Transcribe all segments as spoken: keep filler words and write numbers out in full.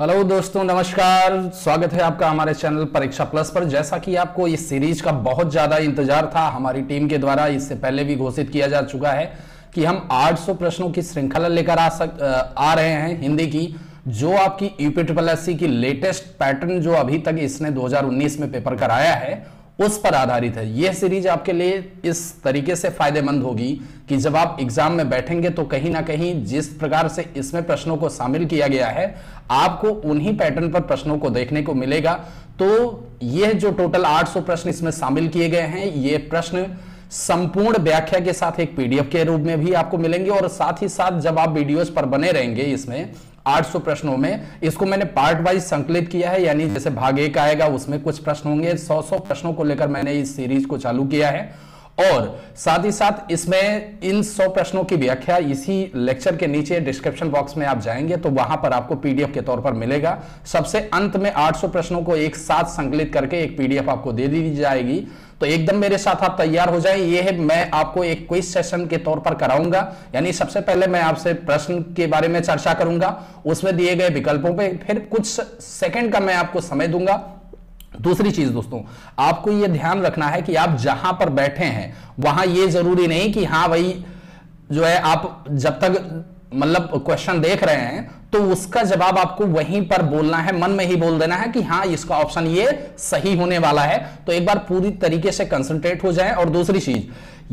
Hello दोस्तों, नमस्कार। स्वागत है आपका हमारे चैनल परीक्षा प्लस पर। जैसा कि आपको इस सीरीज का बहुत ज़्यादा इंतजार था, हमारी टीम के द्वारा इससे पहले भी घोषित किया जा चुका है कि हम आठ सौ प्रश्नों की श्रृंखला लेकर आ सक आ रहे हैं हिंदी की, जो आपकी यूपी ट्रिपल एससी की लेटेस्ट पैटर्न जो अभी तक इसने दो हज़ार उन्नीस में पेपर कराया है उस पर आधारित है। यह सीरीज आपके लिए इस तरीके से फायदेमंद होगी कि जब आप एग्जाम में बैठेंगे तो कहीं ना कहीं जिस प्रकार से इसमें प्रश्नों को शामिल किया गया है आपको उन्हीं पैटर्न पर प्रश्नों को देखने को मिलेगा। तो यह जो टोटल आठ सौ प्रश्न इसमें शामिल किए गए हैं, ये प्रश्न संपूर्ण व्याख्या के साथ एक पीडीएफ के रूप में भी आपको मिलेंगे। और साथ ही साथ जब आप वीडियोज पर बने रहेंगे, इसमें आठ सौ प्रश्नों में इसको मैंने पार्ट वाइज संकलित किया है, यानी जैसे भाग एक आएगा उसमें कुछ प्रश्न होंगे। सौ सौ प्रश्नों को लेकर मैंने इस सीरीज को चालू किया है और साथ ही साथ इसमें इन सौ प्रश्नों की व्याख्या इसी लेक्चर के नीचे डिस्क्रिप्शन बॉक्स में आप जाएंगे तो वहां पर आपको पीडीएफ के तौर पर मिलेगा। सबसे अंत में आठ सौ प्रश्नों को एक साथ संकलित करके एक पीडीएफ आपको दे दी जाएगी, तो एकदम मेरे साथ आप तैयार हो जाएं। ये है, मैं आपको एक क्विज सेशन के तौर पर कराऊंगा, यानी सबसे पहले मैं आपसे प्रश्न के बारे में चर्चा करूंगा, उसमें दिए गए विकल्पों पे, फिर कुछ सेकंड का मैं आपको समय दूंगा। दूसरी चीज दोस्तों, आपको ये ध्यान रखना है कि आप जहां पर बैठे हैं वहां ये जरूरी नहीं कि हाँ भाई जो है आप जब तक मतलब क्वेश्चन देख रहे हैं तो उसका जवाब आपको वहीं पर बोलना है, मन में ही बोल देना है कि हाँ इसका ऑप्शन ये सही होने वाला है। तो एक बार पूरी तरीके से कंसंट्रेट हो जाएं। और दूसरी चीज,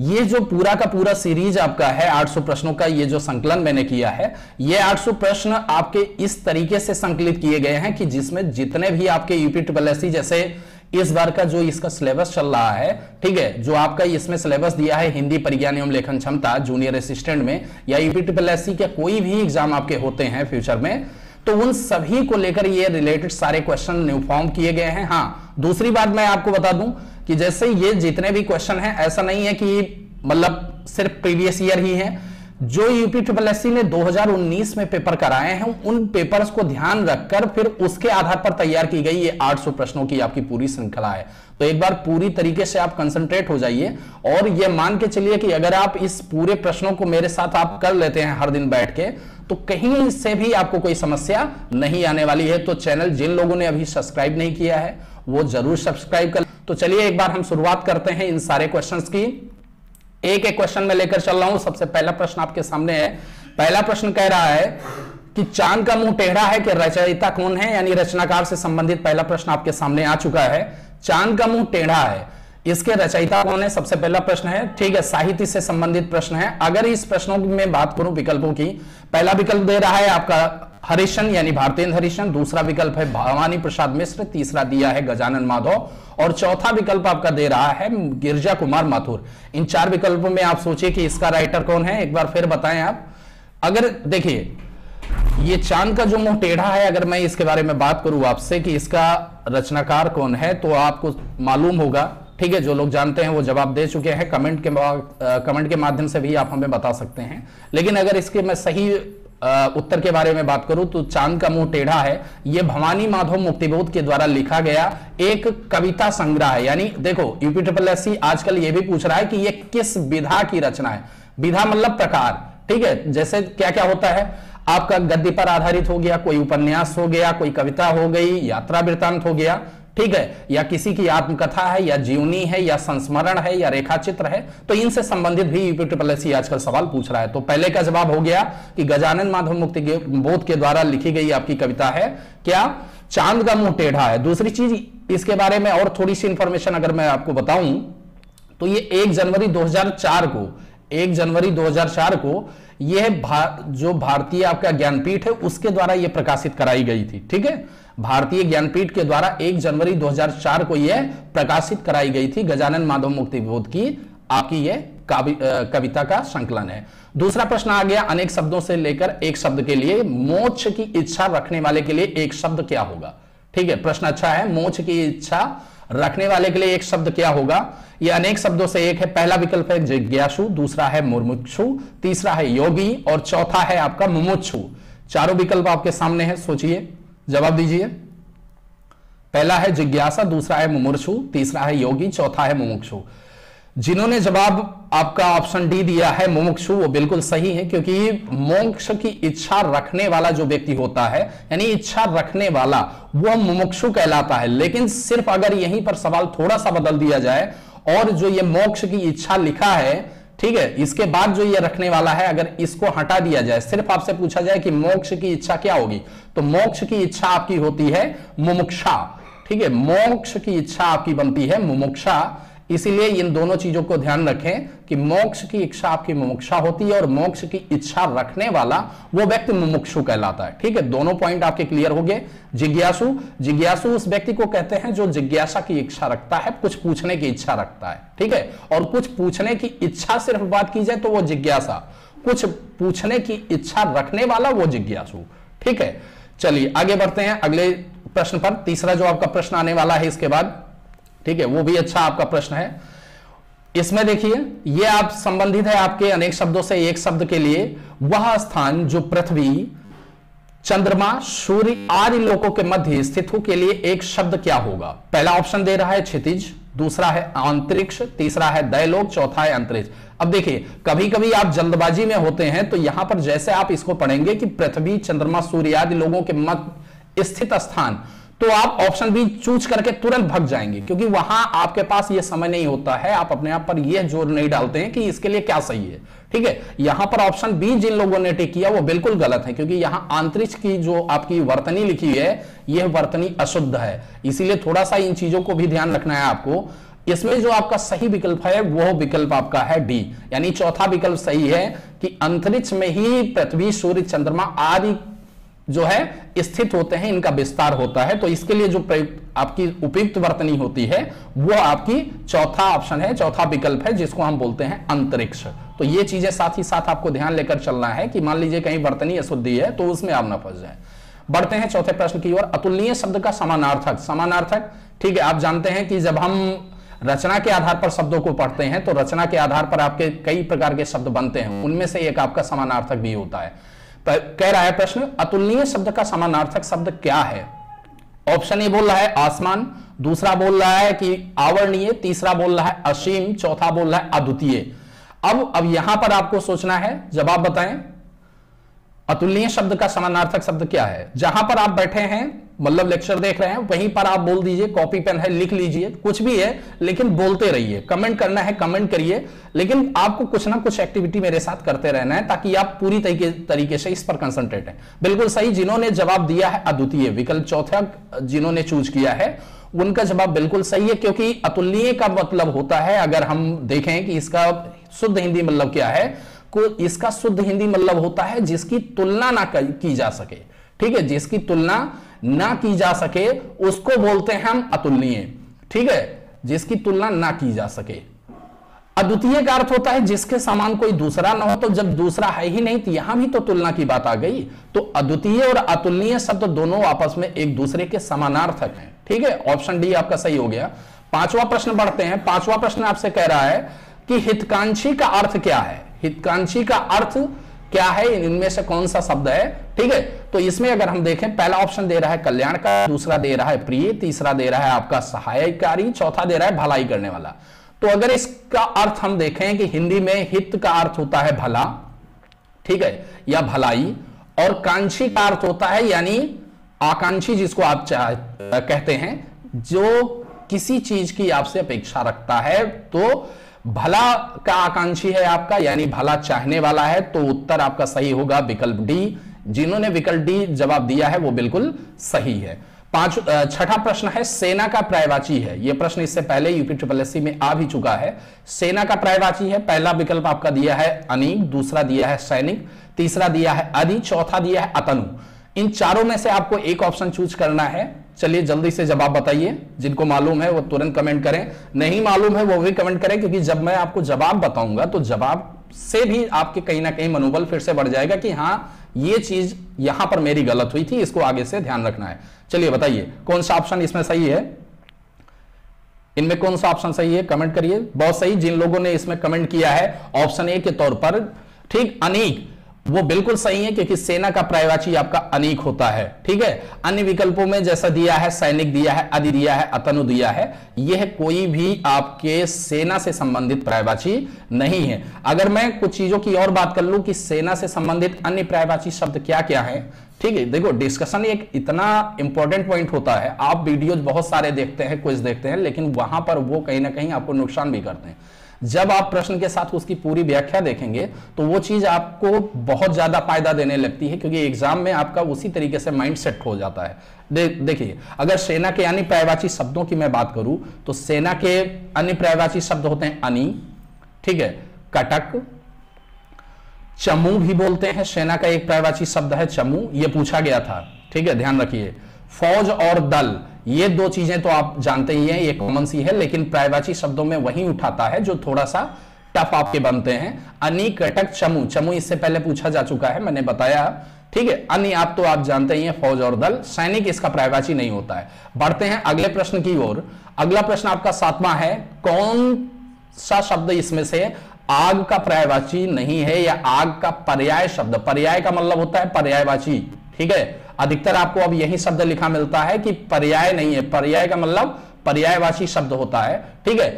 ये जो पूरा का पूरा सीरीज आपका है आठ सौ प्रश्नों का, ये जो संकलन मैंने किया है, ये आठ सौ प्रश्न आपके इस तरीके से संकलित किए गए हैं कि जिसमें जितने भी आपके यूपी ट्रिपल एससी जैसे इस बार का जो इसका सिलेबस चल रहा है, ठीक है, जो आपका इसमें सिलेबस दिया है हिंदी परिज्ञान एवं लेखन क्षमता जूनियर असिस्टेंट में या यूपी ट्रिपल एससी के कोई भी एग्जाम आपके होते हैं फ्यूचर में, तो उन सभी को लेकर ये रिलेटेड सारे क्वेश्चन न्यू फॉर्म किए गए हैं। हाँ, दूसरी बात मैं आपको बता दूं कि जैसे ये जितने भी क्वेश्चन हैं, ऐसा नहीं है कि मतलब सिर्फ प्रीवियस ईयर ही हैं। जो यूपी ट्रिपल एससी ने दो हज़ार उन्नीस में पेपर कराए हैं उन पेपर्स को ध्यान रखकर फिर उसके आधार पर तैयार की गई ये आठ सौ प्रश्नों की आपकी पूरी श्रृंखला है। तो एक बार पूरी तरीके से आप कंसंट्रेट हो जाइए और ये मान के चलिए कि अगर आप इस पूरे प्रश्नों को मेरे साथ आप कर लेते हैं हर दिन बैठ के, तो कहीं से भी आपको कोई समस्या नहीं आने वाली है। तो चैनल जिन लोगों ने अभी सब्सक्राइब नहीं किया है वो जरूर सब्सक्राइब कर। तो चलिए एक बार हम शुरुआत करते हैं इन सारे क्वेश्चंस की। एक एक क्वेश्चन में लेकर चल रहा हूं। सबसे पहला प्रश्न आपके सामने है। पहला प्रश्न कह रहा है कि चांद का मुंह टेढ़ा है कि रचयिता कौन है, यानी रचनाकार से संबंधित पहला प्रश्न आपके सामने आ चुका है। चांद का मुंह टेढ़ा है, इसके रचयिता कौन है, सबसे पहला प्रश्न है, ठीक है। साहित्य से संबंधित प्रश्न है। अगर इस प्रश्नों में बात करूं विकल्पों की, पहला विकल्प दे रहा है आपका हरिशन यानी भारतेंद्र हरिशन, दूसरा विकल्प है भवानी प्रसाद मिश्र, तीसरा दिया है गजानंद माधव, और चौथा विकल्प आपका दे रहा है गिरजा कुमार माथुर। इन चार विकल्पों में आप सोचिए कि इसका राइटर कौन है, एक बार फिर बताएं आप। अगर देखिए ये चांद का जो मुंह टेढ़ा है, अगर मैं इसके बारे में बात करूं आपसे कि इसका रचनाकार कौन है, तो आपको मालूम होगा, ठीक है, जो लोग जानते हैं वो जवाब दे चुके हैं। कमेंट के कमेंट के माध्यम से भी आप हमें बता सकते हैं। लेकिन अगर इसके मैं सही आ, उत्तर के बारे में बात करूं तो चांद का मुंह टेढ़ा है, यह भवानी माधव मुक्तिबोध के द्वारा लिखा गया एक कविता संग्रह है। यानी देखो, यूपी ट्रिपल एससी आजकल ये भी पूछ रहा है कि यह किस विधा की रचना है। विधा मतलब प्रकार, ठीक है, जैसे क्या क्या होता है आपका, गद्य पर आधारित हो गया, कोई उपन्यास हो गया, कोई कविता हो गई, यात्रा वृत्तांत हो गया, ठीक है, या किसी की आत्मकथा है, या जीवनी है, या संस्मरण है, या रेखाचित्र है। तो इनसे संबंधित भी यूपी ट्रिपल एससी आजकल सवाल पूछ रहा है। तो पहले का जवाब हो गया कि गजानंद माधव मुक्तिबोध के द्वारा लिखी गई आपकी कविता है क्या, चांद का मुंह टेढ़ा है। दूसरी चीज इसके बारे में और थोड़ी सी इंफॉर्मेशन अगर मैं आपको बताऊं तो ये एक जनवरी दो हजार चार को एक जनवरी दो हजार चार को यह भा, जो भारतीय आपका ज्ञानपीठ है उसके द्वारा यह प्रकाशित कराई गई थी, ठीक है। भारतीय ज्ञानपीठ के द्वारा एक जनवरी दो हज़ार चार को यह प्रकाशित कराई गई थी। गजानंद माधव मुक्तिबोध की आपकी यह कविता का संकलन है। दूसरा प्रश्न आ गया, अनेक शब्दों से लेकर एक शब्द के लिए मोक्ष की इच्छा रखने वाले के लिए एक शब्द क्या होगा, ठीक है, प्रश्न अच्छा है। मोक्ष की इच्छा रखने वाले के लिए एक शब्द क्या होगा, यह अनेक शब्दों से एक है। पहला विकल्प है जिज्ञासु, दूसरा है मुमुक्षु, तीसरा है योगी, और चौथा है आपका मुमुक्षु। चारों विकल्प आपके सामने है, सोचिए, जवाब दीजिए। पहला है जिज्ञासा, दूसरा है मुमुक्षु, तीसरा है योगी, चौथा है मुमुक्षु। जिन्होंने जवाब आपका ऑप्शन डी दिया है मुमुक्षु, वो बिल्कुल सही है, क्योंकि मोक्ष की इच्छा रखने वाला जो व्यक्ति होता है, यानी इच्छा रखने वाला, वह मुमुक्षु कहलाता है। लेकिन सिर्फ अगर यहीं पर सवाल थोड़ा सा बदल दिया जाए और जो ये मोक्ष की इच्छा लिखा है, ठीक है, इसके बाद जो ये रखने वाला है, अगर इसको हटा दिया जाए, सिर्फ आपसे पूछा जाए कि मोक्ष की इच्छा क्या होगी, तो मोक्ष की इच्छा आपकी होती है मुमुक्षा, ठीक है, मोक्ष की इच्छा आपकी बनती है मुमुक्षा। इसीलिए इन दोनों चीजों को ध्यान रखें कि मोक्ष की इच्छा आपकी मुमुक्षा होती है और मोक्ष की इच्छा रखने वाला वो व्यक्ति मुमुक्षु कहलाता है। ठीक है, दोनों पॉइंट आपके क्लियर हो गए। जिज्ञासु, जिज्ञासु उस व्यक्ति को कहते हैं जो जिज्ञासा की इच्छा रखता है, कुछ पूछने की इच्छा रखता है। ठीक है, और कुछ पूछने की इच्छा, सिर्फ बात की जाए तो वो जिज्ञासा, कुछ पूछने की इच्छा रखने वाला वो जिज्ञासु। ठीक है, चलिए आगे बढ़ते हैं अगले प्रश्न पर। तीसरा जो आपका प्रश्न आने वाला है इसके बाद, ठीक है, वो भी अच्छा आपका प्रश्न है। इसमें देखिए, ये आप संबंधित है आपके अनेक शब्दों से। एक शब्द के लिए वह स्थान जो पृथ्वी, चंद्रमा, सूर्य आदि लोकों के मध्य स्थित हो के लिए एक शब्द क्या होगा। पहला ऑप्शन दे रहा है क्षितिज, दूसरा है अंतरिक्ष, तीसरा है द्वैलोक, चौथा है अंतरिक्ष। अब देखिए, कभी कभी आप जल्दबाजी में होते हैं तो यहां पर जैसे आप इसको पढ़ेंगे कि पृथ्वी, चंद्रमा, सूर्य आदि लोगों के मध्य स्थित स्थान, तो आप ऑप्शन बी चूज करके तुरंत भाग जाएंगे, क्योंकि वहां आपके पास यह समय नहीं होता है, आप अपने आप पर यह जोर नहीं डालते हैं कि इसके लिए क्या सही है। ठीक है, यहां पर ऑप्शन बी जिन लोगों ने टिक किया वो बिल्कुल गलत है, क्योंकि यहां अंतरिक्ष की जो आपकी वर्तनी लिखी है यह वर्तनी अशुद्ध है, इसीलिए थोड़ा सा इन चीजों को भी ध्यान रखना है आपको। इसमें जो आपका सही विकल्प है वो विकल्प आपका है डी, यानी चौथा विकल्प सही है कि अंतरिक्ष में ही पृथ्वी, सूर्य, चंद्रमा आदि जो है स्थित होते हैं, इनका विस्तार होता है, तो इसके लिए जो आपकी उपयुक्त वर्तनी होती है वो आपकी चौथा ऑप्शन है, चौथा विकल्प है, जिसको हम बोलते हैं अंतरिक्ष। तो ये चीजें साथ ही साथ आपको ध्यान लेकर चलना है कि मान लीजिए कहीं वर्तनी अशुद्धि है तो उसमें आप न फंस जाए। बढ़ते हैं चौथे प्रश्न की ओर। अतुलनीय शब्द का समानार्थक, समानार्थक ठीक है, आप जानते हैं कि जब हम रचना के आधार पर शब्दों को पढ़ते हैं तो रचना के आधार पर आपके कई प्रकार के शब्द बनते हैं, उनमें से एक आपका समानार्थक भी होता है। कह रहा है प्रश्न, अतुलनीय शब्द का समानार्थक शब्द क्या है। ऑप्शन ए बोल रहा है आसमान, दूसरा बोल रहा है कि आवरणीय, तीसरा बोल रहा है असीम, चौथा बोल रहा है अद्वितीय। अब अब यहां पर आपको सोचना है, जवाब बताएं, अतुलनीय शब्द का समानार्थक शब्द क्या है। जहां पर आप बैठे हैं, मतलब लेक्चर देख रहे हैं, वहीं पर आप बोल दीजिए, कॉपी पेन है लिख लीजिए, कुछ भी है, लेकिन बोलते रहिए। कमेंट करना है कमेंट करिए, लेकिन आपको कुछ ना कुछ एक्टिविटी मेरे साथ करते रहना है ताकि आप पूरी तरीके तरीके से इस पर कंसंट्रेट हैं। बिल्कुल सही जिन्होंने जवाब दिया है अद्वितीय, विकल्प चौथा जिन्होंने चूज किया है उनका जवाब बिल्कुल सही है, क्योंकि अतुलनीय का मतलब होता है, अगर हम देखें कि इसका शुद्ध हिंदी मतलब क्या है, इसका शुद्ध हिंदी मतलब होता है जिसकी तुलना ना की जा सके। ठीक है, जिसकी तुलना ना की जा सके उसको बोलते हैं हम अतुलनीय। ठीक है, जिसकी तुलना ना की जा सके। अद्वितीय का अर्थ होता है जिसके समान कोई दूसरा ना हो, तो जब दूसरा है ही नहीं तो यहां भी तो तुलना की बात आ गई। तो अद्वितीय और अतुलनीय शब्द तो दोनों आपस में एक दूसरे के समानार्थक हैं। ठीक है, ऑप्शन डी आपका सही हो गया। पांचवा प्रश्न बढ़ते हैं। पांचवा प्रश्न आपसे कह रहा है कि हितकांक्षी का अर्थ क्या है। हितकांक्षी का अर्थ क्या है, इनमें से कौन सा शब्द है। ठीक है, तो इसमें अगर हम देखें, पहला ऑप्शन दे रहा है कल्याण का, दूसरा दे रहा है प्रिय, तीसरा दे रहा है आपका सहायकारी, चौथा दे रहा है भलाई करने वाला। तो अगर इसका अर्थ हम देखें कि हिंदी में हित का अर्थ होता है भला, ठीक है, या भलाई, और कांक्षी का अर्थ होता है यानी आकांक्षी, जिसको आप चाह कहते हैं, जो किसी चीज की आपसे अपेक्षा रखता है। तो भला का आकांक्षी है आपका, यानी भला चाहने वाला है, तो उत्तर आपका सही होगा विकल्प डी। जिन्होंने विकल्प डी जवाब दिया है वो बिल्कुल सही है। पांच छठा प्रश्न है, सेना का पर्यायवाची है। ये प्रश्न इससे पहले यूपी ट्रिपल एससी में आ भी चुका है। सेना का पर्यायवाची है, पहला विकल्प आपका दिया है अनेक, दूसरा दिया है सैनिक, तीसरा दिया है अधि, चौथा दिया है अतनु। इन चारों में से आपको एक ऑप्शन चूज करना है। चलिए जल्दी से जवाब बताइए, जिनको मालूम है वो तुरंत कमेंट करें, नहीं मालूम है वो भी कमेंट करें, क्योंकि जब मैं आपको जवाब बताऊंगा तो जवाब से भी आपके कहीं ना कहीं मनोबल फिर से बढ़ जाएगा कि हाँ ये चीज यहां पर मेरी गलत हुई थी, इसको आगे से ध्यान रखना है। चलिए बताइए कौन सा ऑप्शन इसमें सही है, इनमें कौन सा ऑप्शन सही है, कमेंट करिए। बहुत सही जिन लोगों ने इसमें कमेंट किया है ऑप्शन ए के तौर पर, ठीक, अनेक, वो बिल्कुल सही है क्योंकि सेना का पर्यायवाची आपका अनेक होता है। ठीक है, अन्य विकल्पों में जैसा दिया है सैनिक दिया है, अधि दिया है, अतनु दिया है, यह कोई भी आपके सेना से संबंधित पर्यायवाची नहीं है। अगर मैं कुछ चीजों की और बात कर लूं कि सेना से संबंधित अन्य पर्यायवाची शब्द क्या क्या है, ठीक है, देखो डिस्कशन एक इतना इंपॉर्टेंट पॉइंट होता है। आप वीडियोज बहुत सारे देखते हैं, कुछ देखते हैं, लेकिन वहां पर वो कहीं ना कहीं आपको नुकसान भी करते हैं। जब आप प्रश्न के साथ उसकी पूरी व्याख्या देखेंगे तो वो चीज आपको बहुत ज्यादा फायदा देने लगती है, क्योंकि एग्जाम में आपका उसी तरीके से माइंड सेट हो जाता है। दे, देखिए अगर सेना के यानी पर्यायवाची शब्दों की मैं बात करूं तो सेना के अन्य पर्यायवाची शब्द होते हैं अनि, ठीक है, कटक, चमू भी बोलते हैं, सेना का एक पर्यायवाची शब्द है चमू, यह पूछा गया था। ठीक है, ध्यान रखिए। फौज और दल, ये दो चीजें तो आप जानते ही हैं, ये कॉमन सी है, लेकिन पर्यायवाची शब्दों में वही उठाता है जो थोड़ा सा टफ आपके बनते हैं। अनि, कटक, चमू, चमू इससे पहले पूछा जा चुका है, मैंने बताया। ठीक है, अनि आप तो आप जानते ही हैं, फौज और दल, सैनिक इसका पर्यायवाची नहीं होता है। बढ़ते हैं अगले प्रश्न की ओर। अगला प्रश्न आपका सातवां है, कौन सा शब्द इसमें से आग का पर्यायवाची नहीं है या आग का पर्याय शब्द, पर्याय का मतलब होता है पर्यायवाची। ठीक है, अधिकतर आपको अब यही शब्द लिखा मिलता है कि पर्याय नहीं है, पर्याय का मतलब पर्यायवाची शब्द होता है। ठीक है,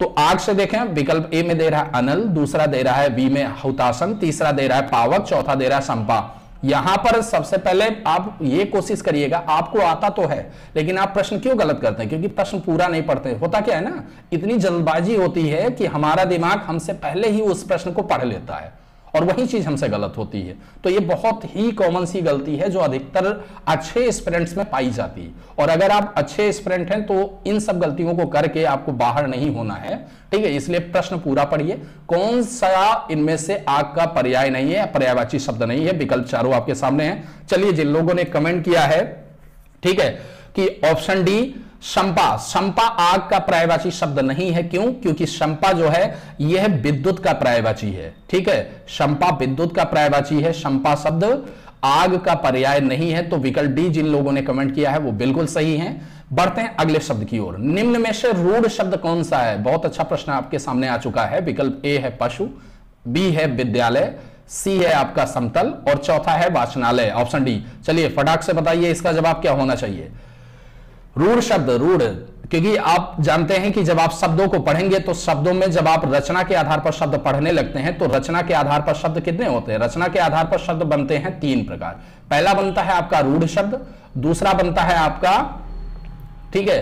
तो आग से देखें, विकल्प ए में दे रहा है अनल, दूसरा दे रहा है बी में हुतासन, तीसरा दे रहा है पावक, चौथा दे रहा है संपा। यहां पर सबसे पहले आप ये कोशिश करिएगा, आपको आता तो है लेकिन आप प्रश्न क्यों गलत करते हैं, क्योंकि प्रश्न पूरा नहीं पढ़ते। होता क्या है ना, इतनी जल्दबाजी होती है कि हमारा दिमाग हमसे पहले ही उस प्रश्न को पढ़ लेता है और वही चीज हमसे गलत होती है। तो ये बहुत ही कॉमन सी गलती है जो अधिकतर अच्छे स्टूडेंट्स में पाई जाती है, और अगर आप अच्छे स्टूडेंट हैं तो इन सब गलतियों को करके आपको बाहर नहीं होना है। ठीक है, इसलिए प्रश्न पूरा पढ़िए, कौन सा इनमें से आग का पर्याय नहीं है, पर्यायवाची शब्द नहीं है। विकल्प चारों आपके सामने हैं। चलिए, जिन लोगों ने कमेंट किया है, ठीक है, कि ऑप्शन डी शंपा, शंपा आग का पर्यायवाची शब्द नहीं है। क्यों? क्योंकि शंपा जो है यह विद्युत का पर्यायवाची है। ठीक है, शंपा विद्युत का पर्यायवाची है, शंपा शब्द आग का पर्याय नहीं है। तो विकल्प डी जिन लोगों ने कमेंट किया है वो बिल्कुल सही हैं। बढ़ते हैं अगले शब्द की ओर। निम्न में से रूढ़ शब्द कौन सा है? बहुत अच्छा प्रश्न आपके सामने आ चुका है। विकल्प ए है पशु, बी है विद्यालय, सी है आपका समतल, और चौथा है वाचनालय, ऑप्शन डी। चलिए फटाक से बताइए इसका जवाब क्या होना चाहिए। रूढ़ शब्द, रूढ़, क्योंकि आप जानते हैं कि जब आप शब्दों को पढ़ेंगे तो शब्दों में जब आप रचना के आधार पर शब्द पढ़ने लगते हैं तो रचना के आधार पर शब्द कितने होते हैं? रचना के आधार पर शब्द बनते हैं तीन प्रकार। पहला बनता है आपका रूढ़ शब्द, दूसरा बनता है आपका, ठीक है,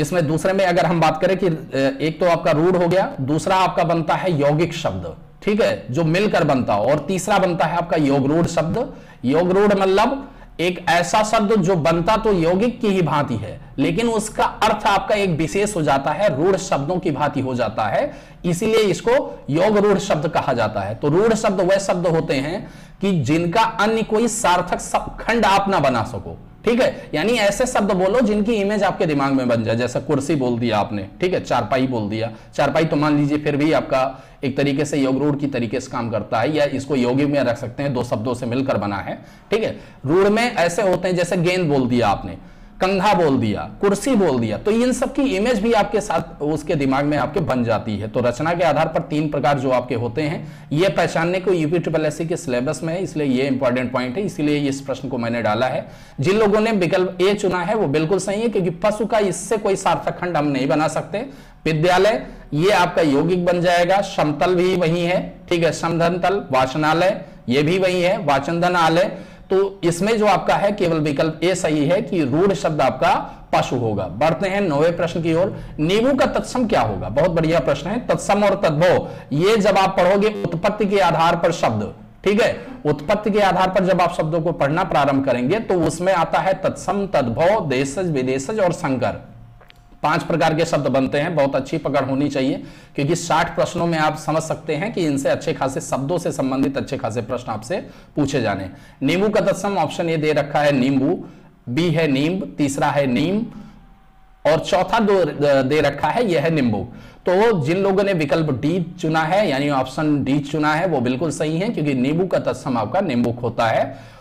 इसमें दूसरे में अगर हम बात करें कि एक तो आपका रूढ़ हो गया, दूसरा आपका बनता है यौगिक शब्द, ठीक है, जो मिलकर बनता हो, और तीसरा बनता है आपका योगरूढ़ शब्द। योगरूढ़ मतलब एक ऐसा शब्द जो बनता तो यौगिक की ही भांति है लेकिन उसका अर्थ आपका एक विशेष हो जाता है, रूढ़ शब्दों की भांति हो जाता है, इसीलिए इसको योग रूढ़ शब्द कहा जाता है। तो रूढ़ शब्द वह शब्द होते हैं कि जिनका अन्य कोई सार्थक खंड आप ना बना सको। ठीक है, यानी ऐसे शब्द बोलो जिनकी इमेज आपके दिमाग में बन जाए। जैसा कुर्सी बोल दिया आपने, ठीक है, चारपाई बोल दिया, चारपाई तो मान लीजिए फिर भी आपका एक तरीके से योग रूढ़ की तरीके से काम करता है, या इसको योगी में रख सकते हैं, दो शब्दों से मिलकर बना है। ठीक है, रूढ़ में ऐसे होते हैं जैसे गेंद बोल दिया आपने, कंघा बोल दिया, कुर्सी बोल दिया, तो इन सब की इमेज भी आपके साथ उसके दिमाग में आपके बन जाती है। तो रचना के आधार पर तीन प्रकार जो आपके होते हैं, ये पहचानने को यूपी ट्रिपल एससी के सिलेबस में है, इसलिए ये इंपॉर्टेंट पॉइंट है, इसलिए इस प्रश्न को मैंने डाला है। जिन लोगों ने विकल्प ए चुना है वो बिल्कुल सही है, क्योंकि पशु का इससे कोई सार्थक खंड हम नहीं बना सकते। विद्यालय ये आपका यौगिक बन जाएगा, समतल भी वही है, ठीक है, समधन तल, वाचनालय ये भी वही है, वाचनधनालय। तो इसमें जो आपका है केवल विकल्प ए सही है कि रूढ़ शब्द आपका पशु होगा। बढ़ते हैं नौवें प्रश्न की ओर। नींबू का तत्सम क्या होगा? बहुत बढ़िया प्रश्न है। तत्सम और तद्भव, ये जब आप पढ़ोगे उत्पत्ति के आधार पर शब्द, ठीक है, उत्पत्ति के आधार पर जब आप शब्दों को पढ़ना प्रारंभ करेंगे तो उसमें आता है तत्सम, तद्भव, देशज, विदेशज और शंकर, पांच प्रकार के शब्द बनते हैं। बहुत अच्छी पकड़ होनी चाहिए क्योंकि साठ प्रश्नों में आप समझ सकते हैं कि इनसे अच्छे खासे शब्दों से संबंधित अच्छे खासे प्रश्न आपसे पूछे जाने। नींबू का तत्सम ऑप्शन ए दे रखा है नींबू, बी है नींब, तीसरा है नीम, और चौथा दो दे रखा है यह है नींबू। तो जिन लोगों ने विकल्प डी चुना है यानी ऑप्शन डी चुना है वो बिल्कुल सही है, क्योंकि नींबू का तत्सम आपका नींबूक होता है।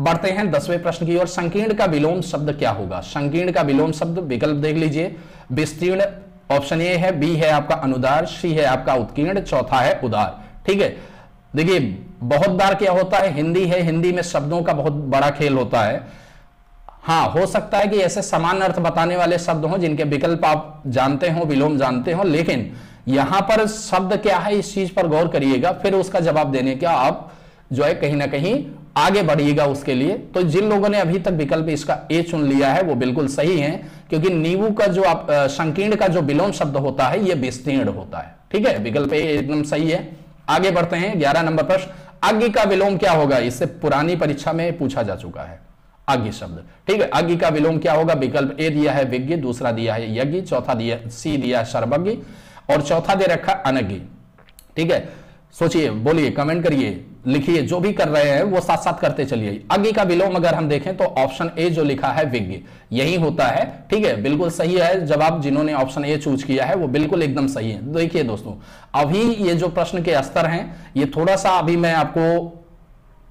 बढ़ते हैं दसवें प्रश्न की ओर। संकीर्ण का विलोम शब्द क्या होगा? संकीर्ण का विलोम शब्द विकल्प देख लीजिए, विस्तीर्ण ऑप्शन ए है, बी है आपका अनुदार, सी है आपका उत्कीर्ण, चौथा है उदार। ठीक है, देखिए बहुत बार क्या होता है, हिंदी है, हिंदी में शब्दों का बहुत बड़ा खेल होता है। हाँ, हो सकता है कि ऐसे समान अर्थ बताने वाले शब्द हों जिनके विकल्प आप जानते हो, विलोम जानते हो, लेकिन यहां पर शब्द क्या है इस चीज पर गौर करिएगा, फिर उसका जवाब देने का आप जो है कहीं ना कहीं आगे बढ़िएगा उसके लिए। तो जिन लोगों ने अभी तक विकल्प इसका ए चुन लिया है वो बिल्कुल सही है, क्योंकि नींबू का जो आप संकीर्ण का जो विलोम शब्द होता है ये विस्तीर्ण होता है। ठीक है, विकल्प ए एकदम सही है। आगे बढ़ते हैं, ग्यारह नंबर प्रश्न, अज्ञ का विलोम क्या होगा? इससे पुरानी परीक्षा में पूछा जा चुका है अज्ञ शब्द। ठीक है, अज्ञ का विलोम क्या होगा? विकल्प ए दिया है विज्ञ, दूसरा दिया है यज्ञ, चौथा दिया सी दिया है सर्वज्ञ और चौथा दे रखा अनज्ञ। ठीक है, सोचिए, बोलिए, कमेंट करिए, लिखिए, जो भी कर रहे हैं वो साथ साथ करते चलिए। अज्ञ का विलोम अगर हम देखें तो ऑप्शन ए जो लिखा है विज्ञ, यही होता है। ठीक है, बिल्कुल सही है जवाब, जिन्होंने ऑप्शन ए चूज किया है वो बिल्कुल एकदम सही है। देखिए दोस्तों, अभी ये जो प्रश्न के स्तर हैं ये थोड़ा सा अभी मैं आपको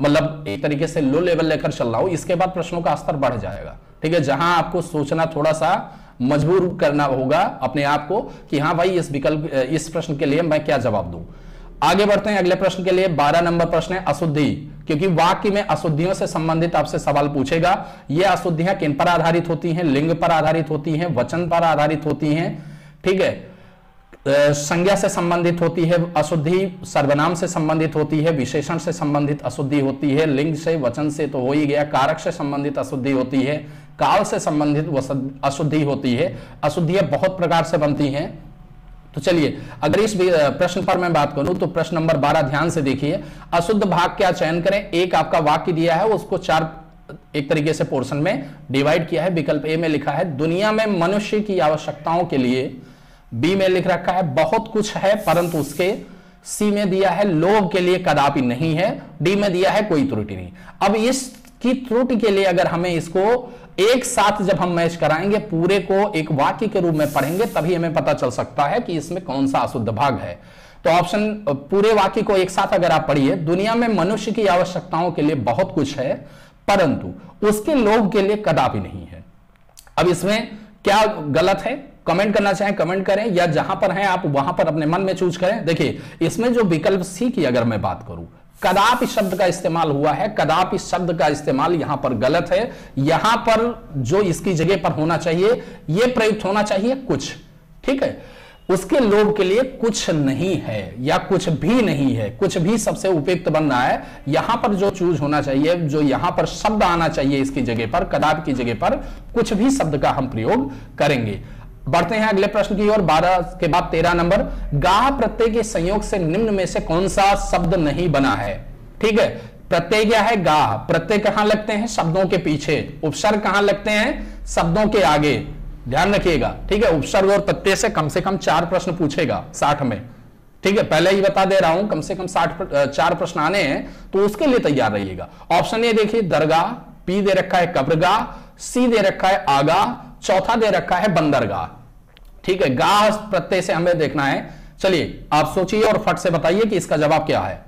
मतलब एक तरीके से लो लेवल लेकर चल रहा हूं, इसके बाद प्रश्नों का स्तर बढ़ जाएगा। ठीक है, जहां आपको सोचना थोड़ा सा मजबूर करना होगा अपने आप को कि हाँ भाई इस विकल्प इस प्रश्न के लिए मैं क्या जवाब दूं। आगे बढ़ते हैं अगले प्रश्न के लिए, बारह नंबर प्रश्न है अशुद्धि, क्योंकि वाक्य में अशुद्धियों से संबंधित आपसे सवाल पूछेगा। ये अशुद्धियां किन पर आधारित होती हैं? लिंग पर आधारित होती हैं, वचन पर आधारित होती हैं, ठीक है, संज्ञा से संबंधित होती है अशुद्धि, सर्वनाम से संबंधित होती है, विशेषण से संबंधित अशुद्धि होती है, लिंग से वचन से तो हो ही गया, कारक से संबंधित अशुद्धि होती है, काल से संबंधित अशुद्धि होती है। अशुद्धियां बहुत प्रकार से बनती हैं। तो चलिए, अगर इस प्रश्न पर मैं बात करूं तो प्रश्न नंबर बारह ध्यान से देखिए। अशुद्ध भाग क्या चयन करें? एक आपका वाक्य दिया है, उसको चार एक तरीके से पोर्शन में डिवाइड किया है। विकल्प ए में लिखा है दुनिया में मनुष्य की आवश्यकताओं के लिए, बी में लिख रखा है बहुत कुछ है परंतु उसके, सी में दिया है लोग के लिए कदापि नहीं है, डी में दिया है कोई त्रुटि नहीं। अब इस की त्रुटि के लिए अगर हमें इसको एक साथ जब हम मैच कराएंगे, पूरे को एक वाक्य के रूप में पढ़ेंगे, तभी हमें पता चल सकता है कि इसमें कौन सा अशुद्ध भाग है। तो ऑप्शन पूरे वाक्य को एक साथ अगर आप पढ़िए, दुनिया में मनुष्य की आवश्यकताओं के लिए बहुत कुछ है परंतु उसके लोग के लिए कदापि नहीं है। अब इसमें क्या गलत है? कमेंट करना चाहें कमेंट करें, या जहां पर हैं आप वहां पर अपने मन में चूज करें। देखिए, इसमें जो विकल्प सी की अगर मैं बात करूं, कदापि शब्द का इस्तेमाल हुआ है। कदापि शब्द का इस्तेमाल यहां पर गलत है। यहां पर जो इसकी जगह पर होना चाहिए, यह प्रयुक्त होना चाहिए कुछ। ठीक है, उसके लोग के लिए कुछ नहीं है या कुछ भी नहीं है, कुछ भी सबसे उपयुक्त बन रहा है। यहां पर जो चूज होना चाहिए, जो यहां पर शब्द आना चाहिए इसकी जगह पर, कदापि की जगह पर कुछ भी शब्द का हम प्रयोग करेंगे। बढ़ते हैं अगले प्रश्न की ओर, बारह के बाद तेरह नंबर, गाह प्रत्यय के संयोग से निम्न में से कौन सा शब्द नहीं बना है? ठीक है, प्रत्यय क्या है? गाह। प्रत्यय कहां लगते हैं? शब्दों के पीछे। उपसर्ग कहां लगते हैं? शब्दों के आगे, ध्यान रखिएगा। ठीक है, उपसर्ग और प्रत्यय से कम से कम चार प्रश्न पूछेगा साठ में। ठीक है, पहले ही बता दे रहा हूं, कम से कम साठ चार प्रश्न आने हैं, तो उसके लिए तैयार रहिएगा। ऑप्शन ये देखिए, दरगाह, पी दे रखा है कब्रगाह, सी दे रखा है आगाह, चौथा दे रखा है बंदरगाह। ठीक है, गाह प्रत्यय से हमें देखना है। चलिए, आप सोचिए और फट से बताइए कि इसका जवाब क्या है।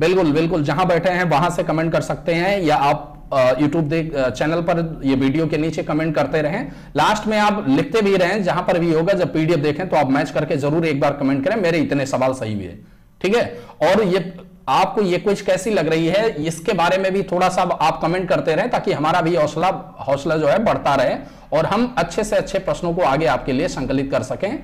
बिल्कुल बिल्कुल, जहां बैठे हैं वहां से कमेंट कर सकते हैं, या आप यूट्यूब चैनल पर ये वीडियो के नीचे कमेंट करते रहें। लास्ट में आप लिखते भी रहें, जहां पर भी होगा, जब पीडीएफ देखें तो आप मैच करके जरूर एक बार कमेंट करें, मेरे इतने सवाल सही हुए। ठीक है, और ये आपको ये कुछ कैसी लग रही है, इसके बारे में भी थोड़ा सा आप कमेंट करते रहें, ताकि हमारा भी हौसला हौसला जो है बढ़ता रहे और हम अच्छे से अच्छे प्रश्नों को आगे आपके लिए संकलित कर सकें।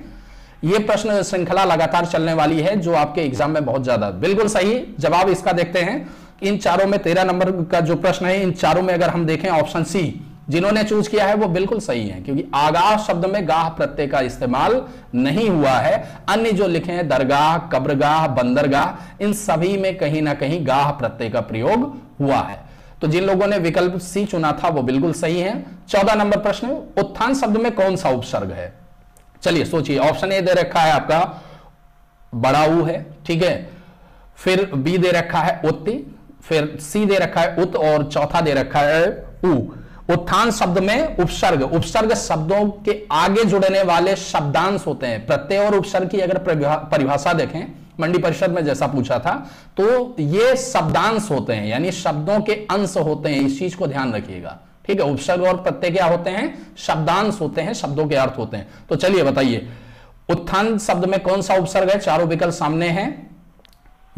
ये प्रश्न श्रृंखला लगातार चलने वाली है, जो आपके एग्जाम में बहुत ज्यादा। बिल्कुल सही जवाब इसका देखते हैं। इन चारों में तेरह नंबर का जो प्रश्न है, इन चारों में अगर हम देखें, ऑप्शन सी जिन्होंने चूज किया है वो बिल्कुल सही है, क्योंकि आगाह शब्द में गाह प्रत्यय का इस्तेमाल नहीं हुआ है। अन्य जो लिखे हैं, दरगाह, कब्रगाह, बंदरगाह, इन सभी में कहीं ना कहीं गाह प्रत्यय का प्रयोग हुआ है। तो जिन लोगों ने विकल्प सी चुना था वो बिल्कुल सही है। चौदह नंबर प्रश्न, उत्थान शब्द में कौन सा उपसर्ग है? चलिए सोचिए, ऑप्शन ए दे रखा है आपका बड़ा ऊ है, ठीक है, फिर बी दे रखा है उत्ती, फिर सी दे रखा है उत, और चौथा दे रखा है ऊ। उत्थान शब्द में उपसर्ग, उपसर्ग शब्दों के आगे जुड़ने वाले शब्दांश होते हैं। प्रत्यय और उपसर्ग की अगर परिभाषा देखें, मंडी परिषद में जैसा पूछा था, तो ये शब्दांश होते हैं, यानी शब्दों के अंश होते हैं। इस चीज को ध्यान रखिएगा। ठीक है, उपसर्ग और प्रत्यय क्या होते हैं? शब्दांश होते हैं, शब्दों के अर्थ होते हैं। तो चलिए बताइए, उत्थान शब्द में कौन सा उपसर्ग है? चारों विकल्प सामने हैं,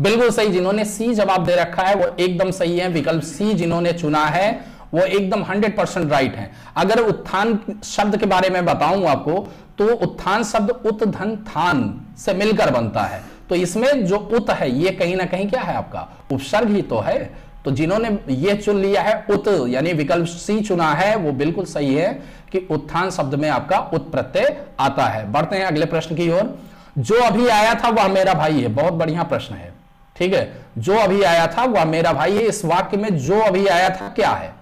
बिल्कुल सही, जिन्होंने सी जवाब दे रखा है वो एकदम सही है, विकल्प सी जिन्होंने चुना है वो एकदम हंड्रेड परसेंट राइट है। अगर उत्थान शब्द के बारे में बताऊं आपको तो उत्थान शब्द उत धन थान से मिलकर बनता है, तो इसमें जो उत है ये कहीं ना कहीं क्या है आपका उपसर्ग ही तो है, तो जिन्होंने ये चुन लिया है उत यानी विकल्प सी चुना है वो बिल्कुल सही है कि उत्थान शब्द में आपका उत प्रत्यय आता है। बढ़ते हैं अगले प्रश्न की ओर। जो अभी आया था वह मेरा भाई है, बहुत बढ़िया प्रश्न है, ठीक है, जो अभी आया था वह मेरा भाई है, इस वाक्य में जो अभी आया था क्या है,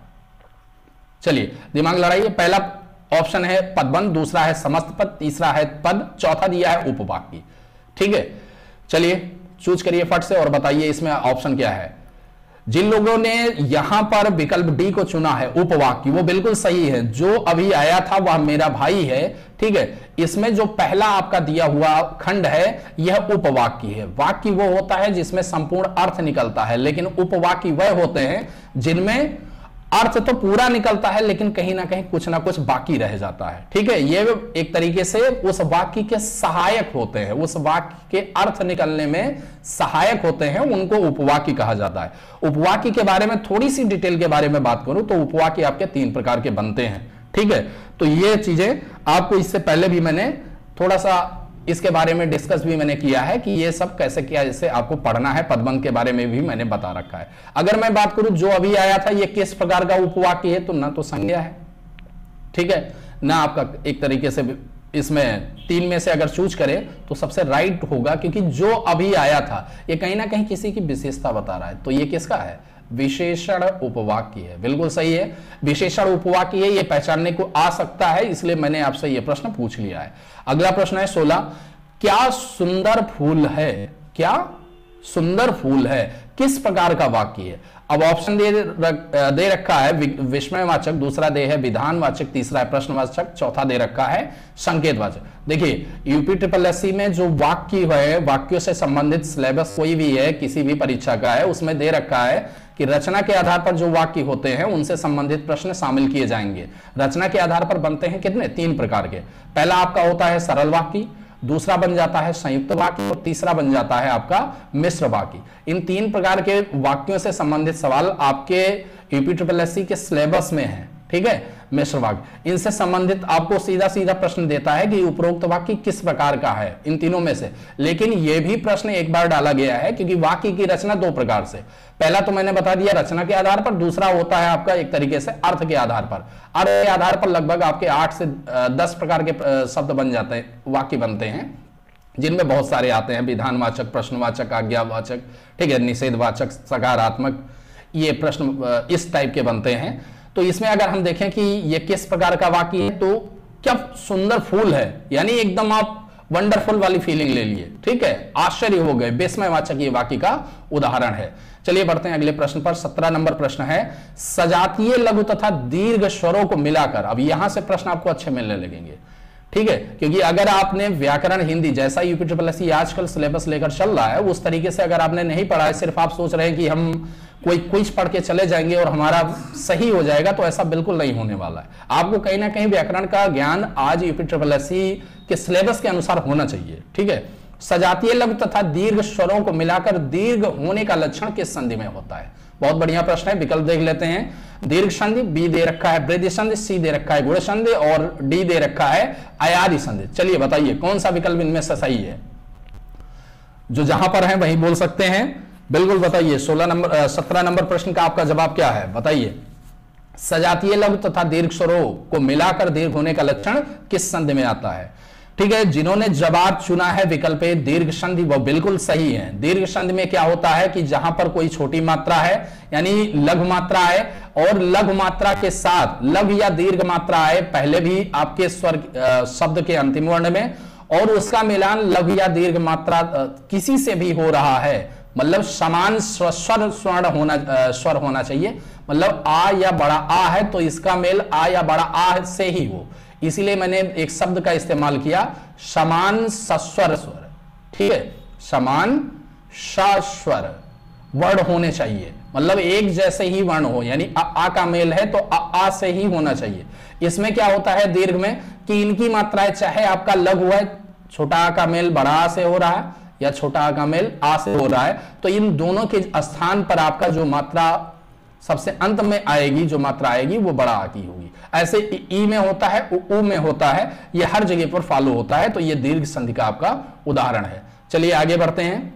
चलिए दिमाग लड़ाइए। पहला ऑप्शन है पदबंध, दूसरा है समस्त पद, तीसरा है पद, चौथा दिया है उपवाक्य, ठीक है, चलिए चूज करिए फट से और बताइए इसमें ऑप्शन क्या है। जिन लोगों ने यहां पर विकल्प डी को चुना है उपवाक्य वो बिल्कुल सही है, जो अभी आया था वह मेरा भाई है, ठीक है, इसमें जो पहला आपका दिया हुआ खंड है यह उपवाक्य है। वाक्य वो होता है जिसमें संपूर्ण अर्थ निकलता है, लेकिन उपवाक्य वह होते हैं जिनमें अर्थ तो पूरा निकलता है लेकिन कहीं ना कहीं कुछ ना कुछ बाकी रह जाता है, ठीक है, ये एक तरीके से उस वाक्य के सहायक होते हैं, उस वाक्य के अर्थ निकलने में सहायक होते हैं, उनको उपवाक्य कहा जाता है। उपवाक्य के बारे में थोड़ी सी डिटेल के बारे में बात करूं तो उपवाक्य आपके तीन प्रकार के बनते हैं, ठीक है, तो ये चीजें आपको इससे पहले भी मैंने थोड़ा सा इसके बारे में डिस्कस भी मैंने किया है कि ये सब कैसे किया, जैसे आपको पढ़ना है, पदबंध के बारे में भी मैंने बता रखा है। अगर मैं बात करूं जो अभी आया था ये किस प्रकार का उपवाक्य है, तो ना तो संज्ञा है, ठीक है ना, आपका एक तरीके से इसमें तीन में से अगर चूज करें तो सबसे राइट होगा, क्योंकि जो अभी आया था ये कहीं ना कहीं किसी की विशेषता बता रहा है, तो ये किसका है, विशेषण उपवाक्य है, बिल्कुल सही है, विशेषण उपवाक्य है, ये पहचानने को आ सकता है, इसलिए मैंने आपसे ये प्रश्न पूछ लिया है। अगला प्रश्न है सोलह, क्या सुंदर फूल है, क्या सुंदर फूल है, किस प्रकार का वाक्य है। अब ऑप्शन दे दे रखा है विस्मयवाचक, दूसरा दे है विधानवाचक, तीसरा है प्रश्नवाचक, चौथा दे रखा है संकेतवाचक। देखिए यूपी ट्रिपल एससी में जो वाक्य है, वाक्यों से संबंधित सिलेबस कोई भी है किसी भी परीक्षा का है, उसमें दे रखा है कि रचना के आधार पर जो वाक्य होते हैं उनसे संबंधित प्रश्न शामिल किए जाएंगे। रचना के आधार पर बनते हैं कितने, तीन प्रकार के, पहला आपका होता है सरल वाक्य, दूसरा बन जाता है संयुक्त वाक्य और तीसरा बन जाता है आपका मिश्र वाक्य। इन तीन प्रकार के वाक्यों से संबंधित सवाल आपके यूपी ट्रिपल एससी के सिलेबस में है, ठीक है, मिश्र वाक्य, इनसे संबंधित आपको सीधा सीधा प्रश्न देता है कि उपरोक्त वाक्य किस प्रकार का है इन तीनों में से। लेकिन यह भी प्रश्न एक बार डाला गया है क्योंकि वाक्य की रचना दो प्रकार से, पहला तो मैंने बता दिया रचना के आधार पर, दूसरा होता है आपका एक तरीके से अर्थ के आधार पर। अर्थ के आधार पर लगभग आपके आठ से दस प्रकार के शब्द बन जाते हैं, वाक्य बनते हैं, जिनमें बहुत सारे आते हैं, विधानवाचक, प्रश्नवाचक, आज्ञावाचक, ठीक है, निषेधवाचक, सकारात्मक, ये प्रश्न इस टाइप के बनते हैं। तो इसमें अगर हम देखें कि ये किस प्रकार का वाक्य है, तो क्या सुंदर फूल है, यानी एकदम आप वंडरफुल वाली फीलिंग ले लिए, ठीक है, आश्चर्य हो गए, विस्मयवाचक ये वाक्य का उदाहरण है। चलिए बढ़ते हैं अगले प्रश्न पर। सत्रह नंबर प्रश्न है सजातीय लघु तथा दीर्घ स्वरों को मिलाकर। अब यहां से प्रश्न आपको अच्छे मिलने लगेंगे, ठीक है, क्योंकि अगर आपने व्याकरण हिंदी जैसा यूपी ट्रिपल एससी आजकल सिलेबस लेकर चल रहा है उस तरीके से अगर आपने नहीं पढ़ा है, सिर्फ आप सोच रहे हैं कि हम कोई क्विज पढ़ के चले जाएंगे और हमारा सही हो जाएगा, तो ऐसा बिल्कुल नहीं होने वाला है। आपको कहीं ना कहीं व्याकरण का ज्ञान आज यूपी ट्रिपल एससी के सिलेबस के अनुसार होना चाहिए, ठीक है। सजातीय लघु तथा दीर्घ स्वरों को मिलाकर दीर्घ होने का लक्षण किस संधि में होता है। बहुत बढ़िया प्रश्न है, विकल्प देख लेते हैं। दीर्घ संधि, बी दे रखा है वृद्धि संधि, सी दे रखा है गुण संधि और डी दे रखा है अयादि संधि। चलिए बताइए कौन सा विकल्प इनमें से सही है, जो जहां पर है वहीं बोल सकते हैं, बिल्कुल बताइए। सोलह नंबर सत्रह नंबर प्रश्न का आपका जवाब क्या है, बताइए। सजातीय लघु तथा दीर्घ स्वरों को मिलाकर दीर्घ होने का लक्षण किस संधि में आता है, ठीक है। जिन्होंने जवाब चुना है विकल्प दीर्घ संधि वो बिल्कुल सही है। दीर्घ संधि में क्या होता है कि जहां पर कोई छोटी मात्रा है यानी लघु मात्रा है और लघु मात्रा के साथ लघु या दीर्घ मात्रा है पहले भी आपके स्वर शब्द के अंतिम वर्ण में और उसका मिलान लघु या दीर्घ मात्रा किसी से भी हो रहा है, मतलब समान स्वर स्वर्ण होना स्वर होना चाहिए, मतलब आ या बड़ा आ है तो इसका मेल आ या बड़ा आ से ही हो, इसीलिए मैंने एक शब्द का इस्तेमाल किया समान सस्वर स्वर, ठीक है, समान सस्वर वर्ण होने चाहिए, मतलब एक जैसे ही वर्ण हो, यानी आ, आ का मेल है तो आ, आ से ही होना चाहिए। इसमें क्या होता है दीर्घ में कि इनकी मात्राएं चाहे आपका लघु है, छोटा आ का मेल बड़ा आ से हो रहा है या छोटा आ का मेल आ से हो रहा है, तो इन दोनों के स्थान पर आपका जो मात्रा सबसे अंत में आएगी, जो मात्रा आएगी वो बड़ा आ की होगी। ऐसे ई में होता है, उ में होता है, ये हर जगह पर फॉलो होता है। तो ये दीर्घ संधि का आपका उदाहरण है। चलिए आगे बढ़ते हैं।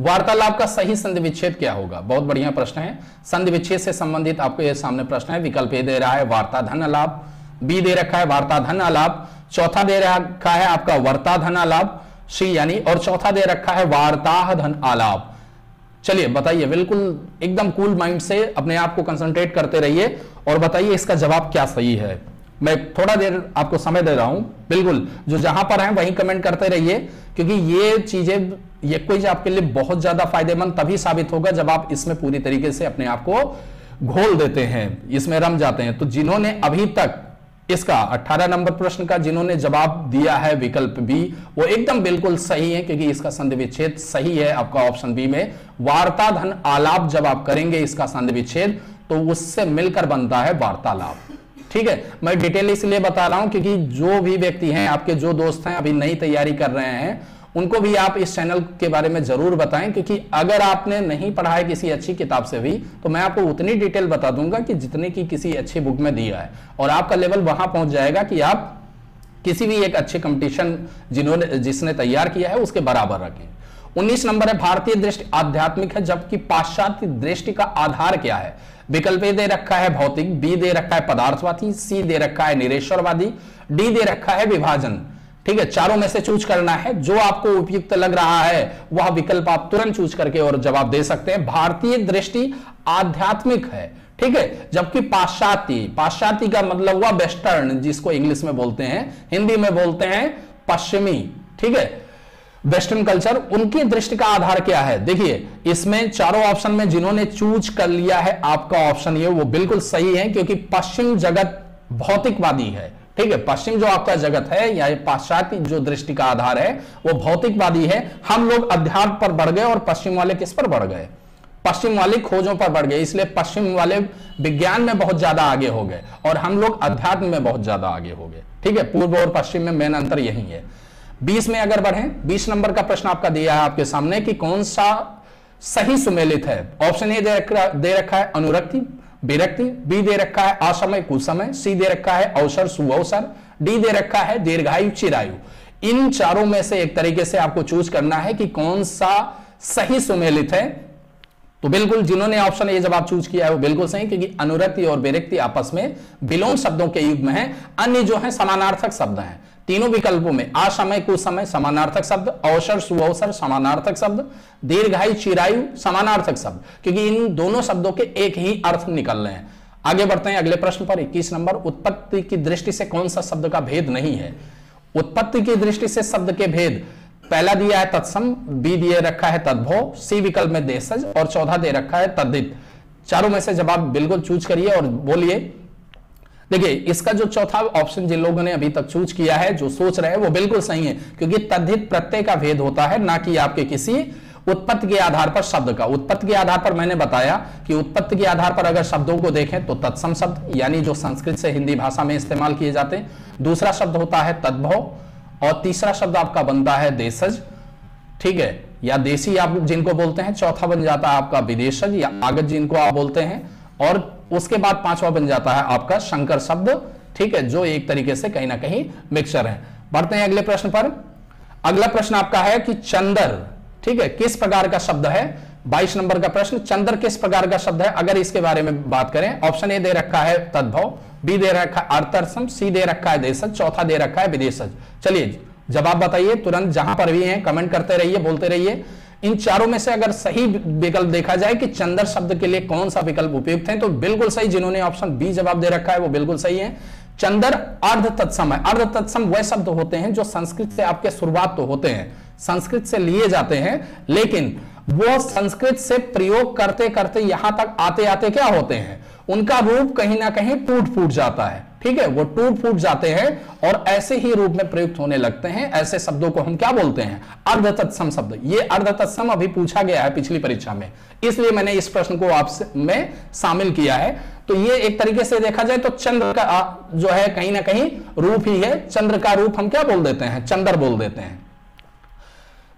वार्तालाप का सही संधि विच्छेद क्या होगा? बहुत बढ़िया प्रश्न है। संधि विच्छेद से संबंधित आपको ये सामने प्रश्न है। विकल्प ए दे रहा है वार्ता धन अलाप, बी दे रखा है वार्ता धन अलाप, चौथा दे रखा है आपका वार्ता धन अलाप, सी यानी और चौथा दे रखा है वार्ता धन आलाप। चलिए बताइए, बिल्कुल एकदम कूल माइंड से अपने आप को कंसंट्रेट करते रहिए और बताइए इसका जवाब क्या सही है। मैं थोड़ा देर आपको समय दे रहा हूं, बिल्कुल जो जहां पर हैं वहीं कमेंट करते रहिए, क्योंकि ये चीजें, ये क्विज आपके लिए बहुत ज्यादा फायदेमंद तभी साबित होगा जब आप इसमें पूरी तरीके से अपने आप को घोल देते हैं, इसमें रम जाते हैं। तो जिन्होंने अभी तक इसका अठारह नंबर प्रश्न का जिन्होंने जवाब दिया है विकल्प बी, वो एकदम बिल्कुल सही है, क्योंकि इसका संधि विच्छेद सही है आपका ऑप्शन बी में। वार्ता धन आलाप जब आप करेंगे इसका संधि विच्छेद, तो उससे मिलकर बनता है वार्तालाप। ठीक है, मैं डिटेल इसलिए बता रहा हूं क्योंकि जो भी व्यक्ति हैं, आपके जो दोस्त हैं अभी नई तैयारी कर रहे हैं, उनको भी आप इस चैनल के बारे में जरूर बताएं, क्योंकि अगर आपने नहीं पढ़ा है किसी अच्छी किताब से भी, तो मैं आपको उतनी डिटेल बता दूंगा कि जितने की किसी अच्छी बुक में दिया है, और आपका लेवल वहां पहुंच जाएगा कि आप किसी भी एक अच्छे कंपटीशन जिन्होंने जिसने तैयार किया है उसके बराबर रखें। उन्नीस नंबर है, भारतीय दृष्टि आध्यात्मिक है जबकि पाश्चात्य दृष्टि का आधार क्या है? विकल्प ए दे रखा है भौतिक, बी दे रखा है पदार्थवादी, सी दे रखा है निरेश्वरवादी, डी दे रखा है विभाजन। ठीक है, चारों में से चूज करना है, जो आपको उपयुक्त लग रहा है वह विकल्प आप तुरंत चूज करके और जवाब दे सकते हैं। भारतीय दृष्टि आध्यात्मिक है, ठीक है, जबकि पाश्चात्य, पाश्चात्य का मतलब हुआ वेस्टर्न, जिसको इंग्लिश में बोलते हैं, हिंदी में बोलते हैं पश्चिमी, ठीक है, वेस्टर्न कल्चर, उनकी दृष्टि का आधार क्या है? देखिए इसमें चारों ऑप्शन में जिन्होंने चूज कर लिया है आपका ऑप्शन ये, वो बिल्कुल सही है, क्योंकि पश्चिम जगत भौतिकवादी है। ठीक है, पश्चिम जो आपका जगत है या पाश्चात्य जो दृष्टि का आधार है वो भौतिकवादी है। हम लोग अध्यात्म पर बढ़ गए और पश्चिम वाले किस पर बढ़ गए? पश्चिम वाली खोजों पर बढ़ गए, इसलिए पश्चिम वाले विज्ञान में बहुत ज्यादा आगे हो गए और हम लोग अध्यात्म में बहुत ज्यादा आगे हो गए। ठीक है, पूर्व और पश्चिम में मेन अंतर यही है। बीस में अगर बढ़े, बीस नंबर का प्रश्न आपका दिया है आपके सामने कि कौन सा सही सुमेलित है? ऑप्शन ए दे रखा है अनुरक्ति विरक्ति, बी दे रखा है असमय कुसमय, सी दे रखा है अवसर सुअवसर, डी दे रखा है दीर्घायु चिरायु। इन चारों में से एक तरीके से आपको चूज करना है कि कौन सा सही सुमेलित है। तो बिल्कुल जिन्होंने ऑप्शन ए जवाब चूज किया है वो बिल्कुल सही, क्योंकि अनुरक्ति और विरक्ति आपस में विलोम शब्दों के युग में है, अन्य जो है समानार्थक शब्द हैं। तीनों विकल्पों में असमय कुसमय समानार्थक शब्द, अवसर सुअवसर समानार्थक शब्द, दीर्घायु चिरायु समानार्थक शब्द, क्योंकि इन दोनों शब्दों के एक ही अर्थ निकल रहे हैं। आगे बढ़ते हैं अगले प्रश्न पर। इक्कीस नंबर, उत्पत्ति की दृष्टि से कौन सा शब्द का भेद नहीं है? उत्पत्ति की दृष्टि से शब्द के भेद, पहला दिया है तत्सम, बी दिए रखा है तद्भव, सी विकल्प में देशज और चौथा दे रखा है तद्धित। चारों में से जवाब बिल्कुल चूज करिए और बोलिए। देखिए इसका जो चौथा ऑप्शन जिन लोगों ने अभी तक चूज किया है, जो सोच रहे हैं, वो बिल्कुल सही है, क्योंकि तद्धित प्रत्यय का भेद होता है, ना कि आपके किसी उत्पत्ति के आधार पर शब्द का। उत्पत्ति के आधार पर मैंने बताया कि उत्पत्ति के आधार पर अगर शब्दों को देखें तो तत्सम शब्द यानी जो संस्कृत से हिंदी भाषा में इस्तेमाल किए जाते हैं, दूसरा शब्द होता है तद्भव और तीसरा शब्द आपका बनता है देशज, ठीक है, या देसी आप जिनको बोलते हैं, चौथा बन जाता है आपका विदेशज या आगत जिनको आप बोलते हैं, और उसके बाद पांचवा बन जाता है आपका शंकर शब्द, ठीक है, जो एक तरीके से कहीं ना कहीं मिक्सचर है। बढ़ते हैं अगले प्रश्न पर। अगला प्रश्न आपका है कि चंदर, ठीक है, किस प्रकार का शब्द है? बाईस नंबर का प्रश्न, चंदर किस प्रकार का शब्द है? अगर इसके बारे में बात करें, ऑप्शन ए दे रखा है तद्भव, बी दे रखा है अर्थरसम, सी दे रखा है देशज, चौथा दे रखा है विदेशज। चलिए जवाब बताइए तुरंत, जहां पर भी हैं कमेंट करते रहिए, बोलते रहिए। इन चारों में से अगर सही विकल्प देखा जाए कि चंदर शब्द के लिए कौन सा विकल्प उपयुक्त है, तो बिल्कुल सही जिन्होंने ऑप्शन बी जवाब दे रखा है वो बिल्कुल सही है। चंदर अर्ध तत्सम है। अर्ध तत्सम वह शब्द होते हैं जो संस्कृत से आपके शुरुआत तो होते हैं, संस्कृत से लिए जाते हैं, लेकिन वो संस्कृत से प्रयोग करते करते यहां तक आते आते क्या होते हैं, उनका रूप कहीं ना कहीं टूट फूट जाता है। ठीक है, वो टूट फूट जाते हैं और ऐसे ही रूप में प्रयुक्त होने लगते हैं। ऐसे शब्दों को हम क्या बोलते हैं? अर्ध तत्सम शब्द। ये अर्ध तत्सम अभी पूछा गया है पिछली परीक्षा में, इसलिए मैंने इस प्रश्न को आप में शामिल किया है। तो ये एक तरीके से देखा जाए तो चंद्र का जो है कहीं ना कहीं रूप ही है। चंद्र का रूप हम क्या बोल देते हैं? चंदर बोल देते हैं।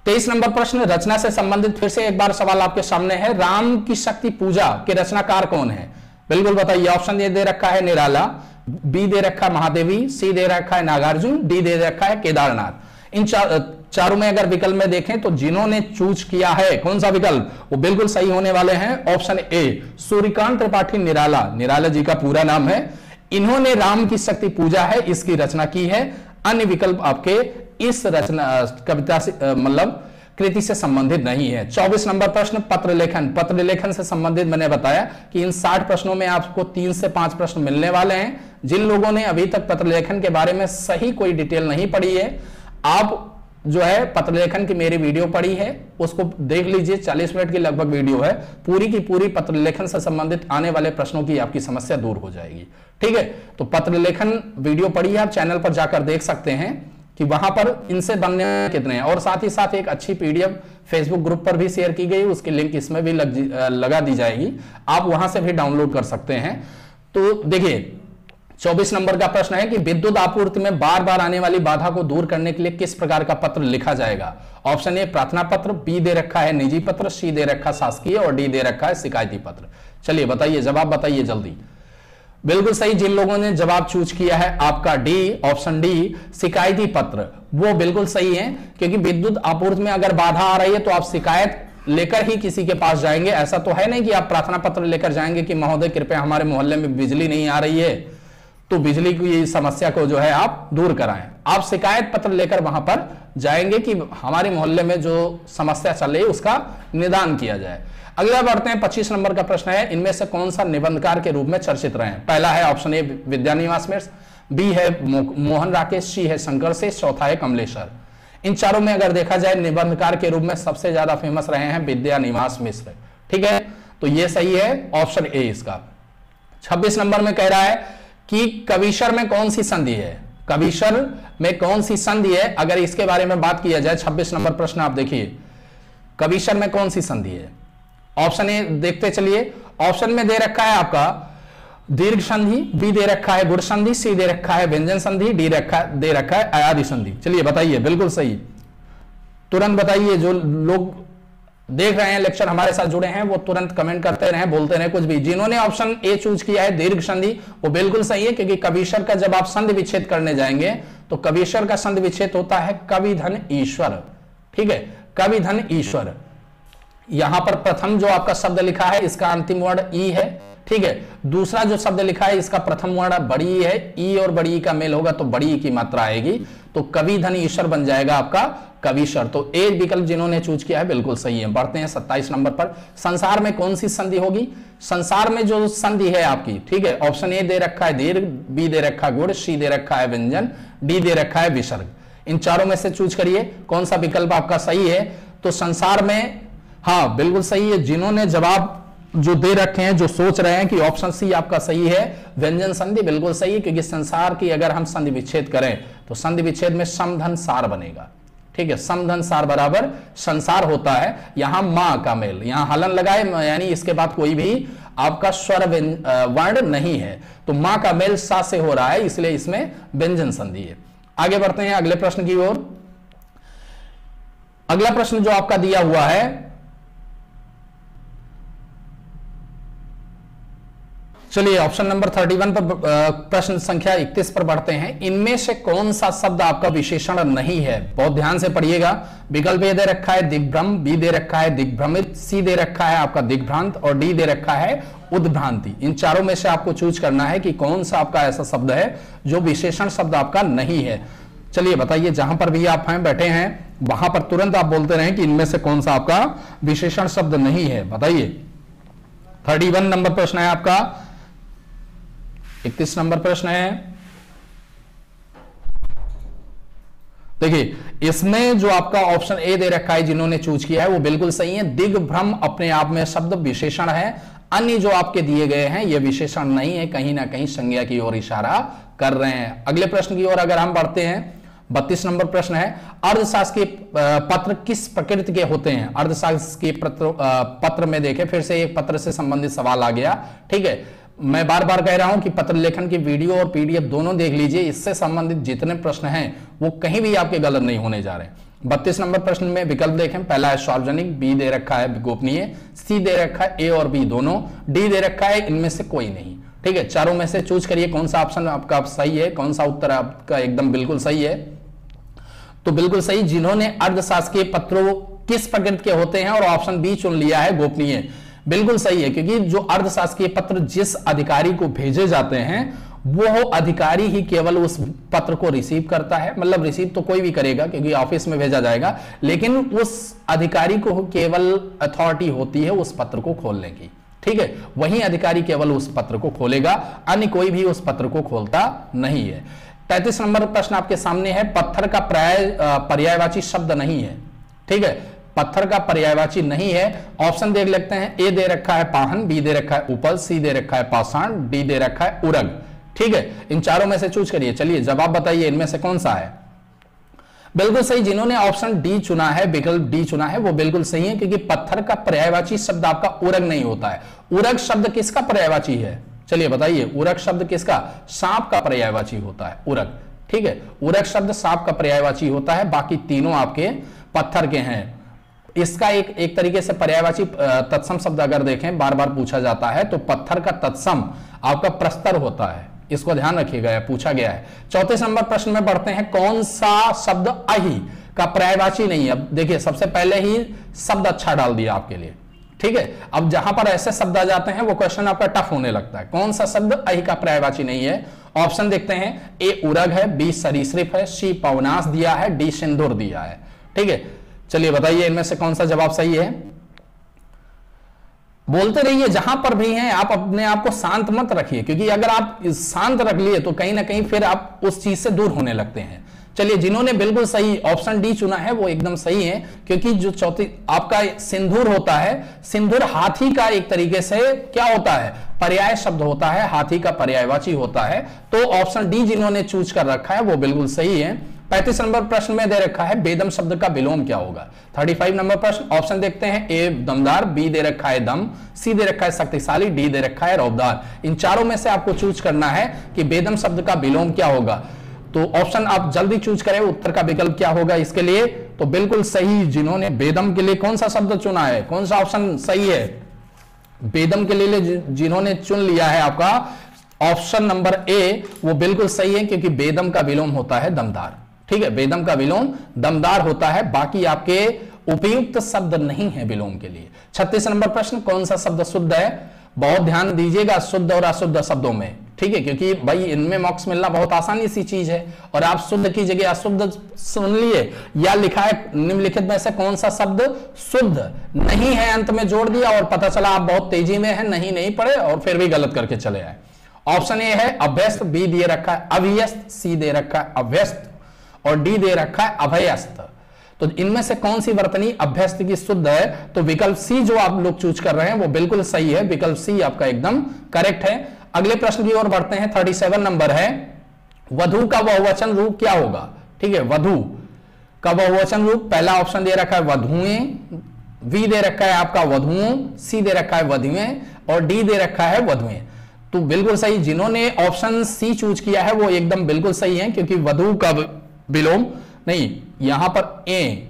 तेईस नंबर प्रश्न रचना से संबंधित फिर से एक बार सवाल आपके सामने है। राम की शक्ति पूजा के रचनाकार कौन है? बिल्कुल बताइए। ऑप्शन ए दे रखा है निराला, बी दे रखा है महादेवी, सी दे रखा है नागार्जुन, डी दे रखा है केदारनाथ। इन चार चारों में अगर विकल्प में देखें तो जिन्होंने चूज किया है कौन सा विकल्प वो बिल्कुल सही होने वाले हैं। ऑप्शन ए सूर्यकांत त्रिपाठी निराला, निराला जी का पूरा नाम है, इन्होंने राम की शक्ति पूजा है इसकी रचना की है। अन्य विकल्प आपके इस रचना कविता से मतलब कृति से संबंधित नहीं है। चौबीस नंबर प्रश्न पत्र लेखन, पत्र लेखन से संबंधित मैंने बताया कि इन साठ प्रश्नों में आपको तीन से पांच प्रश्न मिलने वाले हैं। जिन लोगों ने अभी तक पत्र लेखन के बारे में सही कोई डिटेल नहीं पढ़ी है, आप जो है पत्र लेखन की मेरी वीडियो पड़ी है उसको देख लीजिए, चालीस मिनट की लगभग वीडियो है, पूरी की पूरी पत्र लेखन से संबंधित आने वाले प्रश्नों की आपकी समस्या दूर हो जाएगी। ठीक है, तो पत्र लेखन वीडियो पड़ी है, आप चैनल पर जाकर देख सकते हैं कि वहां पर इनसे बनने कितने हैं। और साथ ही साथ एक अच्छी पीडीएफ फेसबुक ग्रुप पर भी शेयर की गई, उसकी लिंक इसमें भी लग, लगा दी जाएगी, आप वहां से भी डाउनलोड कर सकते हैं। तो देखिए चौबीस नंबर का प्रश्न है कि विद्युत आपूर्ति में बार बार आने वाली बाधा को दूर करने के लिए किस प्रकार का पत्र लिखा जाएगा? ऑप्शन ए प्रार्थना पत्र, बी दे रखा है निजी पत्र, सी दे रखा शासकीय और डी दे रखा है शिकायती पत्र। चलिए बताइए, जवाब बताइए जल्दी। बिल्कुल सही, जिन लोगों ने जवाब चूज किया है आपका डी, ऑप्शन डी शिकायती पत्र, वो बिल्कुल सही है, क्योंकि विद्युत आपूर्ति में अगर बाधा आ रही है तो आप शिकायत लेकर ही किसी के पास जाएंगे। ऐसा तो है नहीं कि आप प्रार्थना पत्र लेकर जाएंगे कि महोदय कृपया हमारे मोहल्ले में बिजली नहीं आ रही है तो बिजली की समस्या को जो है आप दूर कराएं। आप शिकायत पत्र लेकर वहां पर जाएंगे कि हमारे मोहल्ले में जो समस्या चल रही है उसका निदान किया जाए। अगला बढ़ते हैं, पच्चीस नंबर का प्रश्न है, इनमें से कौन सा निबंधकार के रूप में चर्चित रहे हैं? पहला है option A Vidyaniwas Mishra, B है मोहन राकेश, सी है शंकर से, चौथा है कमलेश्वर। इन चारों में अगर देखा जाए निबंधकार के रूप में सबसे ज्यादा फेमस रहे हैं विद्यानिवास मिश्र। ठीक है, तो ये सही है ऑप्शन ए इसका। छब्बीस नंबर में कह रहा है कि कविशर में कौन सी संधि है, कविशर में कौन सी संधि है? अगर इसके बारे में बात किया जाए छब्बीस नंबर प्रश्न आप देखिए कविशर में कौन सी संधि है। ऑप्शन ए देखते चलिए, ऑप्शन में दे रखा है आपका दीर्घ संधि, बी दे रखा है गुण संधि, सी दे रखा है व्यंजन संधि, डी रखा दे रखा है अयादि संधि। चलिए बताइए, बिल्कुल सही, तुरंत बताइए। जो लोग देख रहे हैं लेक्चर हमारे साथ जुड़े हैं वो तुरंत कमेंट करते रहे, बोलते रहे कुछ भी। जिन्होंने ऑप्शन ए चूज किया है दीर्घ संधि वो बिल्कुल सही है, क्योंकि कविशर का जब आप संधि विच्छेद करने जाएंगे तो कविशर का संधि विच्छेद होता है कवि धन ईश्वर। ठीक है, कवि धन ईश्वर, यहां पर प्रथम जो आपका शब्द लिखा है इसका अंतिम वर्ण ई है। ठीक है, दूसरा जो शब्द लिखा है इसका प्रथम वर्ण बड़ी ई है, ई और बड़ी ई का मेल होगा तो बड़ी ई की मात्रा आएगी, तो कवि धन ईश्वर बन जाएगा आपका कविशर। तो ए विकल्प जिन्होंने चूज किया है बिल्कुल सही है। बढ़ते हैं सत्ताईस नंबर पर, संसार में कौन सी संधि होगी? संसार में जो संधि है आपकी, ठीक है, ऑप्शन ए दे रखा है दीर्घ, बी दे रखा है गुण, सी दे रखा है व्यंजन, डी दे रखा है विसर्ग। इन चारों में से चूज करिए कौन सा विकल्प आपका सही है। तो संसार में, हाँ बिल्कुल सही है, जिन्होंने जवाब जो दे रखे हैं जो सोच रहे हैं कि ऑप्शन सी आपका सही है व्यंजन संधि, बिल्कुल सही है, क्योंकि संसार की अगर हम संधि विच्छेद करें तो संधि विच्छेद में समधन सार बनेगा। ठीक है, समधन सार बराबर संसार होता है, यहां मां का मेल, यहां हलन लगाए यानी इसके बाद कोई भी आपका स्वर वर्ण नहीं है, तो मां का मेल सा से हो रहा है, इसलिए इसमें व्यंजन संधि है। आगे बढ़ते हैं अगले प्रश्न की ओर। अगला प्रश्न जो आपका दिया हुआ है, चलिए ऑप्शन नंबर इकतीस पर, प्रश्न संख्या इकतीस पर बढ़ते हैं। इनमें से कौन सा शब्द आपका विशेषण नहीं है? बहुत ध्यान से पढ़िएगा। विकल्प ए दे रखा है दिग्भ्रम, बी दे रखा है दिग्भ्रमित, सी दे रखा है आपका दिग्भ्रांत और डी दे रखा है उद्भ्रांति। इन चारों में से आपको चूज करना है कि कौन सा आपका ऐसा शब्द है जो विशेषण शब्द आपका नहीं है। चलिए बताइए, जहां पर भी आप हैं बैठे हैं वहां पर तुरंत आप बोलते रहे कि इनमें से कौन सा आपका विशेषण शब्द नहीं है। बताइए, इकतीस नंबर प्रश्न है आपका, इकतीस नंबर प्रश्न है। देखिए इसमें जो आपका ऑप्शन ए दे रखा है जिन्होंने चूज किया है वो बिल्कुल सही है। दिग्भ्रम अपने आप में शब्द विशेषण है, अन्य जो आपके दिए गए हैं ये विशेषण नहीं है, कहीं ना कहीं संज्ञा की ओर इशारा कर रहे हैं। अगले प्रश्न की ओर अगर हम बढ़ते हैं, बत्तीस नंबर प्रश्न है, अर्धशासकीय पत्र किस प्रकृति के होते हैं? अर्धशासकीय पत्र पत्र में देखें, फिर से एक पत्र से संबंधित सवाल आ गया। ठीक है, मैं बार बार कह रहा हूं कि पत्र लेखन की वीडियो और पीडीएफ दोनों देख लीजिए, इससे संबंधित जितने प्रश्न हैं वो कहीं भी आपके गलत नहीं होने जा रहे हैं। बत्तीस नंबर प्रश्न में विकल्प देखें, पहला है सार्वजनिक, बी दे रखा है गोपनीय, सी दे रखा है ए और बी दोनों, डी दे रखा है इनमें से कोई नहीं। ठीक है, चारों में से चूज करिए कौन सा ऑप्शन आपका सही है, कौन सा उत्तर आपका एकदम बिल्कुल सही है। तो बिल्कुल सही, जिन्होंने अर्धशासकीय पत्रों किस प्रकृति के होते हैं और ऑप्शन बी चुन लिया है गोपनीय, बिल्कुल सही है, क्योंकि जो अर्धशासकीय पत्र जिस अधिकारी को भेजे जाते हैं वो अधिकारी ही केवल उस पत्र को रिसीव करता है, मतलब रिसीव तो कोई भी करेगा क्योंकि ऑफिस में भेजा जाएगा, लेकिन उस अधिकारी को केवल अथॉरिटी होती है उस पत्र को खोलने की। ठीक है, वही अधिकारी केवल उस पत्र को खोलेगा, अन्य कोई भी उस पत्र को खोलता नहीं है। पैंतीस नंबर प्रश्न आपके सामने है, पत्थर का पर्यायवाची शब्द नहीं है। ठीक है, पत्थर का पर्यायवाची नहीं है, ऑप्शन देख लेते हैं, ए दे रखा है पाहन, बी दे रखा है उपल, सी दे रखा है पाषाण, डी दे रखा है उरग। ठीक है, इन चारों में से चूज करिए, चलिए जवाब बताइए इनमें से कौन सा है। बिल्कुल सही, जिन्होंने ऑप्शन डी चुना है, विकल्प डी चुना है, वो बिल्कुल सही है, क्योंकि पत्थर का पर्यायवाची शब्द आपका उरग नहीं होता है। उरग शब्द किसका पर्यायवाची है, चलिए बताइए, उरग शब्द किसका, सांप का पर्यायवाची होता है उरग। ठीक है, उरग शब्द सांप का पर्यायवाची होता है, बाकी तीनों आपके पत्थर के हैं। इसका एक एक तरीके से पर्यायवाची तत्सम शब्द अगर देखें, बार बार पूछा जाता है, तो पत्थर का तत्सम आपका प्रस्तर होता है, इसको ध्यान रखिएगा, पूछा गया है। चौतीस नंबर प्रश्न में बढ़ते हैं, कौन सा शब्द अहि का पर्यायवाची नहीं है। अब देखिए, सबसे पहले ही शब्द अच्छा डाल दिया आपके लिए। ठीक है, अब जहां पर ऐसे शब्द आ जाते हैं वो क्वेश्चन आपका टफ होने लगता है। कौन सा शब्द अहि का पर्यायवाची नहीं है, ऑप्शन देखते हैं, ए उरग है, बी सरीसृप है, सी पवनाश दिया है, डी सिंदूर दिया है। ठीक है, चलिए बताइए इनमें से कौन सा जवाब सही है। बोलते रहिए, जहां पर भी हैं आप अपने आप को शांत मत रखिए, क्योंकि अगर आप शांत रख लिए तो कहीं ना कहीं फिर आप उस चीज से दूर होने लगते हैं। चलिए, जिन्होंने बिल्कुल सही ऑप्शन डी चुना है वो एकदम सही है, क्योंकि जो चौथी आपका सिंदूर होता है, सिंदूर हाथी का एक तरीके से क्या होता है, पर्याय शब्द होता है, हाथी का पर्यायवाची होता है। तो ऑप्शन डी जिन्होंने चूज कर रखा है वो बिल्कुल सही है। पैंतीस नंबर प्रश्न में दे रखा है बेदम शब्द का विलोम क्या होगा। पैंतीस नंबर प्रश्न, ऑप्शन देखते हैं, ए दमदार, बी दे रखा है दम, सी दे रखा है शक्तिशाली, डी दे रखा है रौबदार। इन चारों में से आपको चूज करना है कि बेदम शब्द का विलोम क्या होगा। तो ऑप्शन आप जल्दी चूज करें, उत्तर का विकल्प क्या होगा इसके लिए। तो बिल्कुल सही, जिन्होंने बेदम के लिए कौन सा शब्द चुना है, कौन सा ऑप्शन सही है, बेदम के लिए जिन्होंने चुन लिया है आपका ऑप्शन नंबर ए, वो बिल्कुल सही है, क्योंकि बेदम का विलोम होता है दमदार। ठीक है, बेदम का विलोम दमदार होता है, बाकी आपके उपयुक्त शब्द नहीं है विलोम के लिए। छत्तीस नंबर प्रश्न, कौन सा शब्द शुद्ध है। बहुत ध्यान दीजिएगा शुद्ध और अशुद्ध शब्दों में। ठीक है, क्योंकि भाई इनमें मार्क्स मिलना बहुत आसानी सी चीज है, और आप शुद्ध की जगह अशुद्ध सुन लिए, या लिखा है निम्नलिखित में से कौन सा शब्द शुद्ध नहीं है, अंत में जोड़ दिया और पता चला आप बहुत तेजी में है, नहीं नहीं पढ़े और फिर भी गलत करके चले आए। ऑप्शन ए है अभ्यस्त, बी दे रखा है अभ्यस्त, सी दे रखा है अभ्यस्त और डी दे रखा है अभ्यस्त। तो इनमें से कौन सी वर्तनी अभ्यस्त की शुद्ध है। तो विकल्प सी जो आप लोग चूज कर रहे हैं वो बिल्कुल सही है, विकल्प सी आपका एकदम करेक्ट है। अगले प्रश्न की ओर बढ़ते हैं, सैंतीस नंबर है, वधु का बहुवचन रूप क्या होगा। ठीक है, वधु का बहुवचन रूप, पहला ऑप्शन दे रखा है वधुएं, वी दे रखा है आपका वधुओं, सी दे रखा है वधुएं और डी दे रखा है वधुएं। तो बिल्कुल सही, जिन्होंने ऑप्शन सी चूज किया है वो एकदम बिल्कुल सही है, क्योंकि वधु का विलोम नहीं, यहां पर ए,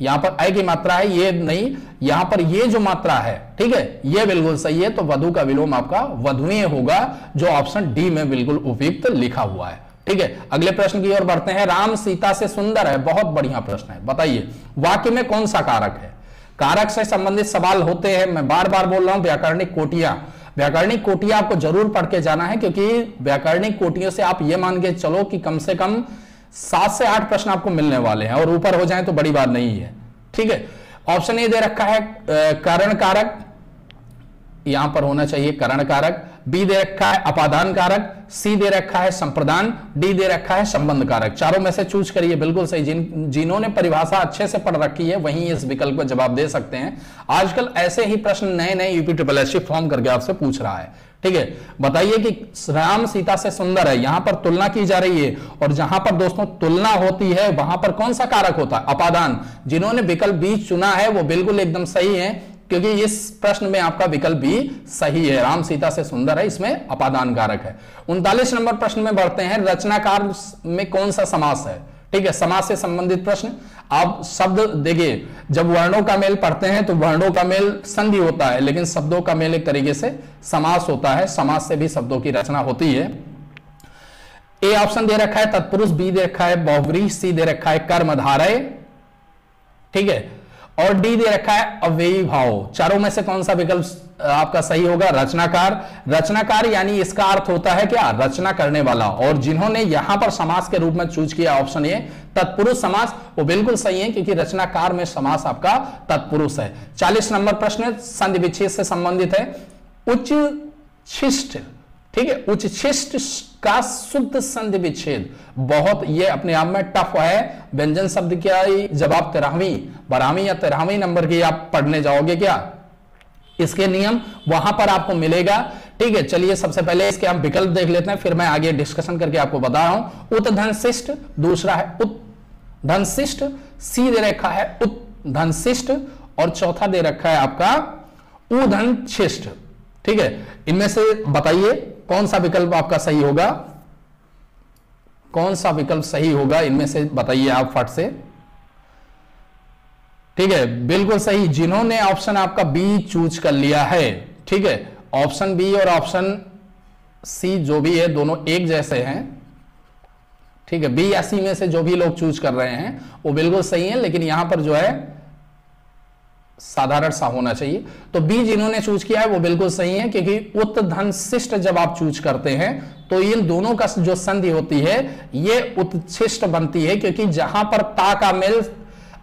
यहां पर ए की मात्रा है, ये नहीं, यहां पर ये जो मात्रा है, ठीक है, ये बिल्कुल सही है। तो वधु का विलोम आपका वधुएं होगा, जो ऑप्शन डी में बिल्कुल उपयुक्त लिखा हुआ है। ठीक है, अगले प्रश्न की ओर बढ़ते हैं, राम सीता से सुंदर है। बहुत बढ़िया प्रश्न है, बताइए वाक्य में कौन सा कारक है। कारक से संबंधित सवाल होते हैं, मैं बार बार बोल रहा हूं, व्याकरणिक कोटियां, व्याकरणिक कोटियां आपको जरूर पढ़ के जाना है, क्योंकि व्याकरणिक कोटियों से आप ये मान के चलो कि कम से कम सात से आठ प्रश्न आपको मिलने वाले हैं, और ऊपर हो जाए तो बड़ी बात नहीं है। ठीक है, ऑप्शन ए दे रखा है कारण कारक, यहां पर होना चाहिए कारण कारक, बी दे रखा है अपादान कारक, सी दे रखा है संप्रदान, डी दे रखा है संबंध कारक। चारों में से चूज करिए, बिल्कुल सही, जिन जिन्होंने परिभाषा अच्छे से पढ़ रखी है वहीं इस विकल्प का जवाब दे सकते हैं। आजकल ऐसे ही प्रश्न नए नए यूपी ट्रिपल एससी फॉर्म करके आपसे पूछ रहा है। ठीक है, बताइए कि राम सीता से सुंदर है, यहां पर तुलना की जा रही है, और जहां पर दोस्तों तुलना होती है वहां पर कौन सा कारक होता है, अपादान। जिन्होंने विकल्प बी चुना है वो बिल्कुल एकदम सही है, क्योंकि इस प्रश्न में आपका विकल्प भी सही है, राम सीता से सुंदर है, इसमें अपादान कारक है। उनतालीस नंबर प्रश्न में बढ़ते हैं, रचनाकार में कौन सा समास है। ठीक है, समाज से संबंधित प्रश्न। आप शब्द देखिए, जब वर्णों का मेल पढ़ते हैं तो वर्णों का मेल संधि होता है, लेकिन शब्दों का मेल एक तरीके से समास होता है, समास से भी शब्दों की रचना होती है। ए ऑप्शन दे रखा है तत्पुरुष, बी दे रखा है बहुव्रीहि, सी दे रखा है कर्मधारय, ठीक है, और डी दे रखा है अव्ययी भाव। चारों में से कौन सा विकल्प आपका सही होगा? रचनाकार। रचनाकार यानी इसका अर्थ होता है क्या? रचना करने वाला। और जिन्होंने यहां पर समास के रूप में चूज किया ऑप्शन ए तत्पुरुष समास, वो बिल्कुल सही है, क्योंकि रचनाकार में समास आपका तत्पुरुष है। चालीस नंबर प्रश्न संधि विच्छेद से संबंधित है। उच्च शिष्ट, ठीक है, उच्च शिष्ट का शुद्ध संधि विच्छेद बहुत, ये अपने आप में टफ है। व्यंजन शब्द क्या जब आप तेरहवीं बारहवीं या तेरहवीं नंबर की आप पढ़ने जाओगे क्या, इसके नियम वहां पर आपको मिलेगा। ठीक है, चलिए सबसे पहले इसके हम विकल्प देख लेते हैं, फिर मैं आगे डिस्कशन करके आपको बता रहा हूं। उत्तधनशिष्ट, दूसरा है उत्तधनशिष्ट, सी दे रखा है उत्तधनशिष्ट, और चौथा दे रखा है आपका उधनशिष्ट। ठीक है, इनमें से बताइए कौन सा विकल्प आपका सही होगा, कौन सा विकल्प सही होगा इनमें से बताइए आप फट से। ठीक है, बिल्कुल सही, जिन्होंने ऑप्शन आपका बी चूज कर लिया है। ठीक है, ऑप्शन बी और ऑप्शन सी जो भी है दोनों एक जैसे हैं। ठीक है, बी या सी में से जो भी लोग चूज कर रहे हैं वो बिल्कुल सही है, लेकिन यहां पर जो है साधारण सा होना चाहिए। तो बी जिन्होंने चूज किया है वो बिल्कुल सही है, क्योंकि उत्तधनशिष्ट जब आप चूज करते हैं तो इन दोनों का जो संधि होती है ये उत्तशिष्ट बनती है, क्योंकि जहां पर ता का मेल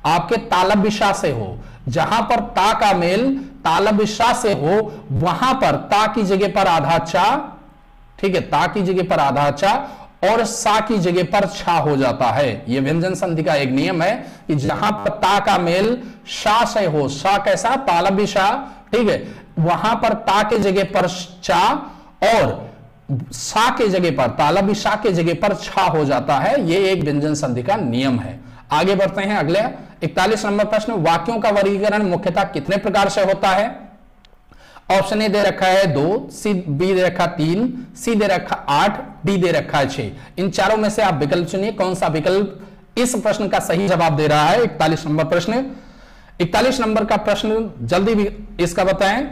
आपके तालव्यशा से हो, जहां पर ता का मेल तालव्यशा से हो वहां पर ता की जगह पर आधा चा, ठीक है, ता की जगह पर आधा चा और सा की जगह पर छा हो जाता है। यह व्यंजन संधि का एक नियम है कि जहां पर ता का मेल शा से हो, शा कैसा तालव्य शा, ठीक है, वहां पर ता के जगह पर चा और सा के जगह पर तालव्य शा के जगह पर छा हो जाता है। यह एक व्यंजन संधि का नियम है। आगे बढ़ते हैं अगले इकतालीस नंबर प्रश्न। वाक्यों का वर्गीकरण मुख्यतः कितने प्रकार से होता है? ऑप्शन ए दे रखा है दो, सी बी दे रखा तीन, सी दे रखा आठ, डी दे रखा है छह। इन चारों में से आप विकल्प चुनिए कौन सा विकल्प इस प्रश्न का सही जवाब दे रहा है। इकतालीस नंबर प्रश्न, इकतालीस नंबर का प्रश्न जल्दी भी इसका बताएं।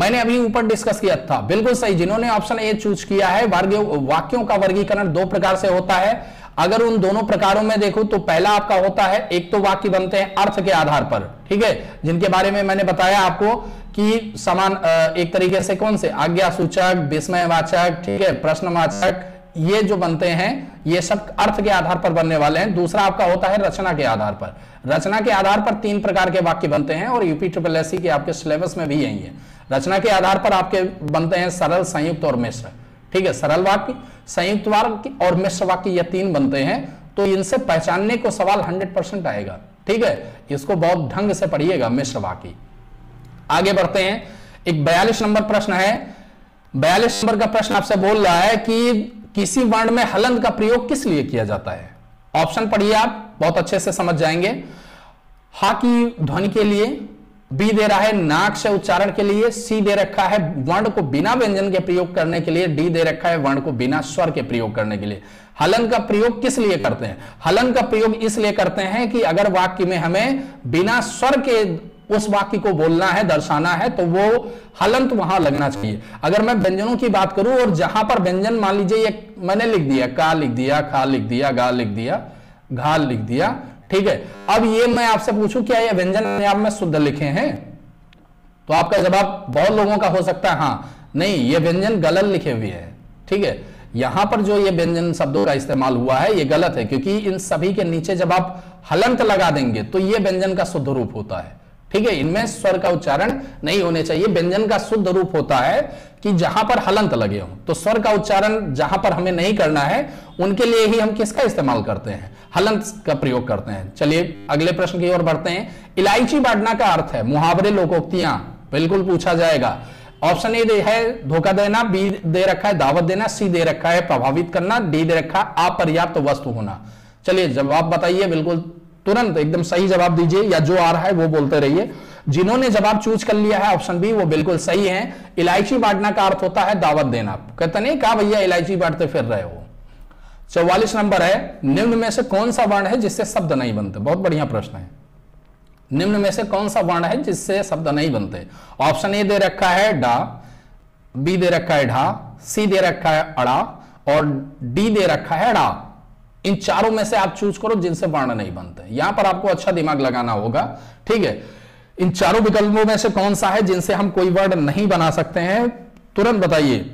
मैंने अभी ऊपर डिस्कस किया था, बिल्कुल सही, जिन्होंने ऑप्शन ए चूज किया है। वाक्यों का वर्गीकरण दो प्रकार से होता है। अगर उन दोनों प्रकारों में देखो तो पहला आपका होता है, एक तो वाक्य बनते हैं अर्थ के आधार पर, ठीक है, जिनके बारे में मैंने बताया आपको कि समान एक तरीके से कौन से आज्ञा सूचक, विस्मयवाचक, ठीक है, प्रश्नवाचक, ये जो बनते हैं ये सब अर्थ के आधार पर बनने वाले हैं। दूसरा आपका होता है रचना के आधार पर। रचना के आधार पर तीन प्रकार के वाक्य बनते हैं और यूपी ट्रिपल एससी के आपके सिलेबस में भी यही है। रचना के आधार पर आपके बनते हैं सरल, संयुक्त और मिश्र, ठीक है, सरल वाक्य, संयुक्त वाक्य और मिश्र वाक्य, ये तीन बनते हैं। तो इनसे पहचानने को सवाल हंड्रेड परसेंट आएगा, ठीक है, इसको बहुत ढंग से पढ़िएगा मिश्र वाक्य। आगे बढ़ते हैं, एक बयालीस नंबर प्रश्न है। बयालीस नंबर का प्रश्न आपसे बोल रहा है कि किसी वर्ण में हलंत का प्रयोग किस लिए किया जाता है। ऑप्शन पढ़िए आप, बहुत अच्छे से समझ जाएंगे। हा की ध्वनि के लिए, बी दे रहा है नाक से उच्चारण के लिए, सी दे रखा है वर्ण को बिना व्यंजन के प्रयोग करने के लिए, डी दे रखा है वर्ण को बिना स्वर के प्रयोग करने के लिए। हलन का प्रयोग किस लिए करते हैं? हलन का प्रयोग इसलिए करते हैं कि अगर वाक्य में हमें बिना स्वर के उस वाक्य को बोलना है, दर्शाना है, तो वो हलंत वहां लगना चाहिए। अगर मैं व्यंजनों की बात करूं और जहां पर व्यंजन, मान लीजिए ये मैंने लिख दिया, का लिख दिया, खा लिख दिया, गा लिख दिया, घा लिख दिया, ठीक है, अब ये मैं आपसे पूछूं क्या ये व्यंजन अपने आप में शुद्ध लिखे हैं, तो आपका जवाब बहुत लोगों का हो सकता है हाँ, नहीं, ये व्यंजन गलत लिखे हुए हैं। ठीक है, यहां पर जो ये व्यंजन शब्दों का इस्तेमाल हुआ है ये गलत है, क्योंकि इन सभी के नीचे जब आप हलंत लगा देंगे तो ये व्यंजन का शुद्ध रूप होता है। ठीक है, इनमें स्वर का उच्चारण नहीं होने चाहिए। व्यंजन का शुद्ध रूप होता है कि जहां पर हलंत लगे हो, तो स्वर का उच्चारण जहां पर हमें नहीं करना है उनके लिए ही हम किसका इस्तेमाल करते हैं, हलंत का प्रयोग करते हैं। चलिए अगले प्रश्न की ओर बढ़ते हैं। इलायची बांटना का अर्थ है मुहावरे, लोकोक्तियां, बिल्कुल पूछा जाएगा। ऑप्शन ए दे है धोखा देना, बी दे रखा है दावत देना, सी दे रखा है प्रभावित करना, डी दे रखा है अपर्याप्त वस्तु होना। चलिए जवाब बताइए, बिल्कुल तुरंत एकदम सही जवाब दीजिए, या जो आ रहा है वो बोलते रहिए। जिन्होंने जवाब चूज कर लिया है ऑप्शन बी, वो बिल्कुल सही हैं। इलायची बांटना का अर्थ होता है दावत देना, कहते नहीं कहा भैया इलायची बांटते फिर रहे हो। चौवालीस नंबर है, निम्न में से कौन सा वर्ण है जिससे शब्द नहीं बनते। बहुत बढ़िया प्रश्न है, निम्न में से कौन सा वर्ण है जिससे शब्द नहीं बनते। ऑप्शन ए दे रखा है डा, बी दे रखा है ढा, सी दे रखा है अड़ा और डी दे रखा है ड़ा। इन चारों में से आप चूज करो जिनसे वर्ण नहीं बनते। यहां पर आपको अच्छा दिमाग लगाना होगा, ठीक है। इन चारों विकल्पों में से कौन सा है जिनसे हम कोई वर्ण नहीं बना सकते हैं, तुरंत बताइए।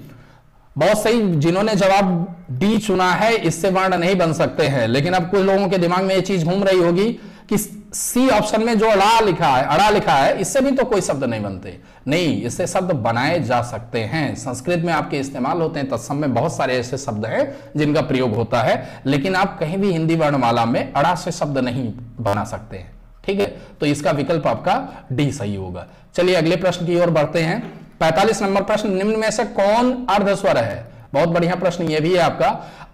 बहुत सही, जिन्होंने जवाब डी चुना है इससे वर्ण नहीं बन सकते हैं। लेकिन अब कुछ लोगों के दिमाग में ये चीज घूम रही होगी कि सी ऑप्शन में जो अड़ा लिखा है, अड़ा लिखा है, इससे भी तो कोई शब्द नहीं बनते। नहीं, इससे शब्द बनाए जा सकते हैं। संस्कृत में आपके इस्तेमाल होते हैं, तत्सम में बहुत सारे ऐसे शब्द हैं जिनका प्रयोग होता है, लेकिन आप कहीं भी हिंदी वर्णमाला में अड़ा से शब्द नहीं बना सकते हैं, ठीक है। तो इसका विकल्प आपका डी सही होगा। चलिए अगले प्रश्न की ओर बढ़ते हैं। पैंतालीस नंबर प्रश्न, निम्न में से कौन अर्धस्वर है। बहुत बढ़िया प्रश्न यह भी है आपका,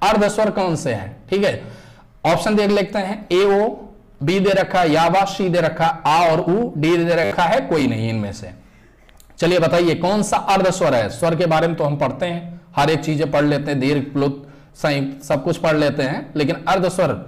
अर्धस्वर कौन से है, ठीक है। ऑप्शन देख लेते हैं, ए ओ, बी दे रखा है यावा, सी दे रखा आ और ऊ, डी दे रखा है कोई नहीं। इनमें से चलिए बताइए कौन सा अर्धस्वर है। स्वर के बारे में तो हम पढ़ते हैं, हर एक चीजें पढ़ लेते हैं, दीर्घ प्लुत संयुक्त सब कुछ पढ़ लेते हैं, लेकिन अर्धस्वर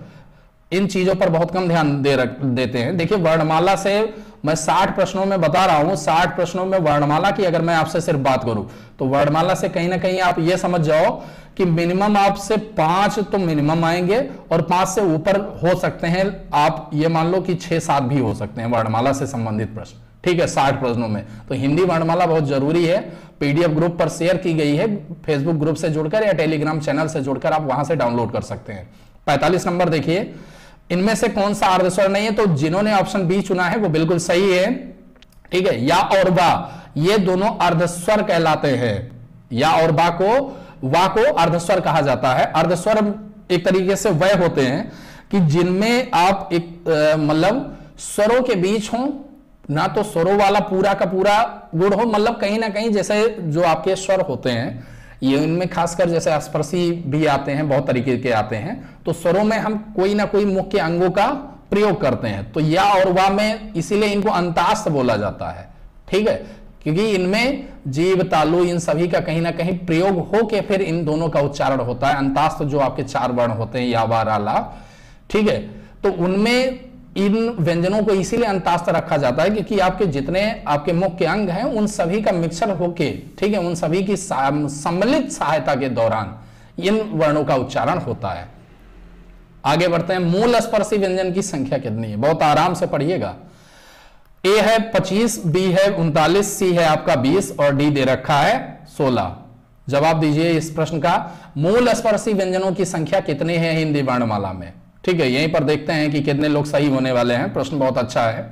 इन चीजों पर बहुत कम ध्यान दे रख देते हैं। देखिए वर्णमाला से मैं साठ प्रश्नों में बता रहा हूं, साठ प्रश्नों में वर्णमाला की अगर मैं आपसे सिर्फ बात करूं तो वर्णमाला से कहीं ना कहीं आप ये समझ जाओ कि मिनिमम आपसे पांच तो मिनिमम आएंगे और पांच से ऊपर हो सकते हैं। आप ये मान लो कि छह सात भी हो सकते हैं वर्णमाला से संबंधित प्रश्न, ठीक है। साठ प्रश्नों में तो हिंदी वर्णमाला बहुत जरूरी है। पीडीएफ ग्रुप पर शेयर की गई है, फेसबुक ग्रुप से जुड़कर या टेलीग्राम चैनल से जुड़कर आप वहां से डाउनलोड कर सकते हैं। पैंतालीस नंबर देखिए, इनमें से कौन सा अर्धस्वर नहीं है। तो जिन्होंने ऑप्शन बी चुना है वो बिल्कुल सही है, ठीक है। या और बा, ये दोनों अर्धस्वर कहलाते हैं। या और बा को, वा को अर्धस्वर कहा जाता है। अर्धस्वर एक तरीके से वह होते हैं कि जिनमें आप एक मतलब स्वरों के बीच हो, ना तो स्वरों वाला पूरा का पूरा गुण हो, मतलब कहीं ना कहीं जैसे जो आपके स्वर होते हैं ये उनमें खासकर जैसे अस्पर्शी भी आते हैं, बहुत तरीके के आते हैं, तो स्वरों में हम कोई ना कोई मुख्य अंगों का प्रयोग करते हैं। तो या और वा में इसीलिए इनको अंतास्थ बोला जाता है, ठीक है, क्योंकि इनमें जीव तालु इन सभी का कहीं ना कहीं प्रयोग होके फिर इन दोनों का उच्चारण होता है। अंतास्थ जो आपके चार वर्ण होते हैं या वा रा ला, ठीक है, तो उनमें इन व्यंजनों को इसीलिए अंतास्थ रखा जाता है क्योंकि आपके जितने आपके मुख्य अंग हैं उन सभी का मिक्सर होके, ठीक है, उन सभी की सम्मिलित सहायता के दौरान इन वर्णों का उच्चारण होता है। आगे बढ़ते हैं, मूल स्पर्शी व्यंजन की संख्या कितनी है। बहुत आराम से पढ़िएगा। ए है पच्चीस, बी है उनतालीस, सी है आपका बीस और डी दे रखा है सोलह। जवाब दीजिए इस प्रश्न का, मूल स्पर्शी व्यंजनों की संख्या कितनी है हिंदी वर्णमाला में, ठीक है। यहीं पर देखते हैं कि कितने लोग सही होने वाले हैं। प्रश्न बहुत अच्छा है।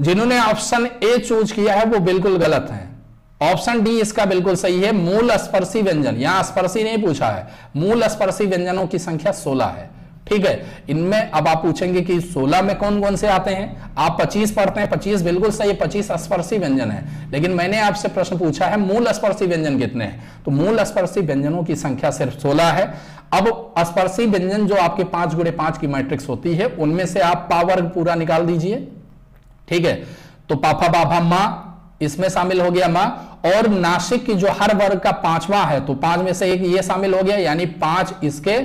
जिन्होंने ऑप्शन ए चूज किया है वो बिल्कुल गलत हैं। ऑप्शन डी इसका बिल्कुल सही है। मूल स्पर्शी व्यंजन, यहां स्पर्शी नहीं पूछा है, मूल स्पर्शी व्यंजनों की संख्या सोलह है, ठीक है। इनमें अब आप पूछेंगे कि सोलह में कौन कौन से आते हैं। आप पच्चीस पढ़ते हैं, पच्चीस बिल्कुल सही, पच्चीस स्पर्शी व्यंजन है, लेकिन मैंने आपसे प्रश्न पूछा है मूल स्पर्शी व्यंजन कितने हैं। तो मूल स्पर्शी व्यंजनों की संख्या सिर्फ सोलह है। अब स्पर्शी व्यंजन जो आपके पांच गुणे पांच की मैट्रिक्स होती है उनमें से आप पावर पूरा निकाल दीजिए, ठीक है। तो पापा बाभा मां इसमें शामिल हो गया मां, और नासिक की जो हर वर्ग का पांचवा है तो पांच में से एक ये शामिल हो गया, यानी पांच इसके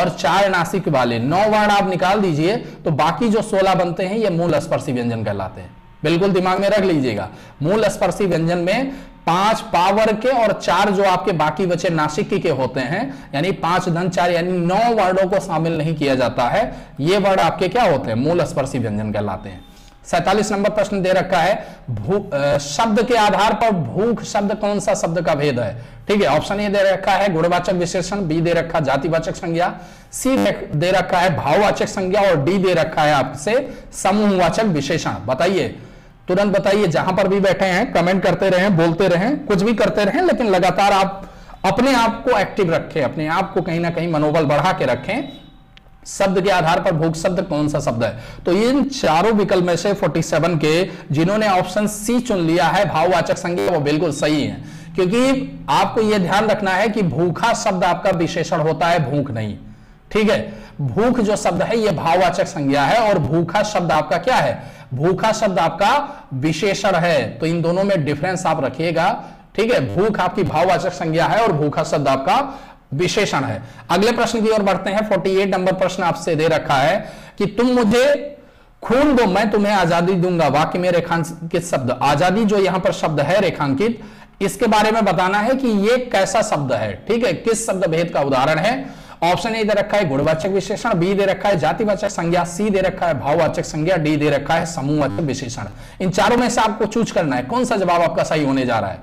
और चार नासिक वाले, नौ वर्ण आप निकाल दीजिए तो बाकी जो सोलह बनते हैं ये मूल स्पर्शी व्यंजन कहलाते हैं। बिल्कुल दिमाग में रख लीजिएगा, मूल स्पर्शी व्यंजन में पांच पावर के और चार जो आपके बाकी बचे नासिक के होते हैं, यानी पांच धन चार, यानी नौ वर्णों को शामिल नहीं किया जाता है। ये वर्ण आपके क्या होते हैं, मूल स्पर्शी व्यंजन कहलाते हैं। सैंतालीस नंबर प्रश्न दे रखा है, भू आ, शब्द के आधार पर भूख शब्द कौन सा शब्द का भेद है, ठीक है। ऑप्शन ए दे रखा है गुणवाचक विशेषण, बी दे रखा जातिवाचक संज्ञा, सी दे रखा है भाववाचक संज्ञा और डी दे रखा है आपसे समूहवाचक विशेषण। बताइए, तुरंत बताइए, जहां पर भी बैठे हैं कमेंट करते रहें, बोलते रहें, कुछ भी करते रहें, लेकिन लगातार आप अपने आप को एक्टिव रखें, अपने आप को कहीं ना कहीं मनोबल बढ़ा के रखें। शब्द के आधार पर भूख शब्द कौन सा शब्द है। तो इन चारों विकल्प में से सैंतालीस के जिन्होंने ऑप्शन सी चुन लिया है भाववाचक संज्ञा वो बिल्कुल सही है, क्योंकि आपको यह ध्यान रखना है कि भूखा शब्द आपका विशेषण होता है, भूख नहीं, ठीक है। भूख जो शब्द है यह भाववाचक संज्ञा है और भूखा शब्द आपका क्या है, भूखा शब्द आपका विशेषण है। तो इन दोनों में डिफरेंस आप रखिएगा, ठीक है। भूख आपकी भाववाचक संज्ञा है और भूखा शब्द आपका विशेषण है। अगले प्रश्न की ओर बढ़ते हैं। अड़तालीस नंबर प्रश्न आपसे दे रखा है कि तुम मुझे खून दो मैं तुम्हें आजादी दूंगा, वाक्य में रेखांकित शब्द आजादी जो यहां पर शब्द है रेखांकित, इसके बारे में बताना है कि यह कैसा शब्द है, ठीक है, किस शब्द भेद का उदाहरण है। ऑप्शन ए दे रखा है गुणवाचक विशेषण, बी दे रखा है जातिवाचक संज्ञा, सी दे रखा है भाववाचक संज्ञा, डी दे रखा है समूहवाचक विशेषण। इन चारों में से आपको चूज करना है कौन सा जवाब आपका सही होने जा रहा है।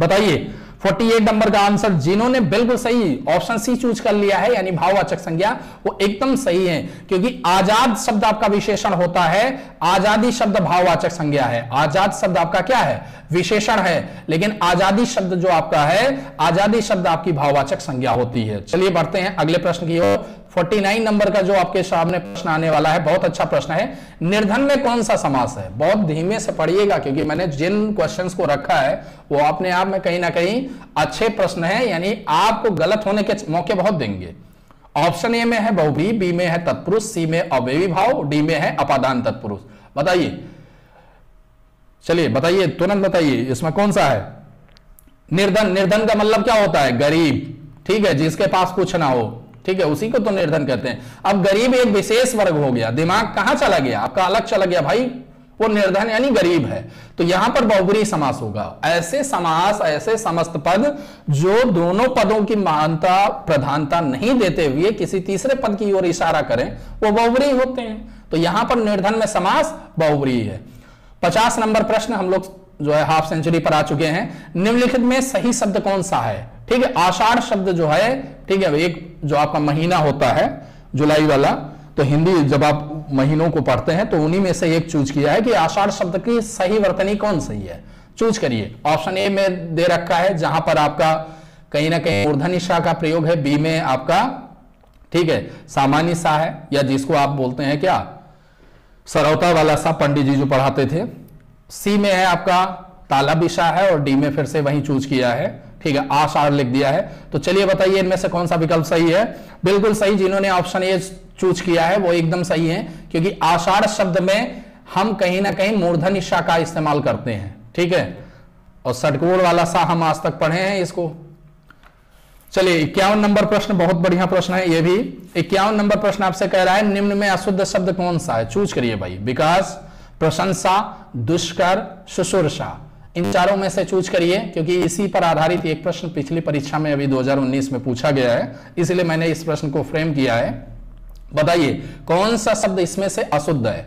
बताइए अड़तालीस नंबर का आंसर, जिन्होंने बिल्कुल सही ऑप्शन सी चूज कर लिया है यानी भाववाचक संज्ञा, वो एकदम सही है, क्योंकि आजाद शब्द आपका विशेषण होता है, आजादी शब्द भाववाचक संज्ञा है। आजाद शब्द आपका क्या है, विशेषण है, लेकिन आजादी शब्द जो आपका है, आजादी शब्द आपकी भाववाचक संज्ञा होती है। चलिए बढ़ते हैं अगले प्रश्न की ओर। उनचास नंबर का जो आपके सामने प्रश्न आने वाला है बहुत अच्छा प्रश्न है। निर्धन में कौन सा समास है? बहुत धीमे से पढ़िएगा क्योंकि मैंने जिन क्वेश्चंस को रखा है वो अपने आप में कहीं ना कहीं अच्छे प्रश्न है, यानी आपको गलत होने के मौके बहुत देंगे। ऑप्शन ए में है बहुव्रीहि, बी में है तत्पुरुष, सी में अव्ययी भाव, डी में है अपादान तत्पुरुष। बताइए, चलिए बताइए, तुरंत बताइए इसमें कौन सा है। निर्धन, निर्धन का मतलब क्या होता है, गरीब, ठीक है, जिसके पास कुछ ना हो, ठीक है, उसी को तो निर्धन कहते हैं। अब गरीब एक विशेष वर्ग हो गया, दिमाग कहां चला गया आपका, अलग चला गया भाई, वो निर्धन यानी गरीब है, तो यहां पर बहुव्रीहि समास होगा। ऐसे समास, ऐसे समस्त पद जो दोनों पदों की महानता प्रधानता नहीं देते हुए किसी तीसरे पद की ओर इशारा करें वो बहुव्रीहि होते हैं, तो यहां पर निर्धन में समास बहुव्रीहि है। पचास नंबर प्रश्न, हम लोग जो है हाफ सेंचुरी पर आ चुके हैं। निम्नलिखित में सही शब्द कौन सा है, ठीक है, आषाढ़ शब्द जो है, ठीक है, एक जो आपका महीना होता है जुलाई वाला, तो हिंदी जब आप महीनों को पढ़ते हैं तो उन्हीं में से एक चूज किया है कि आषाढ़ शब्द की सही वर्तनी कौन सही है, चूज करिए। ऑप्शन ए में दे रखा है जहां पर आपका कहीं ना कहीं मूर्धन्य श का प्रयोग है, बी में आपका, ठीक है, सामान्य सा है या जिसको आप बोलते हैं क्या, सरौता वाला सा पंडित जी जो पढ़ाते थे, सी में है आपका ताला विषा है, और डी में फिर से वही चूज किया है, ठीक है, आषाढ़ लिख दिया है। तो चलिए बताइए इनमें से कौन सा विकल्प सही है। बिल्कुल सही जिन्होंने ऑप्शन ए चूज किया है वो एकदम सही है, क्योंकि आषाढ़ शब्द में हम कहीं ना कहीं मूर्धन्य श का इस्तेमाल करते हैं, ठीक है, और षटकोण वाला सा हम आज तक पढ़े हैं इसको। चलिए इक्यावन नंबर प्रश्न, बहुत बढ़िया प्रश्न है ये भी। इक्यावन नंबर प्रश्न आपसे कह रहा है निम्न में अशुद्ध शब्द कौन सा है, चूज करिए भाई। विकास, प्रशंसा, दुष्कर, शुश्रूषा, इन चारों में से चूज करिए, क्योंकि इसी पर आधारित एक प्रश्न पिछली परीक्षा में अभी दो हजार उन्नीस में पूछा गया है, इसलिए मैंने इस प्रश्न को फ्रेम किया है। बताइए कौन सा शब्द इसमें से अशुद्ध है।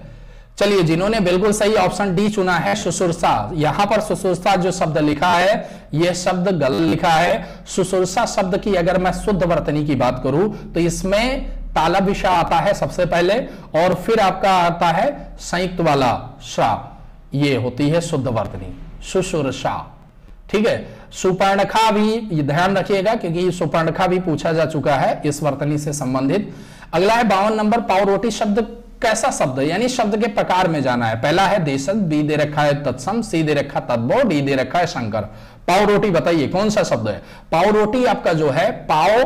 चलिए जिन्होंने बिल्कुल सही ऑप्शन डी चुना है, शुश्रूषा, यहां पर शुश्रूषा जो शब्द लिखा है यह शब्द गलत लिखा है। शुश्रूषा शब्द की अगर मैं शुद्ध वर्तनी की बात करूं तो इसमें ताला विषा आता है सबसे पहले, और फिर आपका आता है संयुक्त वाला शा, ये होती है शुद्ध वर्तनी शुश्रूषा, ठीक है। सुपर्णखा भी ध्यान रखिएगा क्योंकि सुपर्णखा भी पूछा जा चुका है इस वर्तनी से संबंधित। अगला है बावन नंबर, पावरोटी शब्द कैसा शब्द है, यानी शब्द के प्रकार में जाना है। पहला है देशज, बी दे रखा है तत्सम, सी दे रखा तद्भव, डी दे रखा है शंकर। पावरोटी बताइए कौन सा शब्द है। पावरोटी आपका जो है, पाव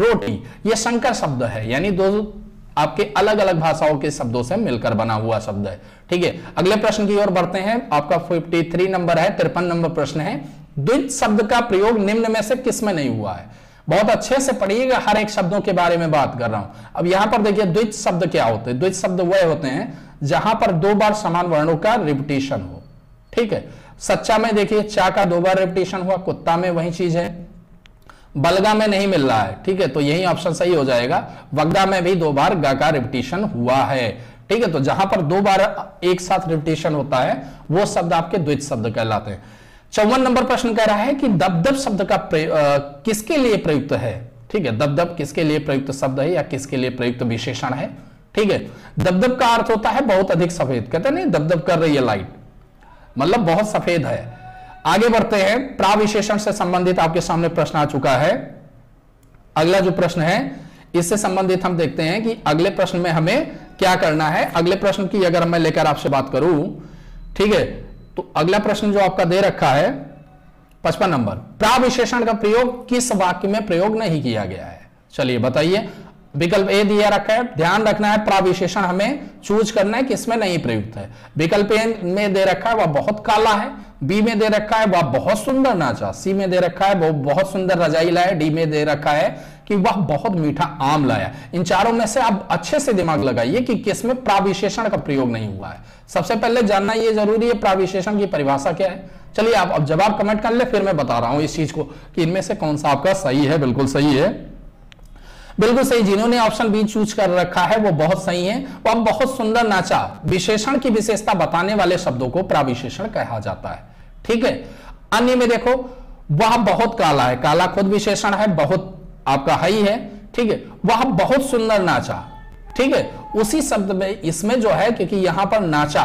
रोटी, ये शंकर शब्द है, यानी दो आपके अलग अलग भाषाओं के शब्दों से मिलकर बना हुआ शब्द है, ठीक है। अगले प्रश्न की ओर बढ़ते हैं। आपका तिरेपन नंबर है, तिरपन नंबर प्रश्न है। द्विज शब्द का प्रयोग निम्न में से किस में नहीं हुआ है। बहुत अच्छे से पढ़िएगा, हर एक शब्दों के बारे में बात कर रहा हूं। अब यहां पर देखिए द्विज शब्द क्या होते हैं। द्विज शब्द वह होते हैं जहां पर दो बार समान वर्णों का रिपीटिशन हो, ठीक है। सच्चा में देखिए चा का दो बार रिपीटिशन हुआ, कुत्ता में वही चीज है, बलगा में नहीं मिल रहा है, ठीक है, तो यही ऑप्शन सही हो जाएगा। वगदा में भी दो बार गा का रिपीटिशन हुआ है, ठीक है, तो जहां पर दो बार एक साथ रिपीटिशन होता है वो शब्द आपके द्विज शब्द कहलाते हैं। चौवन नंबर प्रश्न कह रहा है कि दबदब शब्द का आ, किसके लिए प्रयुक्त है, ठीक है। दबदब किसके लिए प्रयुक्त शब्द है या किसके लिए प्रयुक्त विशेषण है, ठीक है। दबदब का अर्थ होता है बहुत अधिक सफेद, कहते नहीं दबदब कर रही है लाइट, मतलब बहुत सफेद है। आगे बढ़ते हैं। प्राविशेषण से संबंधित आपके सामने प्रश्न आ चुका है। अगला जो प्रश्न है इससे संबंधित हम देखते हैं कि अगले प्रश्न में हमें क्या करना है। अगले प्रश्न की अगर मैं लेकर आपसे बात करूं, ठीक है, तो अगला प्रश्न जो आपका दे रखा है पचपन नंबर, प्राविशेषण का प्रयोग किस वाक्य में प्रयोग नहीं किया गया है। चलिए बताइए विकल्प ए दिया रखा है, ध्यान रखना है प्राविशेषण हमें चूज करना है किसमें नहीं प्रयुक्त है। विकल्प ए में दे रखा है वह बहुत काला है, बी में दे रखा है वह बहुत सुंदर नाचा, सी में दे रखा है वह बहुत सुंदर रजाई लाया, डी में दे रखा है कि वह बहुत मीठा आम लाया। इन चारों में से आप अच्छे से दिमाग लगाइए कि किसमें प्राविशेषण का प्रयोग नहीं हुआ है। सबसे पहले जानना यह जरूरी है प्राविशेषण की परिभाषा क्या है। चलिए आप अब जवाब कमेंट कर ले, फिर मैं बता रहा हूं इस चीज को कि इनमें से कौन सा आपका सही है। बिल्कुल सही है, बिल्कुल सही। जिन्होंने ऑप्शन बी चूज कर रखा है वो बहुत सही है। वह बहुत सुंदर नाचा, विशेषण की विशेषता बताने वाले शब्दों को प्राविशेषण कहा जाता है। ठीक है, अन्य में देखो वह बहुत काला है, काला खुद विशेषण है, बहुत आपका हाई है। ठीक है, वह बहुत सुंदर नाचा। ठीक है, उसी शब्द में इसमें जो है क्योंकि यहां पर नाचा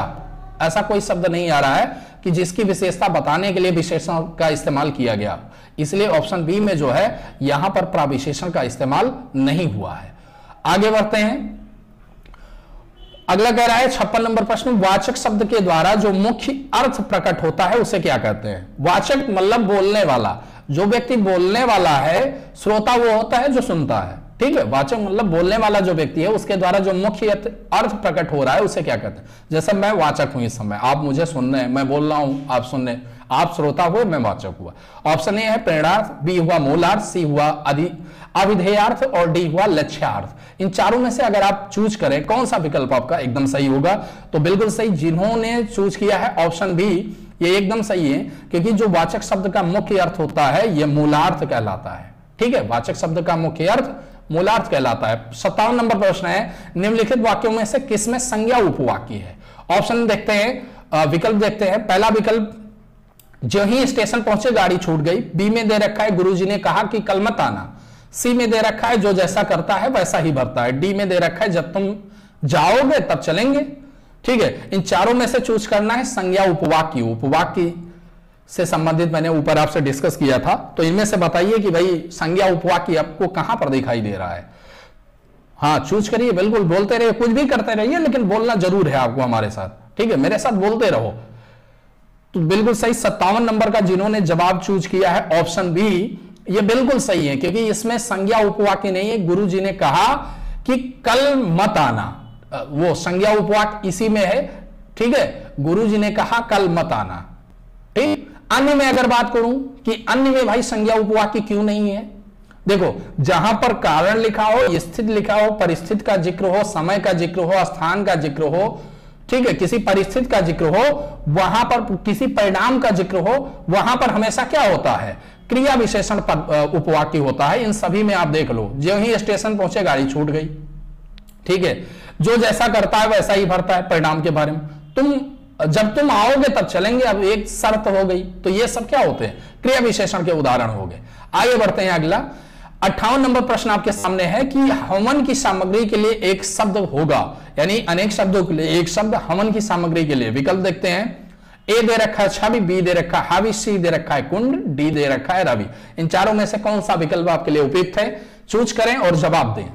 ऐसा कोई शब्द नहीं आ रहा है कि जिसकी विशेषता बताने के लिए विशेषण का इस्तेमाल किया गया, इसलिए ऑप्शन बी में जो है यहां पर प्राविशेषण का इस्तेमाल नहीं हुआ है। आगे बढ़ते हैं, अगला कह रहा है छप्पन नंबर प्रश्न, वाचक शब्द के द्वारा जो मुख्य अर्थ प्रकट होता है उसे क्या कहते हैं। वाचक मतलब बोलने वाला, जो व्यक्ति बोलने वाला है, श्रोता वो होता है जो सुनता है। ठीक है, वाचक मतलब बोलने वाला जो व्यक्ति है उसके द्वारा जो मुख्य अर्थ प्रकट हो रहा है उसे क्या कहते हैं। जैसे मैं वाचक हूं इस समय, आप मुझे सुन रहे हैं, मैं बोल रहा हूं, आप सुन रहे हैं, आप श्रोता हुए, मैं वाचक हुआ। ऑप्शन ए है प्रेरणार्थ, बी हुआ मूलार्थ, सी हुआ अभिधेयार्थ और डी हुआ लक्ष्यार्थ। इन चारों में से अगर आप चूज करें कौन सा विकल्प आपका एकदम सही होगा, तो बिल्कुल सही जिन्होंने चूज किया है ऑप्शन बी ये एकदम सही है, क्योंकि जो वाचक शब्द का मुख्य अर्थ होता है यह मूलार्थ कहलाता है। ठीक है, वाचक शब्द का मुख्य अर्थ मूलार्थ कहलाता है। सत्तावन नंबर प्रश्न है, निम्नलिखित वाक्यों में से किसमें संज्ञा उपवाक्य है। ऑप्शन देखते हैं, विकल्प देखते हैं। पहला विकल्प, जो ही स्टेशन पहुंचे गाड़ी छूट गई। बी में दे रखा है गुरुजी ने कहा कि कल मत आना। सी में दे रखा है जो जैसा करता है वैसा ही भरता है। डी में दे रखा है जब तुम जाओगे तब चलेंगे। ठीक है, इन चारों में से चूज करना है संज्ञा उपवाक्य। उपवाक्य से संबंधित मैंने ऊपर आपसे डिस्कस किया था, तो इनमें से बताइए कि भाई संज्ञा उपवाक्य आपको कहां पर दिखाई दे रहा है। हाँ, चूज करिए, बिल्कुल बोलते रहिए, कुछ भी करते रहिए, लेकिन बोलना जरूर है आपको हमारे साथ। ठीक है, मेरे साथ बोलते रहो। तो बिल्कुल सही सत्तावन नंबर का जिन्होंने जवाब चूज किया है ऑप्शन बी ये बिल्कुल सही है, क्योंकि इसमें संज्ञा उपवाक्य नहीं है। गुरु जी ने कहा कि कल मत आना, वो संज्ञा उपवाक्य इसी में है। ठीक है, गुरु जी ने कहा कल मत आना। ठीक, अन्य में अगर बात करूं कि अन्य में भाई संज्ञा उपवाक्य क्यों नहीं है। देखो, जहां पर कारण लिखा हो, स्थिति लिखा हो, परिस्थिति का जिक्र हो, समय का जिक्र हो, स्थान का जिक्र हो, ठीक है, किसी परिस्थिति का जिक्र हो, वहां पर किसी परिणाम का जिक्र हो, वहां पर हमेशा क्या होता है, क्रिया विशेषण उपवाक्य होता है। इन सभी में आप देख लो, जो ही स्टेशन पहुंचे गाड़ी छूट गई। ठीक है, जो जैसा करता है वैसा ही भरता है। परिणाम के बारे में तुम जब तुम आओगे तब चलेंगे, अब एक शर्त हो गई, तो ये सब क्या होते हैं, क्रिया विशेषण के उदाहरण हो गए। आगे बढ़ते हैं, अगला अट्ठावन नंबर प्रश्न आपके सामने है कि हवन की सामग्री के लिए एक शब्द होगा, यानी अनेक शब्दों के लिए एक शब्द हवन की सामग्री के लिए। विकल्प देखते हैं, ए दे रखा है छवि, बी दे रखा है हावी, सी दे रखा है कुंड, डी दे रखा है रवि। इन चारों में से कौन सा विकल्प आपके लिए उपयुक्त है, चूज करें और जवाब दें।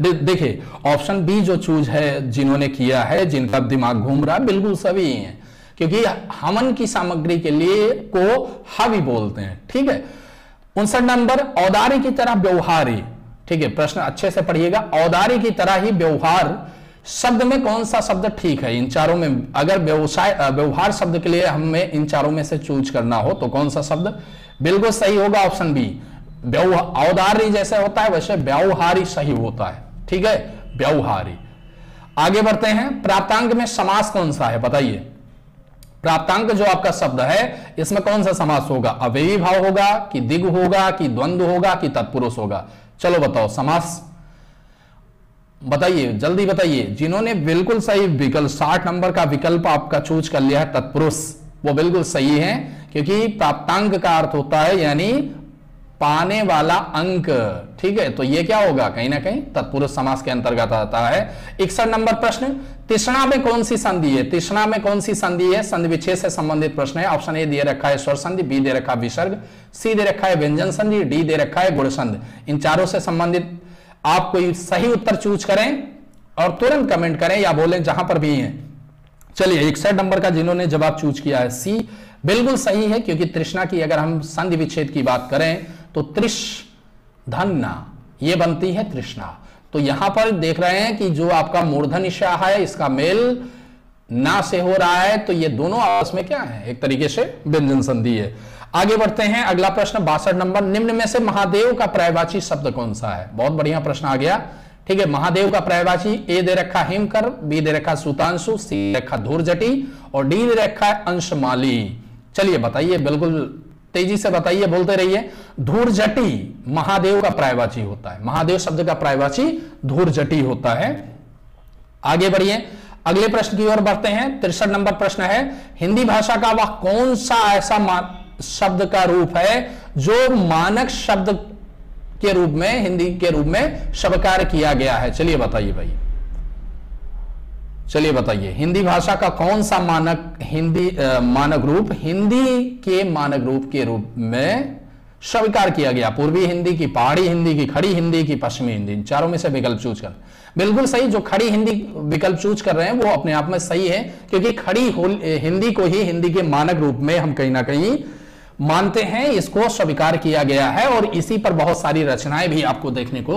देखिए, ऑप्शन बी जो चूज है जिन्होंने किया है, जिनका दिमाग घूम रहा है, बिल्कुल सभी हैं, क्योंकि हवन की सामग्री के लिए को हावी बोलते हैं। ठीक है, उनसठ नंबर, औदारी की तरह व्यवहारी। ठीक है, प्रश्न अच्छे से पढ़िएगा, औदारी की तरह ही व्यवहार शब्द में कौन सा शब्द ठीक है। इन चारों में अगर व्यवसाय व्यवहार शब्द के लिए हमें इन चारों में से चूज करना हो तो कौन सा शब्द बिल्कुल सही होगा, ऑप्शन बी। औदारी जैसे होता है वैसे व्यवहारी सही होता है। ठीक है, व्यवहारी। आगे बढ़ते हैं, प्राप्तांक में समास कौन सा है बताइए। प्राप्तांक जो आपका शब्द है इसमें कौन सा समास होगा, अव्ययी भाव होगा कि दिग होगा कि द्वंद्व होगा कि तत्पुरुष होगा। चलो बताओ समास, बताइए जल्दी बताइए। जिन्होंने बिल्कुल सही विकल्प साठ नंबर का विकल्प आपका चूज कर लिया है तत्पुरुष, वो बिल्कुल सही है, क्योंकि प्राप्तांक का अर्थ होता है यानी पाने वाला अंक। ठीक है, तो ये क्या होगा, कहीं ना कहीं तत्पुरुष समास के अंतर्गत आता है। इकसठ नंबर प्रश्न, तृष्णा में कौन सी संधि है। तृष्णा में कौन सी संधि है, संधि विच्छेद से संबंधित प्रश्न है। ऑप्शन ए दिया रखा है स्वर संधि, बी दे रखा है विसर्ग, सी दे रखा है व्यंजन संधि, डी दे रखा है गुण संधि। इन चारों से संबंधित आप कोई सही उत्तर चूज करें और तुरंत कमेंट करें या बोलें जहां पर भी है। चलिए, इकसठ नंबर का जिन्होंने जवाब चूज किया है सी बिल्कुल सही है, क्योंकि तृष्णा की अगर हम संधि विच्छेद की बात करें तो तृष धन्ना ये बनती है तृष्णा। तो यहां पर देख रहे हैं कि जो आपका मूर्धन ईशा है इसका मेल ना से हो रहा है, तो ये दोनों आपस में क्या है, एक तरीके से व्यंजन संधि है। आगे बढ़ते हैं, अगला प्रश्न बासठ नंबर, निम्न में से महादेव का पर्यायवाची शब्द कौन सा है। बहुत बढ़िया प्रश्न आ गया, ठीक है। महादेव का पर्यायवाची, ए दे रखा हिमकर, बी दे रखा सुतांशु, सी दे रखा धूर्जटी और डी दे रखा है अंशमाली। चलिए बताइए, बिल्कुल तेजी से बताइए, बोलते रहिए। धूर्जटी महादेव का पर्यायवाची होता है, महादेव शब्द का पर्यायवाची धूर्जटी होता है। आगे बढ़िए, अगले प्रश्न की ओर बढ़ते हैं। तिरसठ नंबर प्रश्न है, हिंदी भाषा का वह कौन सा ऐसा शब्द का रूप है जो मानक शब्द के रूप में, हिंदी के रूप में स्वीकार किया गया है। चलिए बताइए भाई, चलिए बताइए, हिंदी भाषा का कौन सा मानक हिंदी आ, मानक रूप हिंदी के मानक रूप के रूप में स्वीकार किया गया। पूर्वी हिंदी की, पहाड़ी हिंदी की, खड़ी हिंदी की, पश्चिमी हिंदी, इन चारों में से विकल्प चूज कर। बिल्कुल सही, जो खड़ी हिंदी विकल्प चूज कर रहे हैं वो अपने आप में सही है, क्योंकि खड़ी हिंदी को ही हिंदी के मानक रूप में हम कहीं ना कहीं मानते हैं, इसको स्वीकार किया गया है और इसी पर बहुत सारी रचनाएं भी आपको देखने को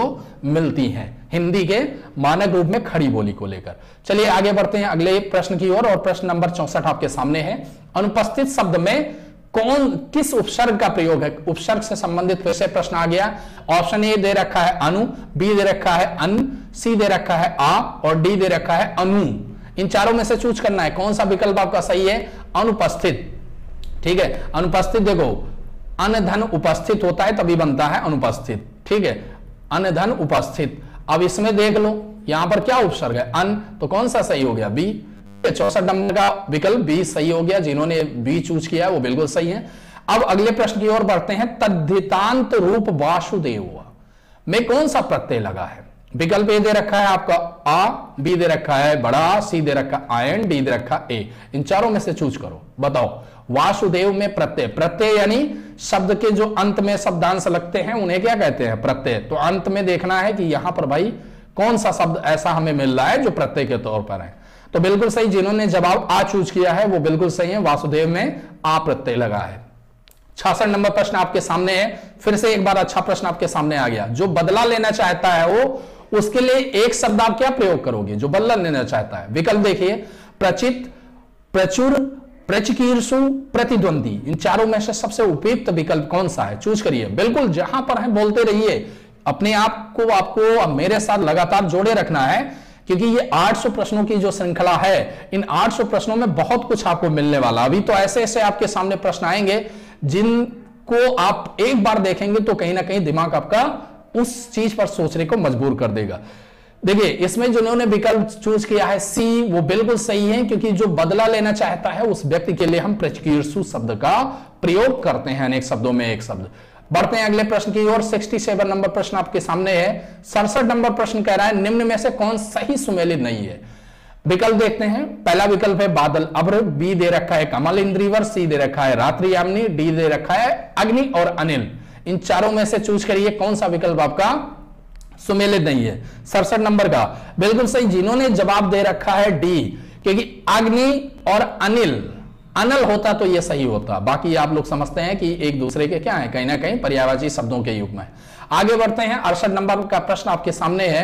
मिलती हैं हिंदी के मानक रूप में खड़ी बोली को लेकर। चलिए आगे बढ़ते हैं अगले प्रश्न की ओर, और प्रश्न नंबर चौसठ आपके सामने है। अनुपस्थित शब्द में कौन, किस उपसर्ग का प्रयोग है। उपसर्ग से संबंधित फिर से प्रश्न आ गया। ऑप्शन ए दे रखा है अनु, बी दे रखा है अन, सी दे रखा है आ और डी दे रखा है अनु। इन चारों में से चूज करना है कौन सा विकल्प आपका सही है। अनुपस्थित, ठीक है, अनुपस्थित। देखो अनधन उपस्थित होता है तभी बनता है अनुपस्थित, ठीक है, अनधन उपस्थित। अब इसमें देख लो यहां पर क्या उपसर्ग है, अन, तो कौन सा सही हो गया, बी। चौसठ नंबर का विकल्प बी सही हो गया, जिन्होंने बी चूज किया वो बिल्कुल सही है। अब अगले प्रश्न की ओर बढ़ते हैं। तद्धितांत रूप वासुदेव में कौन सा प्रत्यय लगा है। विकल्प ए दे रखा है आपका आ, बी दे रखा है बड़ा, सी दे रखा आयन, डी दे रखा ए। इन चारों में से चूज करो, बताओ वासुदेव में प्रत्यय, प्रत्यय यानी शब्द के जो अंत में शब्दांश लगते हैं उन्हें क्या कहते हैं, प्रत्यय। तो अंत में देखना है कि यहां पर भाई कौन सा शब्द ऐसा हमें मिल रहा है जो प्रत्यय के तौर पर है। तो बिल्कुल सही, जिन्होंने जवाब आ चूज किया है वो बिल्कुल सही है, वासुदेव में आ प्रत्यय लगा है। छियासठ नंबर प्रश्न आपके सामने है, फिर से एक बार अच्छा प्रश्न आपके सामने आ गया। जो बदला लेना चाहता है वो, उसके लिए एक शब्द आप क्या प्रयोग करोगे, जो बदला लेना चाहता है। विकल्प देखिए, प्रचित, प्रचुर, प्रचकीर्षु, प्रतिद्वंदी। इन चारों में से सबसे उपयुक्त विकल्प कौन सा है, चूज करिए। बिल्कुल जहां पर है बोलते रहिए, अपने आप को आपको मेरे साथ लगातार जोड़े रखना है, क्योंकि ये आठ सौ प्रश्नों की जो श्रृंखला है, इन आठ सौ प्रश्नों में बहुत कुछ आपको मिलने वाला। अभी तो ऐसे ऐसे आपके सामने प्रश्न आएंगे जिनको आप एक बार देखेंगे तो कहीं ना कहीं दिमाग आपका उस चीज पर सोचने को मजबूर कर देगा। देखिए इसमें जिन्होंने विकल्प चूज किया है सी, वो बिल्कुल सही है, क्योंकि जो बदला लेना चाहता है उस व्यक्ति के लिए हम प्रचकीर्षु शब्द का प्रयोग करते हैं, अनेक शब्दों में एक शब्द। बढ़ते हैं अगले प्रश्न की ओर। सड़सठ नंबर प्रश्न आपके सामने है। सड़सठ नंबर प्रश्न कह रहा है, निम्न में से कौन सही सुमेलित नहीं है। विकल्प देखते हैं, पहला विकल्प है बादल अभ्र, बी दे रखा है कमल इंद्रीवर, सी दे रखा है रात्रि यामिनी, डी दे रखा है अग्नि और अनिल। इन चारों में से चूज करिए कौन सा विकल्प आपका सुमेलित नहीं है। सड़सठ नंबर का बिल्कुल सही, जिन्होंने जवाब दे रखा है डी, क्योंकि अग्नि और अनिल, अनल होता तो यह सही होता। बाकी आप लोग समझते हैं कि एक दूसरे के क्या है, कहीं ना कहीं पर्यायवाची शब्दों के युग में। आगे बढ़ते हैं, अड़सठ नंबर का प्रश्न आपके सामने है।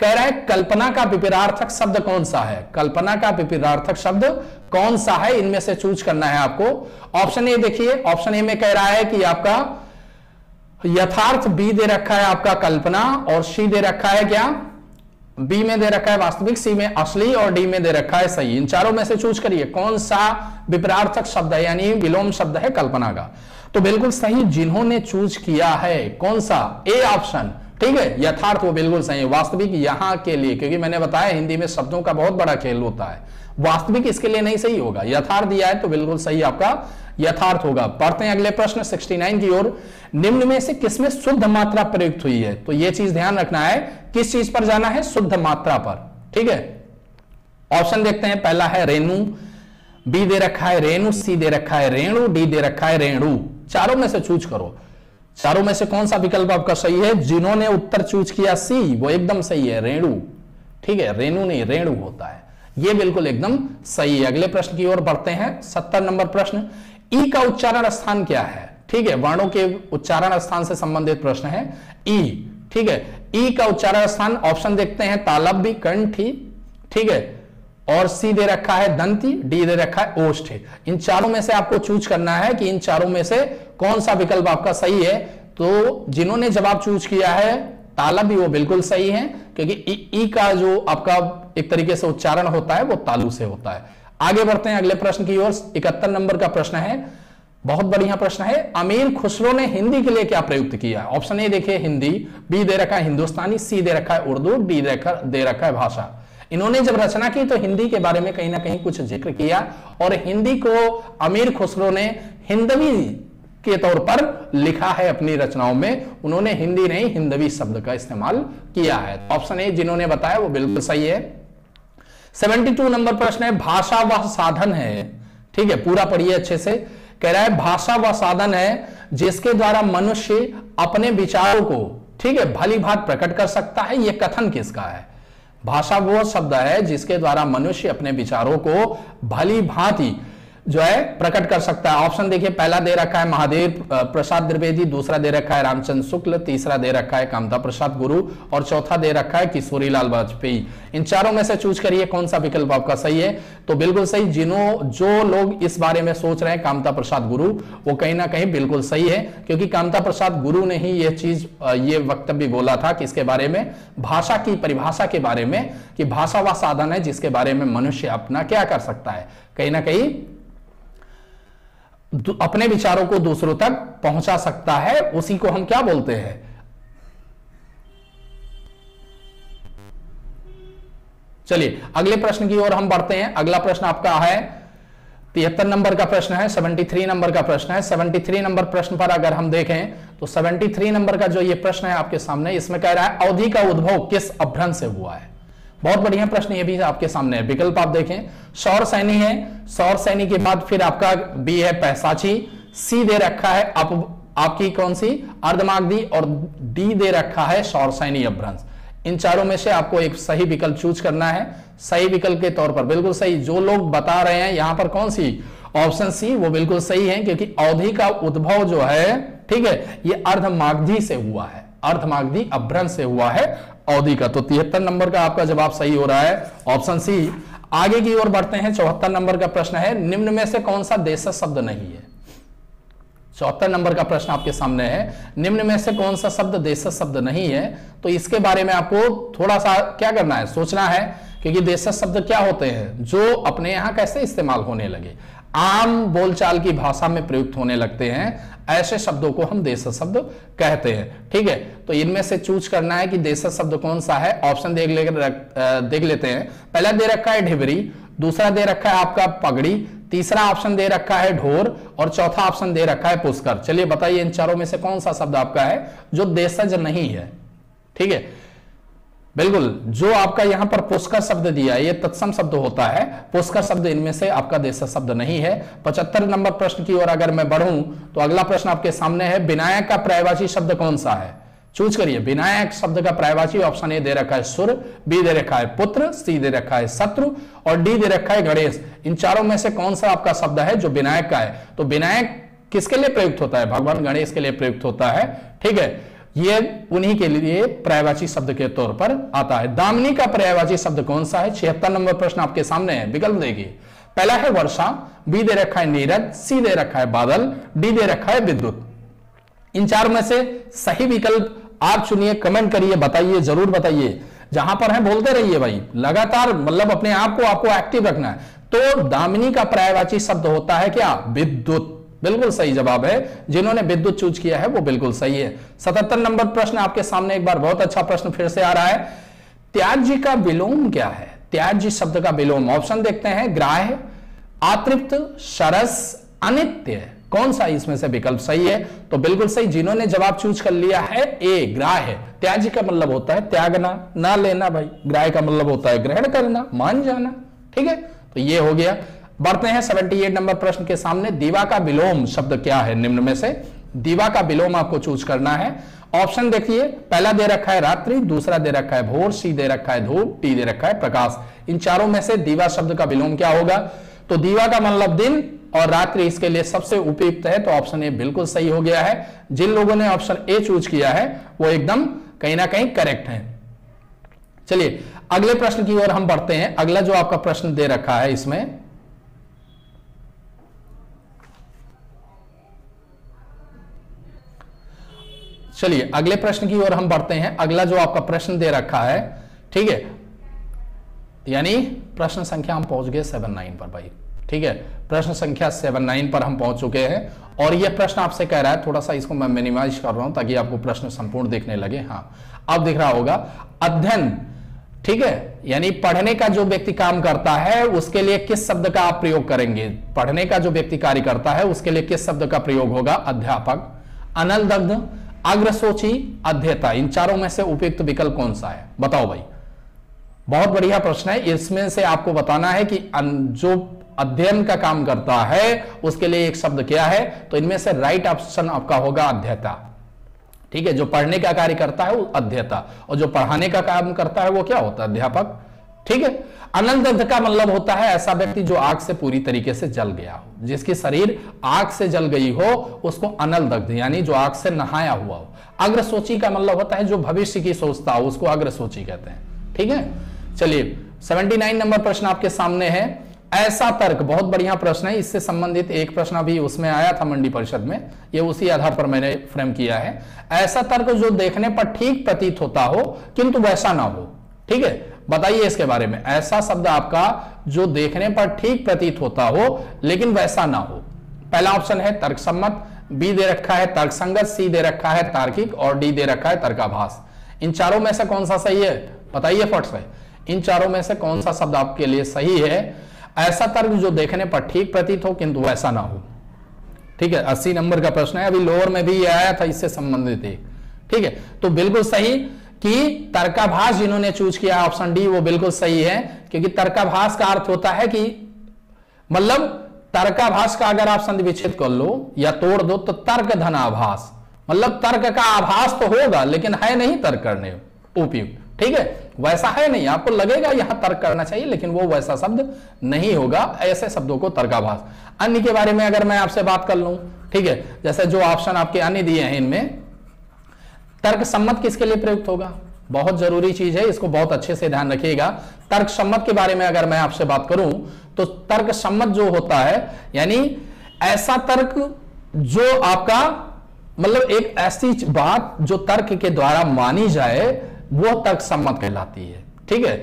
कह रहा है कल्पना का विपरीतार्थक शब्द कौन सा है। कल्पना का विपरीतार्थक शब्द कौन सा है, इनमें से चूज करना है आपको। ऑप्शन ए देखिए, ऑप्शन ए में कह रहा है कि आपका यथार्थ, बी दे रखा है आपका कल्पना और सी दे रखा है क्या, बी में दे रखा है वास्तविक, सी में असली और डी में दे रखा है सही। इन चारों में से चूज करिए कौन सा विपरीतार्थक शब्द है, यानी विलोम शब्द है कल्पना का। तो बिल्कुल सही, जिन्होंने चूज किया है कौन सा, ए ऑप्शन, ठीक है, यथार्थ, वो बिल्कुल सही है। वास्तविक यहां के लिए, क्योंकि मैंने बताया हिंदी में शब्दों का बहुत बड़ा खेल होता है, वास्तविक इसके लिए नहीं सही होगा, यथार्थ दिया है तो बिल्कुल सही आपका यथार्थ होगा। पढ़ते हैं अगले प्रश्न उनहत्तर की ओर। निम्न में से किसमें शुद्ध मात्रा प्रयुक्त हुई है। तो यह चीज ध्यान रखना है, किस चीज पर जाना है, शुद्ध मात्रा पर, ठीक है। ऑप्शन देखते हैं, पहला है रेणु, बी दे रखा है रेणु, सी दे रखा है रेणु, डी दे रखा है रेणु। चारों में से चूज करो, चारों में से कौन सा विकल्प आपका सही है। जिन्होंने उत्तर चूज किया सी, वो एकदम सही है, रेणु, ठीक है, रेणु नहीं रेणु होता है, ये बिल्कुल एकदम सही है। अगले प्रश्न की ओर बढ़ते हैं, सत्तर नंबर प्रश्न। ई का उच्चारण स्थान क्या है, ठीक है, वर्णों के उच्चारण स्थान से संबंधित प्रश्न है ई, ठीक है। ई का उच्चारण स्थान ऑप्शन देखते हैं, तालब्बी, कंठी, ठीक है, और सी दे रखा है दंती, डी दे रखा है ओष्ठ। इन चारों में से आपको चूज करना है कि इन चारों में से कौन सा विकल्प आपका सही है। तो जिन्होंने जवाब चूज किया है तालब्बी वो बिल्कुल सही है, क्योंकि ई का जो आपका एक तरीके से उच्चारण होता है वो तालु से होता है। आगे बढ़ते हैं अगले प्रश्न की ओर। इकहत्तर नंबर का प्रश्न है, बहुत बढ़िया प्रश्न है। अमीर खुसरो ने हिंदी के लिए क्या प्रयुक्त किया? ऑप्शन ए देखिए हिंदी, बी दे रखा है हिंदुस्तानी, सी दे रखा है उर्दू, डी दे रखा है भाषा। इन्होंने जब रचना की तो हिंदी के बारे में कहीं ना कहीं कुछ जिक्र किया, और हिंदी को अमीर खुसरो ने हिंदवी के तौर पर लिखा है अपनी रचनाओं में। उन्होंने हिंदी नहीं हिंदवी शब्द का इस्तेमाल किया है। ऑप्शन ए जिन्होंने बताया वो बिल्कुल सही है। बहत्तर नंबर प्रश्न है, भाषा वह साधन है, ठीक है, पूरा पढ़िए अच्छे से। कह रहा है भाषा वह साधन है जिसके द्वारा मनुष्य अपने विचारों को, ठीक है, भली भांति प्रकट कर सकता है। यह कथन किसका है? भाषा वो शब्द है जिसके द्वारा मनुष्य अपने विचारों को भली भांति जो है प्रकट कर सकता है। ऑप्शन देखिए, पहला दे रखा है महादेव प्रसाद द्विवेदी, दूसरा दे रखा है रामचंद्र शुक्ल, तीसरा दे रखा है कामता प्रसाद गुरु, और चौथा दे रखा है किशोरीलाल वाजपेयी। इन चारों में से चूज करिए कौन सा विकल्प आपका सही है। तो बिल्कुल सही, जिन्हों जो लोग इस बारे में सोच रहे हैं कामता प्रसाद गुरु, वो कहीं ना कहीं बिल्कुल सही है, क्योंकि कामता प्रसाद गुरु ने ही यह चीज ये वक्तव्य बोला था कि इसके बारे में, भाषा की परिभाषा के बारे में, कि भाषा वह साधन है जिसके बारे में मनुष्य अपना क्या कर सकता है, कहीं ना कहीं अपने विचारों को दूसरों तक पहुंचा सकता है। उसी को हम क्या बोलते हैं? चलिए अगले प्रश्न की ओर हम बढ़ते हैं। अगला प्रश्न आपका है तिहत्तर नंबर का प्रश्न है, तिहत्तर नंबर का प्रश्न है। तिहत्तर नंबर प्रश्न पर अगर हम देखें तो तिहत्तर नंबर का जो ये प्रश्न है आपके सामने, इसमें कह रहा है अवधि का उद्भव किस अभ्रंश से हुआ है? बहुत बढ़िया प्रश्न ये भी आपके सामने है। विकल्प आप देखें, सौर सैनी है, सौर सैनी के बाद फिर आपका बी है पैसाची, सी दे रखा है आप, आपकी कौन सी अर्धमागधी, और डी दे रखा है सौर सैनी अभ्रंश। इन चारों में से आपको एक सही विकल्प चूज करना है। सही विकल्प के तौर पर बिल्कुल सही जो लोग बता रहे हैं यहाँ पर कौन सी, ऑप्शन सी वो बिल्कुल सही है, क्योंकि अवधि का उद्भव जो है, ठीक है, ये अर्धमागधी से हुआ है, अर्धमागधी अभ्रंश से हुआ है अवधि का। तो तिहत्तर नंबर का आपका जवाब सही हो रहा है, ऑप्शन सी। आगे की ओर बढ़ते हैं। चौहत्तर नंबर का प्रश्न है, निम्न में से कौन सा देश शब्द नहीं है? चौहत्तर नंबर का प्रश्न आपके सामने है, निम्न में से कौन सा शब्द देश शब्द नहीं है? तो इसके बारे में आपको थोड़ा सा क्या करना है, सोचना है, क्योंकि देश शब्द क्या होते हैं, जो अपने यहां कैसे इस्तेमाल होने लगे, आम बोलचाल की भाषा में प्रयुक्त होने लगते हैं, ऐसे शब्दों को हम देश शब्द कहते हैं, ठीक है। तो इनमें से चूज करना है कि देश शब्द कौन सा है। ऑप्शन देख ले देख लेते हैं, पहला दे रखा है ढिबरी, दूसरा दे रखा है आपका पगड़ी, तीसरा ऑप्शन दे रखा है ढोर, और चौथा ऑप्शन दे रखा है पुष्कर। चलिए बताइए इन चारों में से कौन सा शब्द आपका है जो देशज नहीं है, ठीक है। बिल्कुल, जो आपका यहाँ पर पुष्कर शब्द दिया है, ये तत्सम शब्द होता है, पुष्कर शब्द इनमें से आपका देश शब्द नहीं है। पचहत्तर नंबर प्रश्न की ओर अगर मैं बढ़ूं तो अगला प्रश्न आपके सामने है, विनायक का पर्यायवाची शब्द कौन सा है? चूज करिए विनायक शब्द का पर्यायवाची। ऑप्शन ए दे रखा है सुर, बी दे रखा है पुत्र, सी दे रखा है शत्रु, और डी दे रखा है गणेश। इन चारों में से कौन सा आपका शब्द है जो विनायक का है? तो विनायक किसके लिए प्रयुक्त होता है? भगवान गणेश के लिए प्रयुक्त होता है, ठीक है, ये उन्हीं के लिए पर्यायवाची शब्द के तौर पर आता है। दामिनी का पर्यायवाची शब्द कौन सा है? छिहत्तर नंबर प्रश्न आपके सामने है। विकल्प देखिए, पहला है वर्षा, बी दे रखा है नीरज, सी दे रखा है बादल, डी दे रखा है विद्युत। इन चार में से सही विकल्प आप चुनिए, कमेंट करिए, बताइए, जरूर बताइए। जहां पर है बोलते रहिए भाई, लगातार, मतलब अपने आप को आपको एक्टिव रखना है। तो दामिनी का पर्यायवाची शब्द होता है क्या? विद्युत। बिल्कुल सही जवाब है, जिन्होंने विद्युत चूज किया है वो बिल्कुल सही है। सतहत्तर नंबर प्रश्न आपके सामने एक बार बहुत अच्छा प्रश्न फिर से आ रहा है, त्याज्य का विलोम क्या है? त्याज्य शब्द का विलोम, ऑप्शन देखते हैं, ग्राह्य, आतृप्त, सरस, अनित्य। कौन सा इसमें से विकल्प सही है? तो बिल्कुल सही, जिन्होंने जवाब चूज कर लिया है ए ग्राह्य। त्याज्य का मतलब होता है त्यागना, ना लेना भाई, ग्राह्य का मतलब होता है ग्रहण करना, मान जाना, ठीक है। तो ये हो गया। बढ़ते हैं अठहत्तर नंबर प्रश्न के सामने, दीवा का विलोम शब्द क्या है? निम्न में से दीवा का विलोम आपको चूज करना है। ऑप्शन देखिए, पहला दे रखा है रात्रि, दूसरा दे रखा है भोर, सी दे रखा है धूप, टी दे रखा है प्रकाश। इन चारों में से दीवा शब्द का विलोम क्या होगा? तो दीवा का मतलब दिन और रात्रि इसके लिए सबसे उपयुक्त है। तो ऑप्शन ए बिल्कुल सही हो गया है। जिन लोगों ने ऑप्शन ए चूज किया है वो एकदम कहीं ना कहीं करेक्ट हैं। चलिए अगले प्रश्न की ओर हम बढ़ते हैं। अगला जो आपका प्रश्न दे रखा है इसमें चलिए अगले प्रश्न की ओर हम बढ़ते हैं। अगला जो आपका प्रश्न दे रखा है, ठीक है, यानी प्रश्न संख्या हम पहुंच गए सेवन नाइन पर भाई, ठीक है, प्रश्न संख्या सेवन नाइन पर हम पहुंच चुके हैं। और यह प्रश्न आपसे कह रहा है, थोड़ा सा इसको मैं मिनिमाइज कर रहा हूं ताकि आपको प्रश्न संपूर्ण देखने लगे। हाँ, अब दिख रहा होगा अध्ययन, ठीक है, यानी पढ़ने का जो व्यक्ति काम करता है उसके लिए किस शब्द का आप प्रयोग करेंगे। पढ़ने का जो व्यक्ति कार्य करता है उसके लिए किस शब्द का प्रयोग होगा। अध्यापक, अनलदग्ध, अग्रसोची, अध्येता, इन चारों में से उपयुक्त विकल्प कौन सा है, बताओ भाई। बहुत बढ़िया प्रश्न है। इसमें से आपको बताना है कि जो अध्ययन का काम करता है उसके लिए एक शब्द क्या है, तो इनमें से राइट ऑप्शन आपका होगा अध्येता। ठीक है, जो पढ़ने का कार्य करता है वो अध्येता, और जो पढ़ाने का काम करता है वो क्या होता है, अध्यापक। ठीक है, अनलदग्ध का मतलब होता है ऐसा व्यक्ति जो आग से पूरी तरीके से जल गया हो, जिसकी शरीर आग से जल गई हो उसको अनलदग्ध, यानी जो आग से नहाया हुआ हो। अग्रसोची का मतलब होता है जो भविष्य की सोचता हो उसको अग्रसोची कहते हैं। ठीक है, चलिए उन्यासी नंबर प्रश्न आपके सामने है। ऐसा तर्क, बहुत बढ़िया प्रश्न है। इससे संबंधित एक प्रश्न अभी उसमें आया था मंडी परिषद में, ये उसी आधार पर मैंने फ्रेम किया है। ऐसा तर्क जो देखने पर ठीक प्रतीत होता हो किंतु वैसा ना हो। ठीक है, बताइए इसके बारे में। ऐसा शब्द आपका जो देखने पर ठीक प्रतीत होता हो लेकिन वैसा ना हो। पहला ऑप्शन है तर्कसम्मत, बी दे रखा है तर्कसंगत, सी दे रखा है तार्किक, और डी दे रखा है तर्काभास। इन चारों में से कौन सा सही है, बताइए फट से। इन चारों में से कौन सा शब्द आपके लिए सही है। ऐसा तर्क जो देखने पर ठीक प्रतीत हो किंतु वैसा ना हो। ठीक है, अस्सी नंबर का प्रश्न है। अभी लोअर में भी आया था इससे संबंधित एक। ठीक है, तो बिल्कुल सही कि तर्काभास जिन्होंने चूज किया ऑप्शन डी वो बिल्कुल सही है, क्योंकि तर्काभास का अर्थ होता है कि मतलब तर्काभास का अगर आप संधि विच्छेद कर लो या तोड़ दो तो तर्क धनाभास, मतलब तर्क का आभास तो होगा लेकिन है नहीं तर्क करने उपयुक्त। ठीक है, वैसा है नहीं, आपको लगेगा यहां तर्क करना चाहिए लेकिन वो वैसा शब्द नहीं होगा। ऐसे शब्दों को तर्काभास। अन्य के बारे में अगर मैं आपसे बात कर लूं, ठीक है, जैसे जो ऑप्शन आपके अन्य दिए हैं इनमें तर्कसम्मत किसके लिए प्रयुक्त होगा, बहुत जरूरी चीज है, इसको बहुत अच्छे से ध्यान रखिएगा। तर्कसम्मत के बारे में अगर मैं आपसे बात करूं तो तर्कसम्मत जो होता है यानी ऐसा तर्क जो आपका मतलब एक ऐसी बात जो तर्क के द्वारा मानी जाए वो तर्कसम्मत कहलाती है। ठीक है,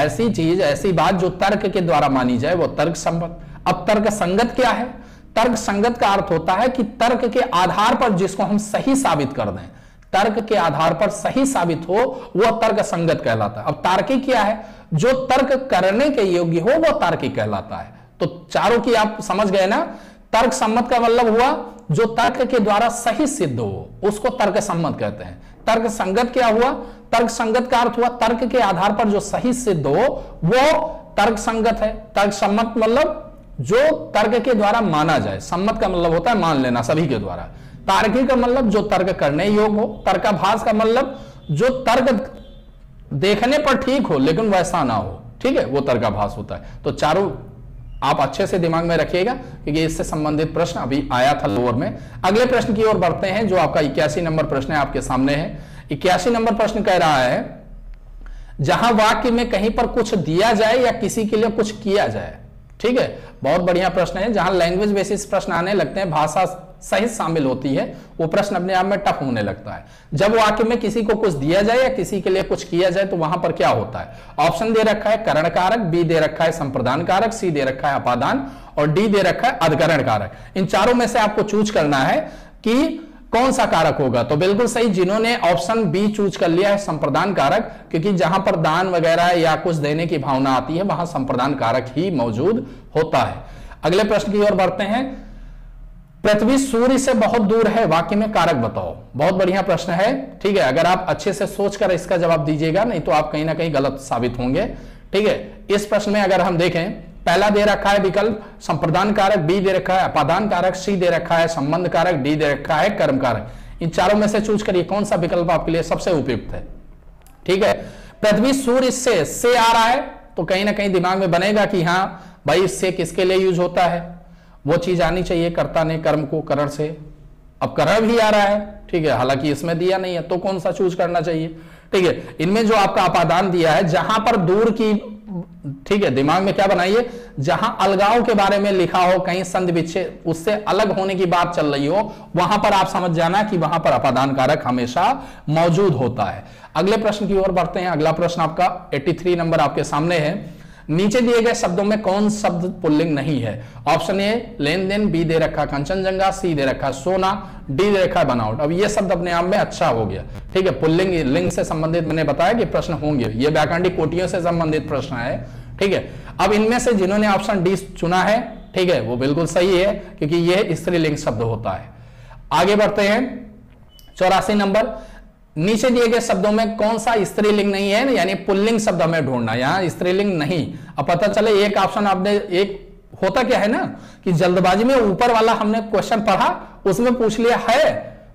ऐसी चीज ऐसी बात जो तर्क के द्वारा मानी जाए वो तर्कसम्मत। अब तर्कसंगत क्या है, तर्कसंगत का अर्थ होता है कि तर्क के आधार पर जिसको हम सही साबित कर दें, तर्क के आधार पर सही साबित हो वह तर्कसंगत कहलाता है। अब तार्किक क्या है, जो तर्क करने के योग्य हो वह तार्किक कहलाता है। तो चारों की आप समझ गए ना, तर्कसम्मत का मतलब हुआ जो तर्क के द्वारा सही सिद्ध हो उसको तर्कसम्मत कहते हैं। तर्कसंगत क्या हुआ, तर्कसंगत का अर्थ हुआ तर्क के आधार पर जो सही सिद्ध हो वो तर्कसंगत है। तर्कसम्मत मतलब जो तर्क के द्वारा माना जाए, सम्मत का मतलब होता है मान लेना सभी के द्वारा। तार्किक का मतलब जो तर्क करने योग्य हो, तर्काभास का मतलब जो तर्क देखने पर ठीक हो लेकिन वैसा ना हो। ठीक है, वो तर्काभास होता है। तो चारों आप अच्छे से दिमाग में रखिएगा क्योंकि इससे संबंधित प्रश्न अभी आया था लोअर में। अगले प्रश्न की ओर बढ़ते हैं जो आपका इक्यासी नंबर प्रश्न है आपके सामने है। इक्यासी नंबर प्रश्न कह रहा है जहां वाक्य में कहीं पर कुछ दिया जाए या किसी के लिए कुछ किया जाए। ठीक है, बहुत बढ़िया प्रश्न है। जहां लैंग्वेज बेसिस प्रश्न आने लगते हैं, भाषा सहित शामिल होती है, वो प्रश्न अपने आप में टफ होने लगता है। जब वाक्य में किसी को कुछ दिया जाए या किसी के लिए कुछ किया जाए तो वहां पर क्या होता है। ऑप्शन दे रखा है करण कारक, बी दे रखा है संप्रदान कारक, सी दे रखा है अपादान, और डी दे रखा है अधिकरण कारक। इन चारों में से आपको चूज करना है कि कौन सा कारक होगा। तो बिल्कुल सही जिन्होंने ऑप्शन बी चूज कर लिया है संप्रदान कारक, क्योंकि जहां पर दान वगैरह या कुछ देने की भावना आती है वहां संप्रदान कारक ही मौजूद होता है। अगले प्रश्न की ओर बढ़ते हैं। पृथ्वी सूर्य से बहुत दूर है, वाक्य में कारक बताओ। बहुत बढ़िया प्रश्न है। ठीक है, अगर आप अच्छे से सोचकर इसका जवाब दीजिएगा नहीं तो आप कहीं ना कहीं गलत साबित होंगे। ठीक है, इस प्रश्न में अगर हम देखें पहला दे रखा है विकल्प संप्रदान कारक, बी दे रखा है अपादान कारक, सी दे रखा है संबंध कारक, डी दे रखा है कर्म कारक। इन चारों में से चूज करिए कौन सा विकल्प आपके लिए सबसे उपयुक्त है। ठीक है, पृथ्वी सूर्य से से आ रहा है तो कहीं ना कहीं दिमाग में बनेगा कि हाँ भाई इससे किसके लिए यूज होता है, वो चीज आनी चाहिए कर्ता ने कर्म को करण से। अब करण भी आ रहा है, ठीक है, हालांकि इसमें दिया नहीं है, तो कौन सा चूज करना चाहिए? ठीक है, इनमें जो आपका अपादान दिया है, जहां पर दूर की, ठीक है, दिमाग में क्या बनाइए, जहां अलगाव के बारे में लिखा हो, कहीं संध विच्छेद, उससे अलग होने की बात चल रही हो, वहां पर आप समझ जाना कि वहां पर अपादान कारक हमेशा मौजूद होता है। अगले प्रश्न की ओर बढ़ते हैं। अगला प्रश्न आपका तिरासी नंबर आपके सामने है। नीचे दिए गए शब्दों में कौन शब्द पुल्लिंग नहीं है? ऑप्शन ए लेन देन, बी दे रखा कंचनजंगा, सी दे रखा सोना, डी दे रखा बनावट। अब ये शब्द अपने आप में अच्छा हो गया, ठीक है, पुल्लिंग लिंग से संबंधित मैंने बताया कि प्रश्न होंगे, ये व्याकरणिक कोटियों से संबंधित प्रश्न है, ठीक है। अब इनमें से जिन्होंने ऑप्शन डी चुना है, ठीक है, वो बिल्कुल सही है, क्योंकि यह स्त्रीलिंग शब्द होता है। आगे बढ़ते हैं, चौरासी नंबर। नीचे दिए गए शब्दों में कौन सा स्त्रीलिंग नहीं है, यानी पुल्लिंग शब्द हमें ढूंढना, यहाँ स्त्रीलिंग नहीं। अब पता चले एक ऑप्शन आपने, एक होता क्या है ना कि जल्दबाजी में ऊपर वाला हमने क्वेश्चन पढ़ा, उसमें पूछ लिया है,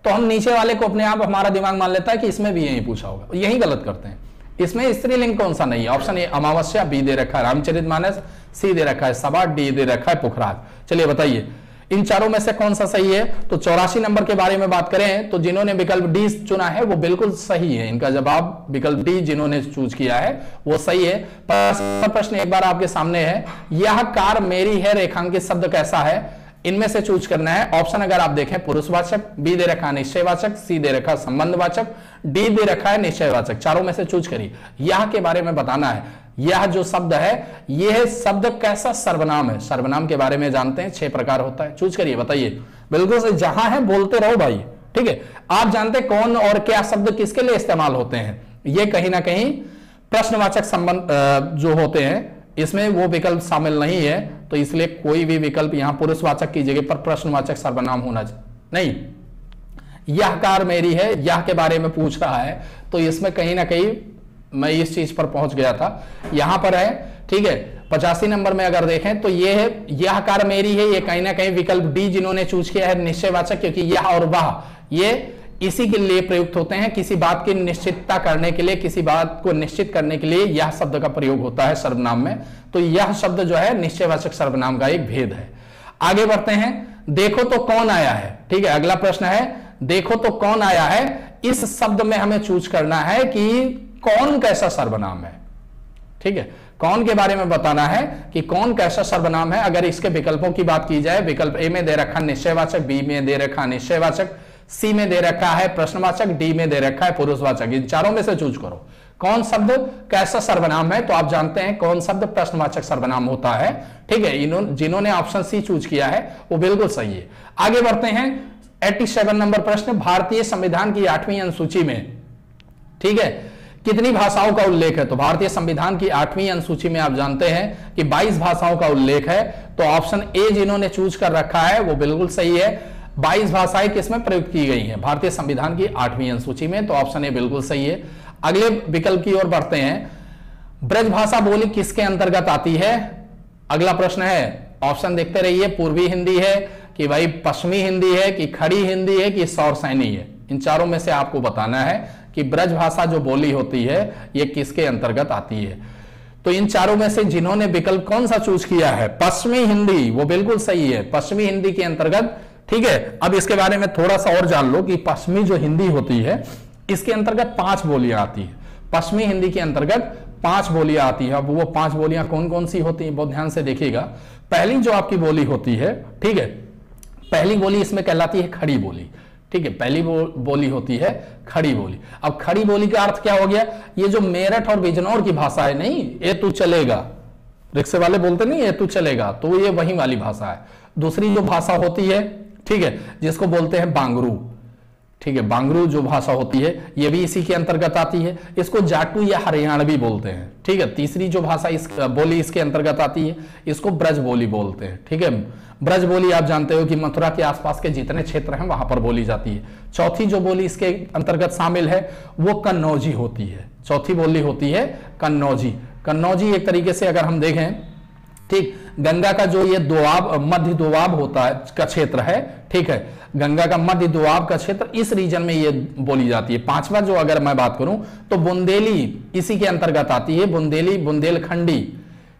तो हम नीचे वाले को अपने आप हमारा दिमाग मान लेता है कि इसमें भी यही पूछा होगा, यही गलत करते हैं। इसमें स्त्रीलिंग कौन सा नहीं है? ऑप्शन ए अमावस्या, बी दे रखा है रामचरितमानस, सी दे रखा है सभा, डी दे रखा है पुखराज। चलिए बताइए इन चारों में से कौन सा सही है? तो चौरासी नंबर के बारे में बात करें तो जिन्होंने विकल्प डी चुना है वो बिल्कुल सही है, इनका जवाब विकल्प डी जिन्होंने चूज किया है वो सही है। प्रश्न एक बार आपके सामने है, यह कार मेरी है रेखांकित शब्द कैसा है? इनमें से चूज करना है। ऑप्शन अगर आप देखें पुरुषवाचक, बी दे रखा निश्चयवाचक, सी दे रखा संबंधवाचक, डी दे रखा है निश्चयवाचक। चारों में से चूज करिए, यह के बारे में बताना है। यह जो शब्द है, यह शब्द कैसा सर्वनाम है? सर्वनाम के बारे में जानते हैं छह प्रकार होता है, चूज करिए, बताइए। बिल्कुल से जहां है बोलते रहो भाई, ठीक है। आप जानते कौन और क्या शब्द किसके लिए इस्तेमाल होते हैं, ये कहीं ना कहीं प्रश्नवाचक संबंध जो होते हैं इसमें वो विकल्प शामिल नहीं है, तो इसलिए कोई भी विकल्प यहाँ पुरुषवाचक की जगह पर प्रश्नवाचक सर्वनाम होना नहीं। यह कार मेरी है, यह के बारे में पूछ रहा है, तो इसमें कहीं ना कहीं मैं इस चीज पर पहुंच गया था, यहां पर है, ठीक है। पचासी नंबर में अगर देखें तो ये है, यह कार मेरी है, ये कहीं ना कहीं विकल्प डी जिन्होंने चूज किया है निश्चयवाचक, क्योंकि यह और वह ये इसी के लिए प्रयुक्त होते हैं, किसी बात की निश्चितता करने के लिए, किसी बात को निश्चित करने के लिए यह शब्द का प्रयोग होता है सर्वनाम में। तो यह शब्द जो है निश्चयवाचक सर्वनाम का एक भेद है। आगे बढ़ते हैं, देखो तो कौन आया है, ठीक है, अगला प्रश्न है, देखो तो कौन आया है। इस शब्द में हमें चूज करना है कि कौन कैसा सर्वनाम है, ठीक है, कौन के बारे में बताना है कि कौन कैसा सर्वनाम है। अगर इसके विकल्पों की बात की जाए, विकल्प ए में दे रखा निश्चयवाचक, बी में दे रखा निश्चयवाचक, सी में दे रखा है प्रश्नवाचक, डी में दे रखा है पुरुषवाचक। इन चारों में से चूज करो कौन शब्द कैसा सर्वनाम है। तो आप जानते हैं कौन शब्द प्रश्नवाचक सर्वनाम होता है, ठीक है, इन्होंने जिन्होंने ऑप्शन सी चूज किया है वो बिल्कुल सही है। आगे बढ़ते हैं, सत्तासी नंबर प्रश्न, भारतीय संविधान की आठवीं अनुसूची में, ठीक है, कितनी भाषाओं का उल्लेख है? तो भारतीय संविधान की आठवीं अनुसूची में आप जानते हैं कि बाईस भाषाओं का उल्लेख है, तो ऑप्शन ए जिन्होंने चूज कर रखा है वो बिल्कुल सही है। बाईस भाषाएं किसमें प्रयुक्त की गई हैं? भारतीय संविधान की आठवीं अनुसूची में, तो ऑप्शन ए बिल्कुल सही है। अगले विकल्प की ओर बढ़ते हैं, ब्रजभाषा बोली किसके अंतर्गत आती है? अगला प्रश्न है, ऑप्शन देखते रहिए, पूर्वी हिंदी है कि भाई पश्चिमी हिंदी है कि खड़ी हिंदी है कि सौरसैनी है। इन चारों में से आपको बताना है कि ब्रज भाषा जो बोली होती है ये किसके अंतर्गत आती है। तो इन चारों में से जिन्होंने विकल्प कौन सा चूज किया है, पश्चिमी हिंदी, वो बिल्कुल सही है, पश्चिमी हिंदी के अंतर्गत, ठीक है। अब इसके बारे में थोड़ा सा और जान लो कि पश्चिमी जो हिंदी होती है इसके अंतर्गत पांच बोलियां आती है, पश्चिमी हिंदी के अंतर्गत पांच बोलियां आती है। अब वो पांच बोलियां कौन कौन सी होती है, बहुत ध्यान से देखिएगा। पहली जो आपकी बोली होती है, ठीक है, पहली बोली इसमें कहलाती है खड़ी बोली, ठीक है, पहली बो, बोली होती है खड़ी बोली। अब खड़ी बोली का अर्थ क्या हो गया, ये जो मेरठ और बिजनौर की भाषा है, नहीं ये तू चलेगा, रिक्शे वाले बोलते नहीं ये तू चलेगा, तो ये वही वाली भाषा है। दूसरी जो भाषा होती है, ठीक है, जिसको बोलते हैं बांगरू, ठीक है, बांगरू जो भाषा होती है ये भी इसी के अंतर्गत आती है, इसको जाटू या हरियाणवी बोलते हैं, ठीक है। तीसरी जो भाषा इस बोली इसके अंतर्गत आती है इसको ब्रज बोली बोलते हैं, ठीक है, ब्रज बोली आप जानते हो कि मथुरा के आसपास के जितने क्षेत्र हैं वहां पर बोली जाती है। चौथी जो बोली इसके अंतर्गत शामिल है वो कन्नौजी होती है, चौथी बोली होती है कन्नौजी। कन्नौजी एक तरीके से अगर हम देखें, ठीक, गंगा का जो ये दोआब, मध्य दोआब होता है का क्षेत्र है, ठीक है, गंगा का मध्य दोआब का क्षेत्र, इस रीजन में ये बोली जाती है। पांचवा जो अगर मैं बात करूं तो बुंदेली इसी के अंतर्गत आती है, बुंदेली बुंदेलखंडी,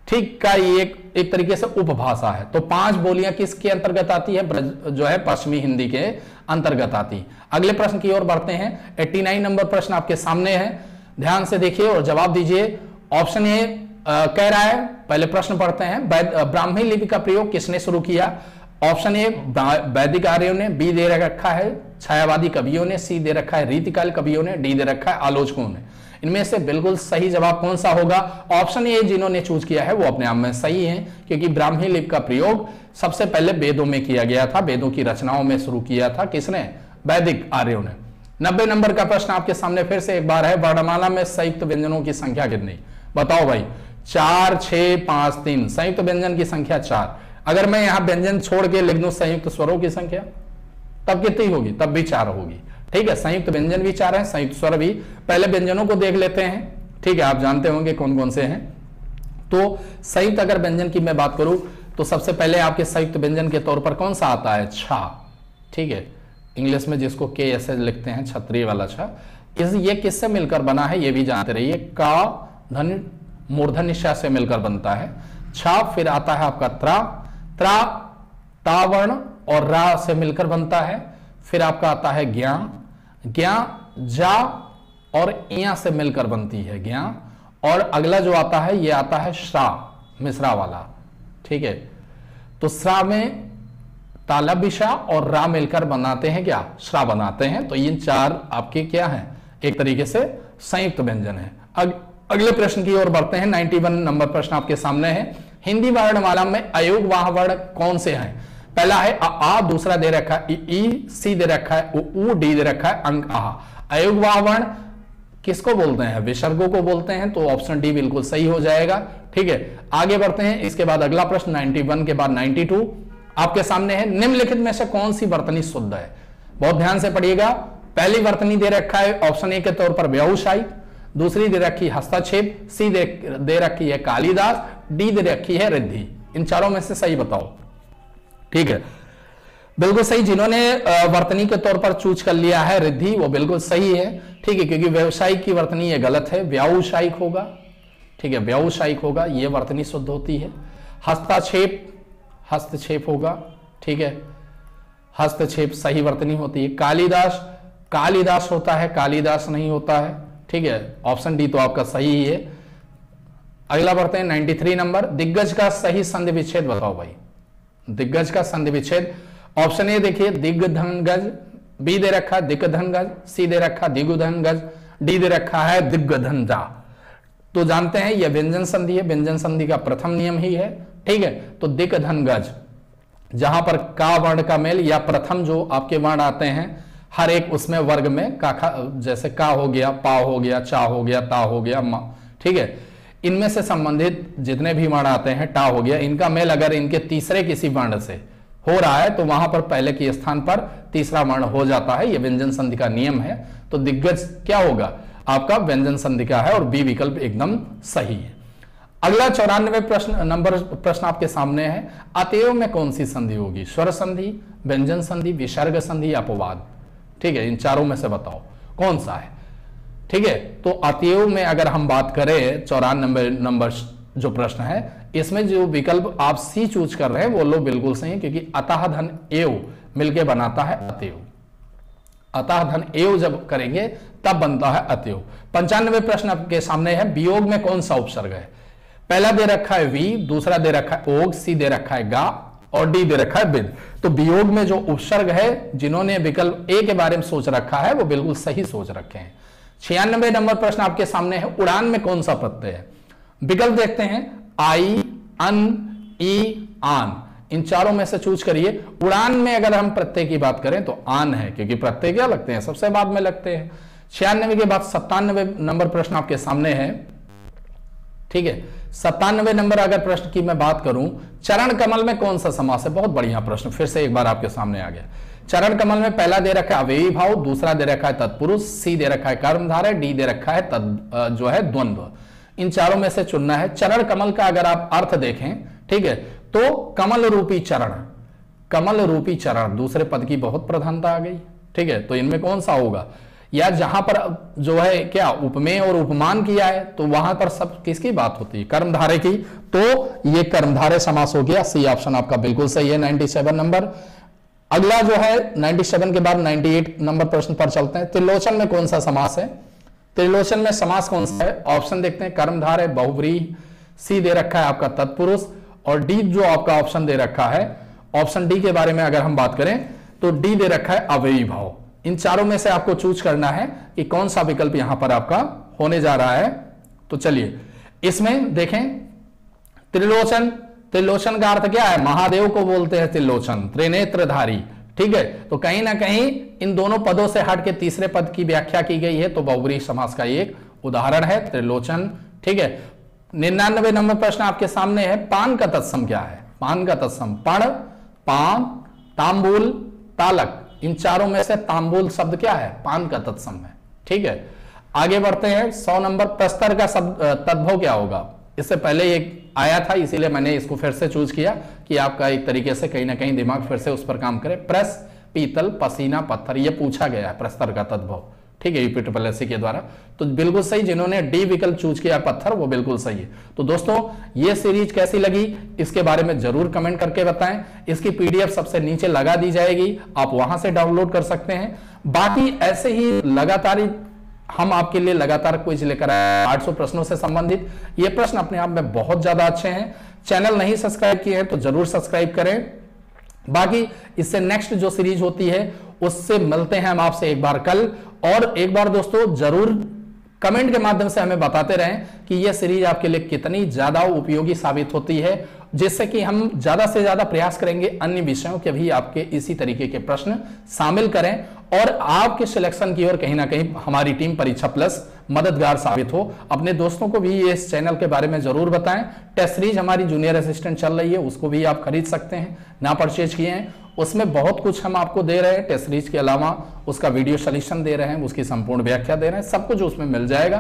ठीक, का ये एक, एक तरीके से उपभाषा है। तो पांच बोलियां किसके अंतर्गत आती है, ब्रज जो है पश्चिमी हिंदी के अंतर्गत आती। अगले प्रश्न की ओर बढ़ते हैं। नवासी नंबर प्रश्न आपके सामने है, ध्यान से देखिए और जवाब दीजिए। ऑप्शन ए कह रहा है, पहले प्रश्न पढ़ते हैं, ब्राह्मी लिपि का प्रयोग किसने शुरू किया? ऑप्शन ए वैदिक आर्यों ने, बी दे रखा है छायावादी कवियों ने, सी दे रखा है रीतिकाल कवियों ने, डी दे रखा है आलोचकों ने। इनमें से बिल्कुल सही जवाब कौन सा होगा? ऑप्शन ए जिन्होंने चूज किया है वो अपने आप में सही है, क्योंकि ब्राह्मी लिपि का प्रयोग सबसे पहले वेदों में किया गया था, वेदों की रचनाओं में शुरू किया था। किसने? वैदिक आर्यों ने। नब्बे नंबर का प्रश्न आपके सामने फिर से एक बार है, वर्णमाला में संयुक्त व्यंजनों की संख्या कितनी? बताओ भाई, चार छ पांच तीन। संयुक्त व्यंजन की संख्या चार। अगर मैं यहां व्यंजन छोड़ के लिख दूं संयुक्त स्वरों की संख्या, तब कितनी होगी? तब भी चार होगी। ठीक है, संयुक्त व्यंजन भी चार है, संयुक्त स्वर भी। पहले व्यंजनों को देख लेते हैं, ठीक है, आप जानते होंगे कौन कौन से हैं। तो संयुक्त अगर व्यंजन की मैं बात करूं तो सबसे पहले आपके संयुक्त व्यंजन के तौर पर कौन सा आता है? छा। ठीक है, इंग्लिश में जिसको के एस एच लिखते हैं, छत्री वाला छा। इस ये किससे मिलकर बना है ये भी जानते रहिए, का धन मूर्धन्य श से मिलकर बनता है छा। फिर आता है आपका त्रा, त्रा तावर्ण और रा से मिलकर बनता है। फिर आपका आता है ज्ञा, ज्ञा जा और इया से मिलकर बनती है ज्ञा। और अगला जो आता है ये आता है श्रा, मिश्रा वाला। ठीक है, तो श्रा में तालबिशा और रा मिलकर बनाते हैं क्या? श्रा बनाते हैं। तो ये चार आपके क्या हैं? एक तरीके से संयुक्त व्यंजन है। अग, अगले प्रश्न की ओर बढ़ते हैं। इक्यानवे नंबर प्रश्न आपके सामने है, हिंदी वर्णमाला में अयोग वाह वर्ण कौन से हैं? पहला है आ, आ दूसरा दे रखा है ई, सी दे रखा है ऊ, डी दे रखा है अंक आ। अयोगवाह वर्ण किसको बोलते हैं? विसर्गों को बोलते हैं। तो ऑप्शन डी बिल्कुल सही हो जाएगा। ठीक है, आगे बढ़ते हैं। इसके बाद अगला प्रश्न इक्यानवे के बाद बानवे आपके सामने है, निम्नलिखित में से कौन सी वर्तनी शुद्ध है? बहुत ध्यान से पढ़िएगा। पहली वर्तनी दे रखा है ऑप्शन ए के तौर पर व्यवसायी, दूसरी दे रखी हस्तक्षेप, सी दे, दे रखी है कालिदास, डी दे रखी है रिद्धि। इन चारों में से सही बताओ। ठीक है, बिल्कुल सही। जिन्होंने वर्तनी के तौर पर चूज कर लिया है रिद्धि, वो बिल्कुल सही है। ठीक है, क्योंकि व्यवसायिक की वर्तनी ये गलत है, व्यावसायिक होगा। ठीक है, व्यावसायिक होगा, ये वर्तनी शुद्ध होती है। हस्ताक्षेप, हस्तक्षेप होगा। ठीक है, हस्तक्षेप सही वर्तनी होती है। कालिदास, कालिदास होता है, कालिदास नहीं होता है। ठीक है, ऑप्शन डी तो आपका सही ही है। अगला बढ़ते हैं तिरानवे नंबर, दिग्गज का सही संधि विच्छेद बताओ भाई। दिग्गज का संधि विच्छेद, ऑप्शन ए देखिए दिग्गधनगज, बी दे रखा दिग्गधनगज, सी दे रखा दिगुधनगज, डी दे रखा है दिग्गधनजा। तो जानते हैं यह व्यंजन संधि है, व्यंजन संधि का प्रथम नियम ही है। ठीक है, तो दिग्गधनगज, जहां पर का वर्ण का मेल या प्रथम जो आपके वर्ण आते हैं हर एक उसमें वर्ग में का, जैसे का हो गया, पा हो गया, चा हो गया, ता हो गया, मा। ठीक है, इनमें से संबंधित जितने भी वर्ण आते हैं, टा हो गया, इनका मेल अगर इनके तीसरे किसी वर्ण से हो रहा है तो वहां पर पहले के स्थान पर तीसरा वर्ण हो जाता है। यह व्यंजन संधि का नियम है। तो दिग्गज क्या होगा? आपका व्यंजन संधि का है और बी विकल्प एकदम सही है। अगला चौरानवे प्रश्न नंबर प्रश्न आपके सामने है, अतएव में कौन सी संधि होगी? स्वर संधि, व्यंजन संधि, विसर्ग संधि, अपवाद। ठीक है, इन चारों में से बताओ कौन सा है। ठीक है, तो अतएव में अगर हम बात करें, चौरानवे नंबर जो प्रश्न है, इसमें जो विकल्प आप सी चूज कर रहे हैं वो लोग बिल्कुल सही है, क्योंकि अतः धन एव मिलके बनाता है अतएव। अतः धन एव जब करेंगे तब बनता है अतएव। पंचानवे प्रश्न आपके सामने है, वियोग में कौन सा उपसर्ग है? पहला दे रखा है वी, दूसरा दे रखा है ओग, सी दे रखा है गा और डी दे रखा है बिन। तो वियोग में जो उपसर्ग है, जिन्होंने विकल्प ए के बारे में सोच रखा है वो बिल्कुल सही सोच रखे हैं। छियानवे नंबर प्रश्न आपके सामने है, उड़ान में कौन सा प्रत्यय है? विकल्प देखते हैं, आई, अन, ई, आन। इन चारों में से चूज करिए। उड़ान में अगर हम प्रत्यय की बात करें तो आन है, क्योंकि प्रत्यय क्या लगते हैं? सबसे बाद में लगते हैं। छियानवे के बाद सत्तानवे नंबर प्रश्न आपके सामने है। ठीक है, सत्तानवे नंबर अगर प्रश्न की मैं बात करूं, चरण कमल में कौन सा समास है? बहुत बढ़िया प्रश्न, फिर से एक बार आपके सामने आ गया। चरण कमल में पहला दे रखा है अव्ययी भाव, दूसरा दे रखा है तत्पुरुष, सी दे रखा है कर्मधारय, डी दे रखा है तद, जो है द्वंद्व। इन चारों में से चुनना है। चरण कमल का अगर आप अर्थ देखें, ठीक है, तो कमल रूपी चरण, कमल रूपी चरण, दूसरे पद की बहुत प्रधानता आ गई। ठीक है, तो इनमें कौन सा होगा? या जहां पर जो है क्या उपमेय और उपमान किया है तो वहां पर सब किसकी बात होती है? कर्मधारय की। तो ये कर्मधारय समास हो गया। सी ऑप्शन आपका बिल्कुल सही है। सत्तानवे नंबर। अगला जो है सत्तानवे के बाद अट्ठानवे नंबर प्रश्न पर चलते हैं। त्रिलोचन में कौन सा समास है? त्रिलोचन में समास कौन सा है? ऑप्शन देखते हैं, कर्मधारय है, बहुव्रीहि, सी दे रखा है आपका तत्पुरुष, और डी जो आपका ऑप्शन दे रखा है, ऑप्शन डी के बारे में अगर हम बात करें तो डी दे रखा है अव्ययी भाव। इन चारों में से आपको चूज करना है कि कौन सा विकल्प यहां पर आपका होने जा रहा है। तो चलिए इसमें देखें, त्रिलोचन, त्रिलोचन का अर्थ क्या है? महादेव को बोलते हैं त्रिलोचन, त्रिनेत्रधारी, ठीक है। तो कहीं ना कहीं इन दोनों पदों से हट के तीसरे पद की व्याख्या की गई है, तो बहुव्रीहि समास का एक उदाहरण है त्रिलोचन, ठीक है। निन्यानवे नंबर प्रश्न आपके सामने है, पान का तत्सम क्या है? पान का तत्सम पण, पान, तांबुल, तालक, इन चारों में से तांबुल शब्द क्या है? पान का तत्सम है, ठीक है। आगे बढ़ते हैं, सौ नंबर, प्रस्तर का शब्द तद्भव क्या होगा? इससे पहले एक आया था, इसीलिए मैंने इसको फिर से चूज किया कि आपका एक तरीके से कहीं ना कहीं दिमाग फिर से उस पर काम करे। प्रेस, पीतल, पसीना, पत्थर, यह पूछा गया है प्रस्तर का तद्भव, ठीक है, यूपी ट्रिपल एससी के द्वारा। तो बिल्कुल सही, जिन्होंने डी विकल्प चूज किया पत्थर, वो बिल्कुल सही है। तो दोस्तों ये सीरीज कैसी लगी इसके बारे में जरूर कमेंट करके बताएं। इसकी पीडीएफ सबसे नीचे लगा दी जाएगी, आप वहां से डाउनलोड कर सकते हैं। बाकी ऐसे ही लगातार हम आपके लिए लगातार क्विज लेकर आए आठ सौ प्रश्नों से संबंधित। ये प्रश्न अपने आप में बहुत ज्यादा अच्छे हैं। चैनल नहीं सब्सक्राइब किए हैं तो जरूर सब्सक्राइब करें। बाकी इससे नेक्स्ट जो सीरीज होती है उससे मिलते हैं हम आपसे एक बार कल। और एक बार दोस्तों जरूर कमेंट के माध्यम से हमें बताते रहें कि यह सीरीज आपके लिए कितनी ज्यादा उपयोगी साबित होती है, जिससे कि हम ज्यादा से ज्यादा प्रयास करेंगे अन्य विषयों के भी आपके इसी तरीके के प्रश्न शामिल करें और आपके सिलेक्शन की ओर कहीं ना कहीं हमारी टीम परीक्षा प्लस मददगार साबित हो। अपने दोस्तों को भी इस चैनल के बारे में जरूर बताएं। टेस्ट सीरीज हमारी जूनियर असिस्टेंट चल रही है, उसको भी आप खरीद सकते हैं, ना परचेज किए हैं, उसमें बहुत कुछ हम आपको दे रहे हैं। टेस्ट सीरीज के अलावा उसका वीडियो सॉल्यूशन दे रहे हैं, उसकी संपूर्ण व्याख्या दे रहे हैं, सब कुछ उसमें मिल जाएगा।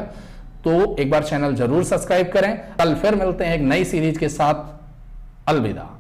तो एक बार चैनल जरूर सब्सक्राइब करें। कल फिर मिलते हैं एक नई सीरीज के साथ। अलविदा।